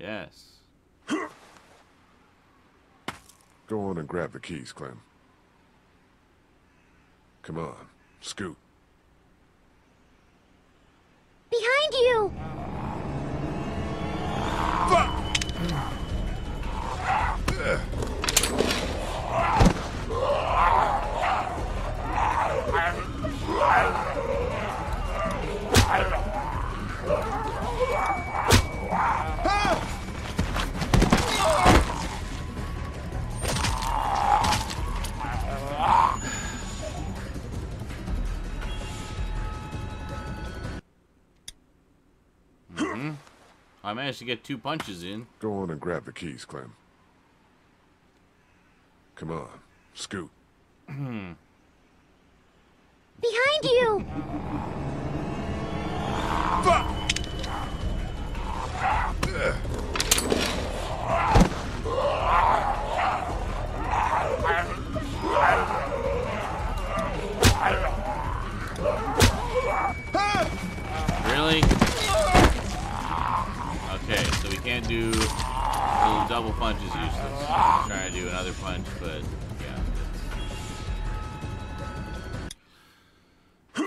Yes. Go on and grab the keys, Clem. Come on, scoot. Behind you! Fuck! I managed to get two punches in. Go on and grab the keys, Clem. Come on, scoot. Behind you! Fuck!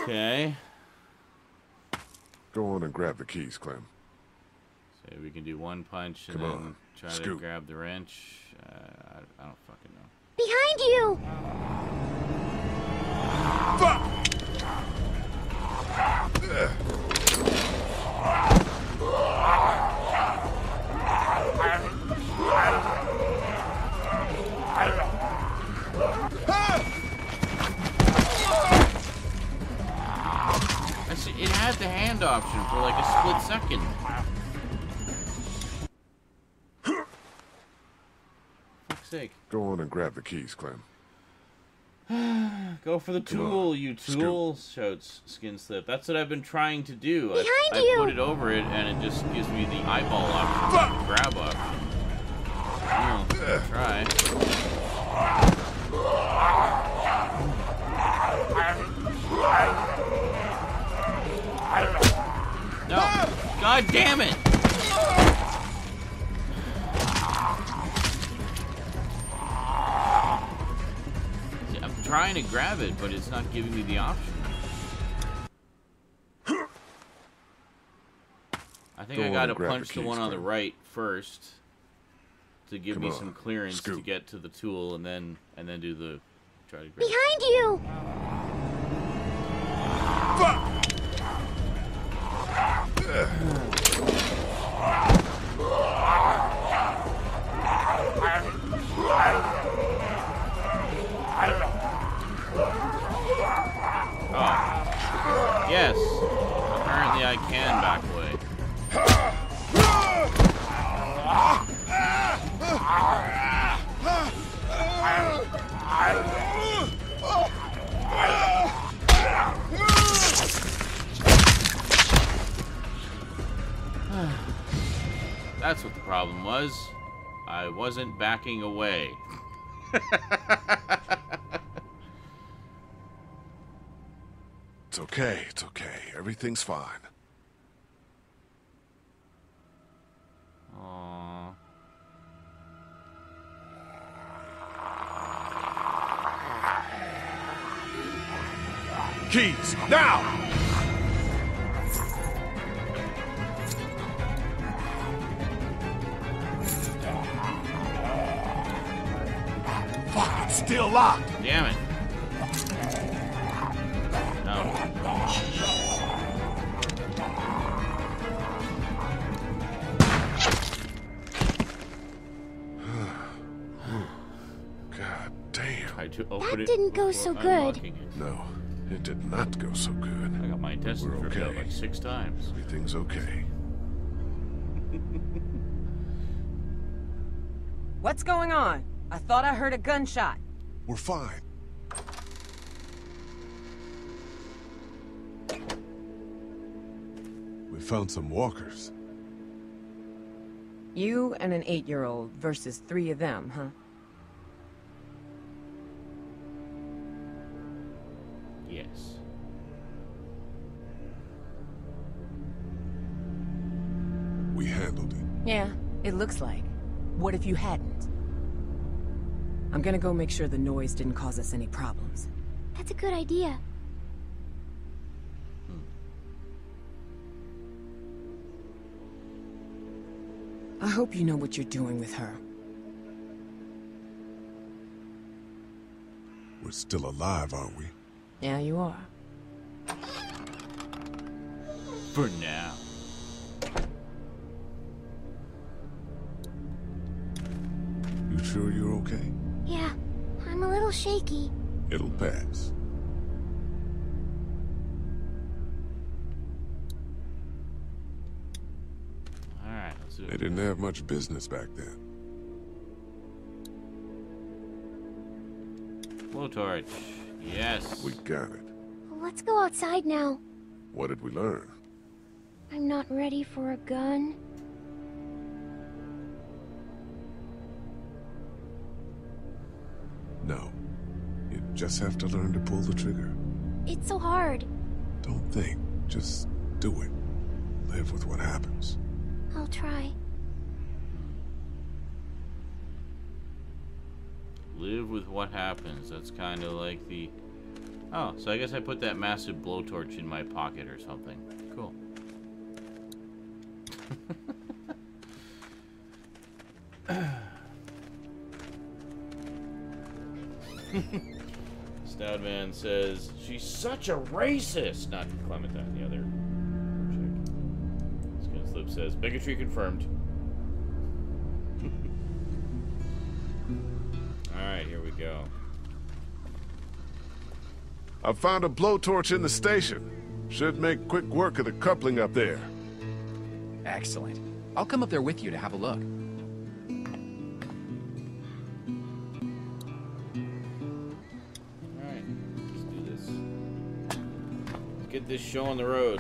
Okay. Go on and grab the keys, Clem. So we can do one punch and Come then on. try Scoop. to grab the wrench. Uh, I, I don't fucking know. Behind you! That's, it had the hand option for like a split second. Sake. Go on and grab the keys, Clem. Go for the tool, you tool, shouts Skin Slip. That's what I've been trying to do. Behind I, you. I put it over it, and it just gives me the eyeball option, the grab option. Oh, I'll try. No! God damn it! Trying to grab it, but it's not giving me the option. I think Go I gotta punch the, keys, the one on the right first to give Come me on. some clearance Scoop. to get to the tool, and then and then do the try to grab behind it. you. Oh. Yes. Apparently I can back away. That's what the problem was. I wasn't backing away. It's okay, it's okay. Everything's fine. Aww. Keys, now! Fuck, it's still locked! Damn it. That didn't go so good. It. No, it did not go so good. I got my intestines okay. ripped out like six times. Everything's okay. What's going on? I thought I heard a gunshot. We're fine. We found some walkers. You and an eight-year-old versus three of them, huh? Yes. We handled it. Yeah, it looks like. What if you hadn't? I'm gonna go make sure the noise didn't cause us any problems. That's a good idea. Hmm. I hope you know what you're doing with her. We're still alive, aren't we? Yeah, you are. For now. You sure you're okay? Yeah, I'm a little shaky. It'll pass. All right, let's do it. They didn't have much business back then. Blowtorch. Yes. We got it. Let's go outside now. What did we learn? I'm not ready for a gun. No. You just have to learn to pull the trigger. It's so hard. Don't think. Just do it. Live with what happens. I'll try. Live with what happens. That's kind of like the Oh, so I guess I put that massive blowtorch in my pocket or something. Cool. Stoudman says, she's such a racist! Not Clementine, the other chick. Skinslip says, bigotry confirmed. Alright, here we go. I found a blowtorch in the station. Should make quick work of the coupling up there. Excellent. I'll come up there with you to have a look. Alright, let's do this. Let's get this show on the road.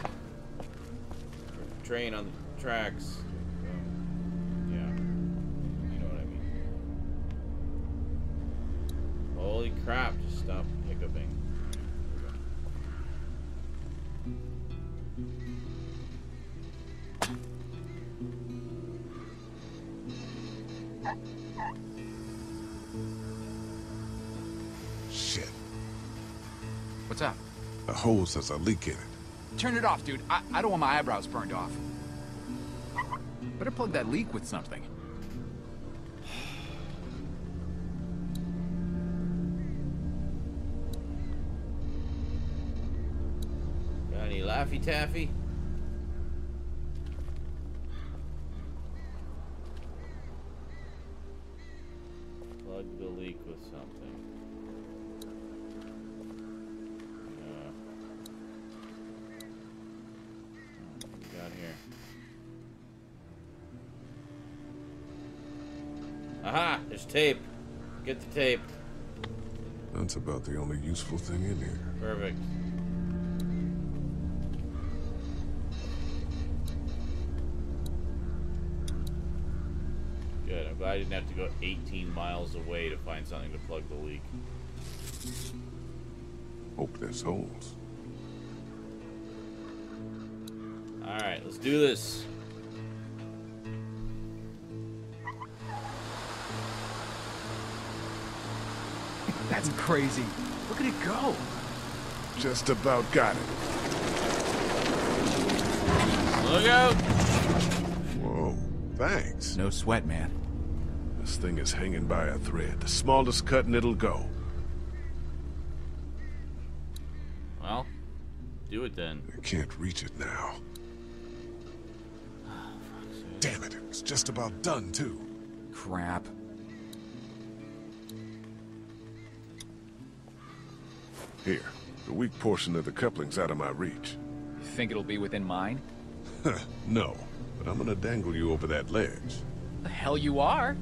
Train on the tracks. Yeah. You know what I mean. Holy crap, just stop hiccuping. Shit. What's up? The hose has a leak in it. Turn it off, dude. I, I don't want my eyebrows burned off. Better plug that leak with something. Got any Laffy Taffy? Tape. Get the tape. That's about the only useful thing in here. Perfect. Good. I'm glad I didn't have to go eighteen miles away to find something to plug the leak. Hope this holds. Alright, let's do this. That's crazy. Look at it go. Just about got it. Look out. Whoa. Thanks. No sweat, man. This thing is hanging by a thread. The smallest cut and it'll go. Well, do it then. I can't reach it now. Oh, fuck's sake. Damn it. It's just about done, too. Crap. Here, the weak portion of the coupling's out of my reach. You think it'll be within mine? No, but I'm gonna dangle you over that ledge. The hell you are?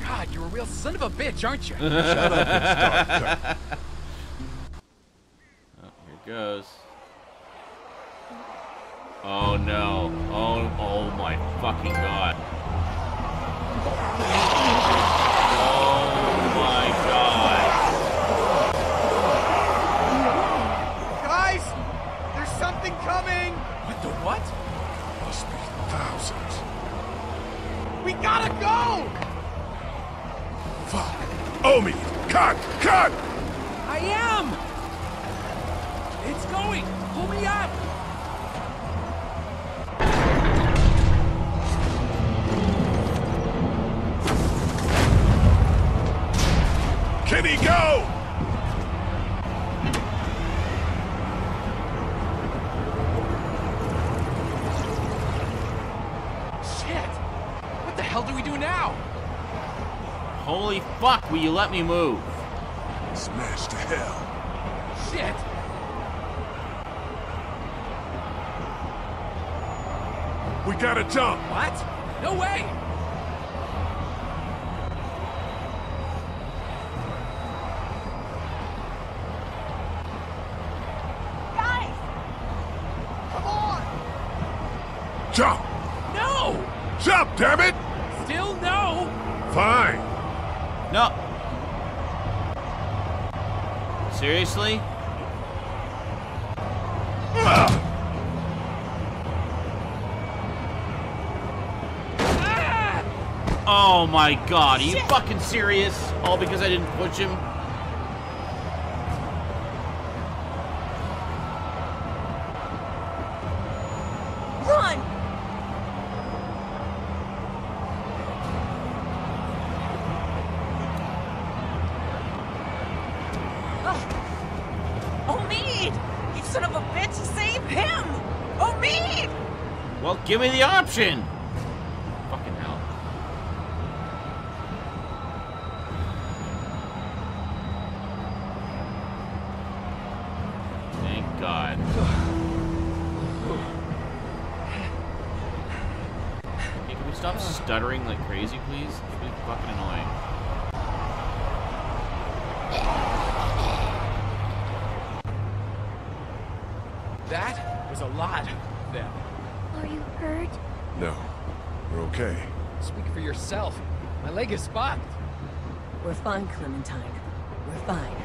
God, you're a real son of a bitch, aren't you? Shut up and start. Oh, here it goes. Oh no. Oh, oh my fucking god. Coming! What the what? Must be thousands. We gotta go! Fuck. Omi! Cut! Cut! I am! It's going! Pull me up! Can he go? Holy fuck, will you let me move? Smash to hell. Shit! We gotta jump! What? No way! Guys! Come on! Jump! No! Jump, damn it! Still no! Fine! No. Seriously? Ah. Ah. Oh my god, are you Shit. fucking serious? All because I didn't push him? Run! Oh, Omid! You son of a bitch, save him! Omid! Well, give me the option! Stuttering like crazy, please. It's really fucking annoying. That was a lot, then. Are you hurt? No, we're okay. Speak for yourself. My leg is fucked. We're fine, Clementine. We're fine.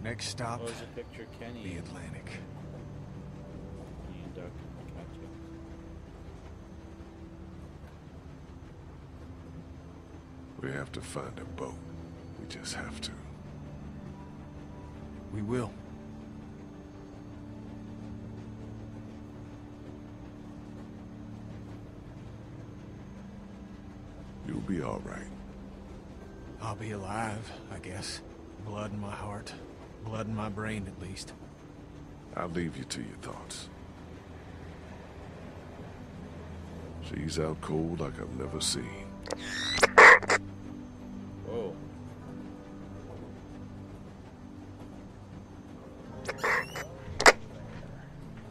Next stop, oh, a picture, Kenny. The Atlantic. Kenny we have to find a boat. We just have to. We will. You'll be all right. I'll be alive, I guess. Blood in my heart. Blood in my brain, at least. I'll leave you to your thoughts. She's out cold like I've never seen. Whoa.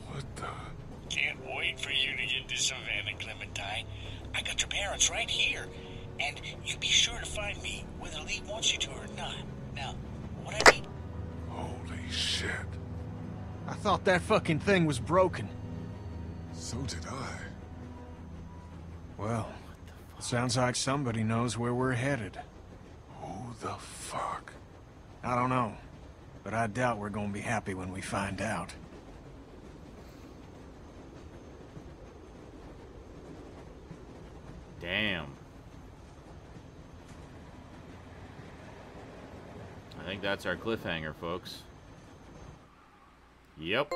What the? Can't wait for you to get to Savannah, Clementine. I got your parents right here. And you be sure to find me, whether Lee wants you to or not. Now, what I need... Holy shit. I thought that fucking thing was broken. So did I. Well, it sounds like somebody knows where we're headed. Who the fuck? I don't know, but I doubt we're gonna be happy when we find out. Damn. I think that's our cliffhanger, folks. Yep.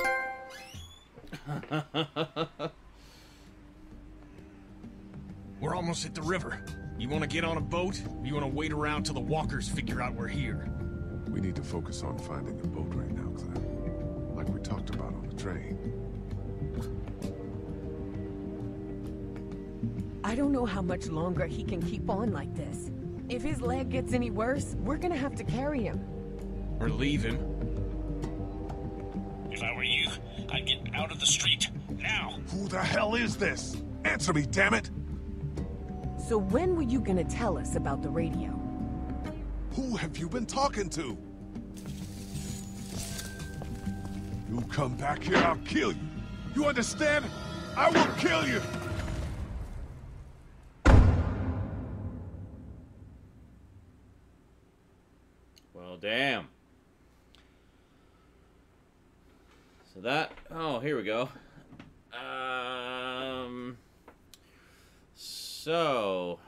We're almost at the river. You want to get on a boat? Or you want to wait around till the walkers figure out we're here? We need to focus on finding the boat right now, Clem. Like we talked about on the train. I don't know how much longer he can keep on like this. If his leg gets any worse, we're gonna have to carry him. Or leave him. If I were you, I'd get out of the street, now! Who the hell is this? Answer me, damn it! So when were you gonna tell us about the radio? Who have you been talking to? You come back here, I'll kill you! You understand? I will kill you! Damn. So that... Oh, here we go. Um... So...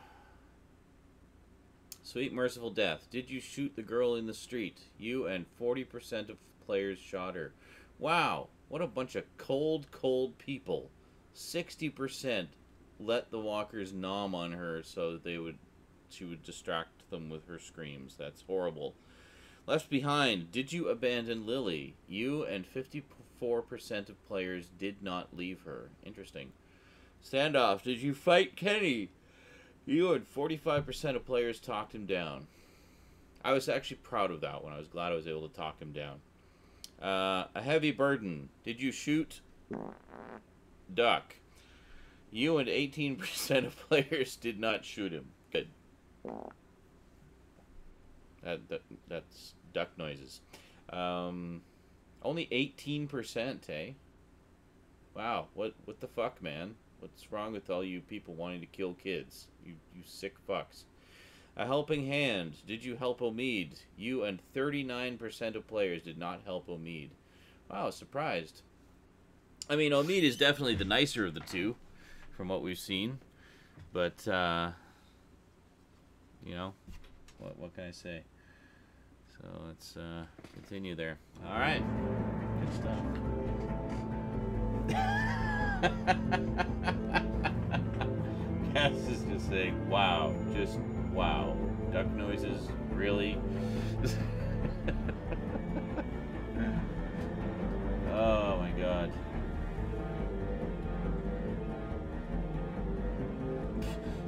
Sweet merciful death. Did you shoot the girl in the street? You and forty percent of players shot her. Wow. What a bunch of cold, cold people. sixty percent let the walkers nom on her so that they would she would distract them with her screams. That's horrible. Left Behind, did you abandon Lily? You and fifty-four percent of players did not leave her. Interesting. Standoff, did you fight Kenny? You and forty-five percent of players talked him down. I was actually proud of that one. I was glad I was able to talk him down. Uh, a Heavy Burden, did you shoot Duck? You and eighteen percent of players did not shoot him. Good. That, that, that's duck noises. Um, only eighteen percent, eh? Wow, what what the fuck, man? What's wrong with all you people wanting to kill kids? You you sick fucks. A Helping Hand. Did you help Omid? You and thirty-nine percent of players did not help Omid. Wow, surprised. I mean, Omid is definitely the nicer of the two, from what we've seen. But, uh, you know, what, what can I say? So let's uh, continue there. All right. Good stuff. Cass is just saying, wow, just wow. Duck noises, really? Oh my god.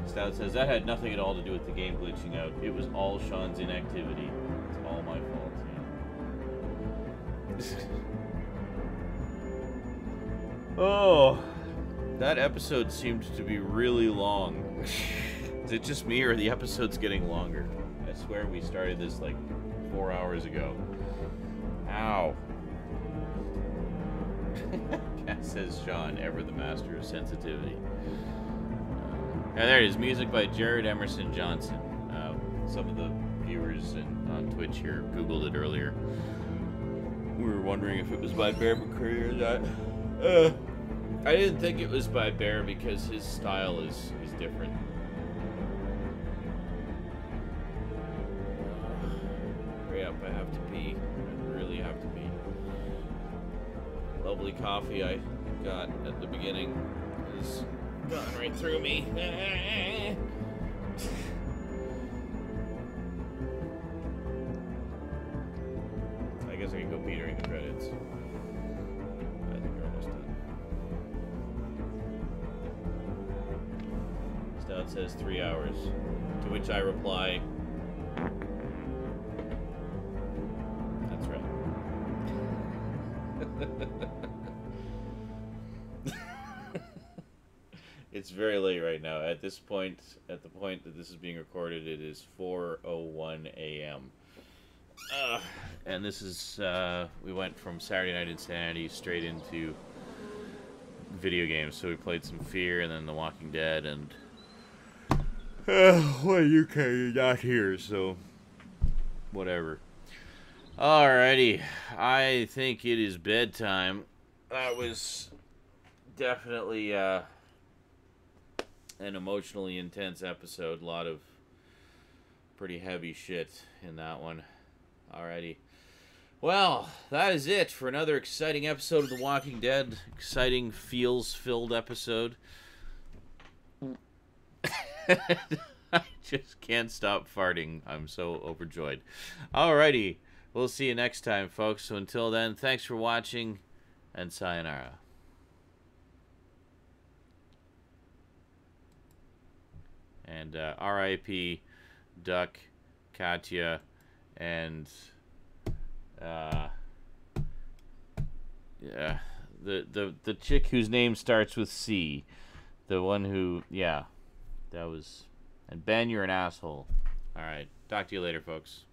Stout says, that had nothing at all to do with the game glitching out. It was all Sean's inactivity. It's all my fault, yeah. Oh, that episode seemed to be really long. Is it just me, or are the episodes getting longer? I swear we started this like four hours ago. Ow. Cat says, Sean, ever the master of sensitivity. And there it is, music by Jared Emerson Johnson. Uh, some of the viewers in, on Twitch here Googled it earlier. We were wondering if it was by Bear McCreary or not. Uh, I didn't think it was by Bear because his style is, is different. Hurry up, I have to pee. I really have to pee. Lovely coffee I got at the beginning is gone right through me. I guess I can go pee during the credits. I think we're almost done. Stout says three hours, to which I reply, that's right. It's very late right now. At this point, at the point that this is being recorded, it is four oh one A M Uh, and this is, uh, we went from Saturday Night Insanity straight into video games. So we played some Fear and then The Walking Dead and... Uh, well, you can't, you're not here, so... Whatever. Alrighty. I think it is bedtime. That was definitely, uh... an emotionally intense episode. A lot of pretty heavy shit in that one. Alrighty. Well, that is it for another exciting episode of The Walking Dead. Exciting, feels-filled episode. I just can't stop farting. I'm so overjoyed. Alrighty. We'll see you next time, folks. So until then, thanks for watching, and sayonara. And uh, R I P Duck, Katya, and uh, yeah, the the the chick whose name starts with C, the one who yeah, that was. And Ben, you're an asshole. All right, talk to you later, folks.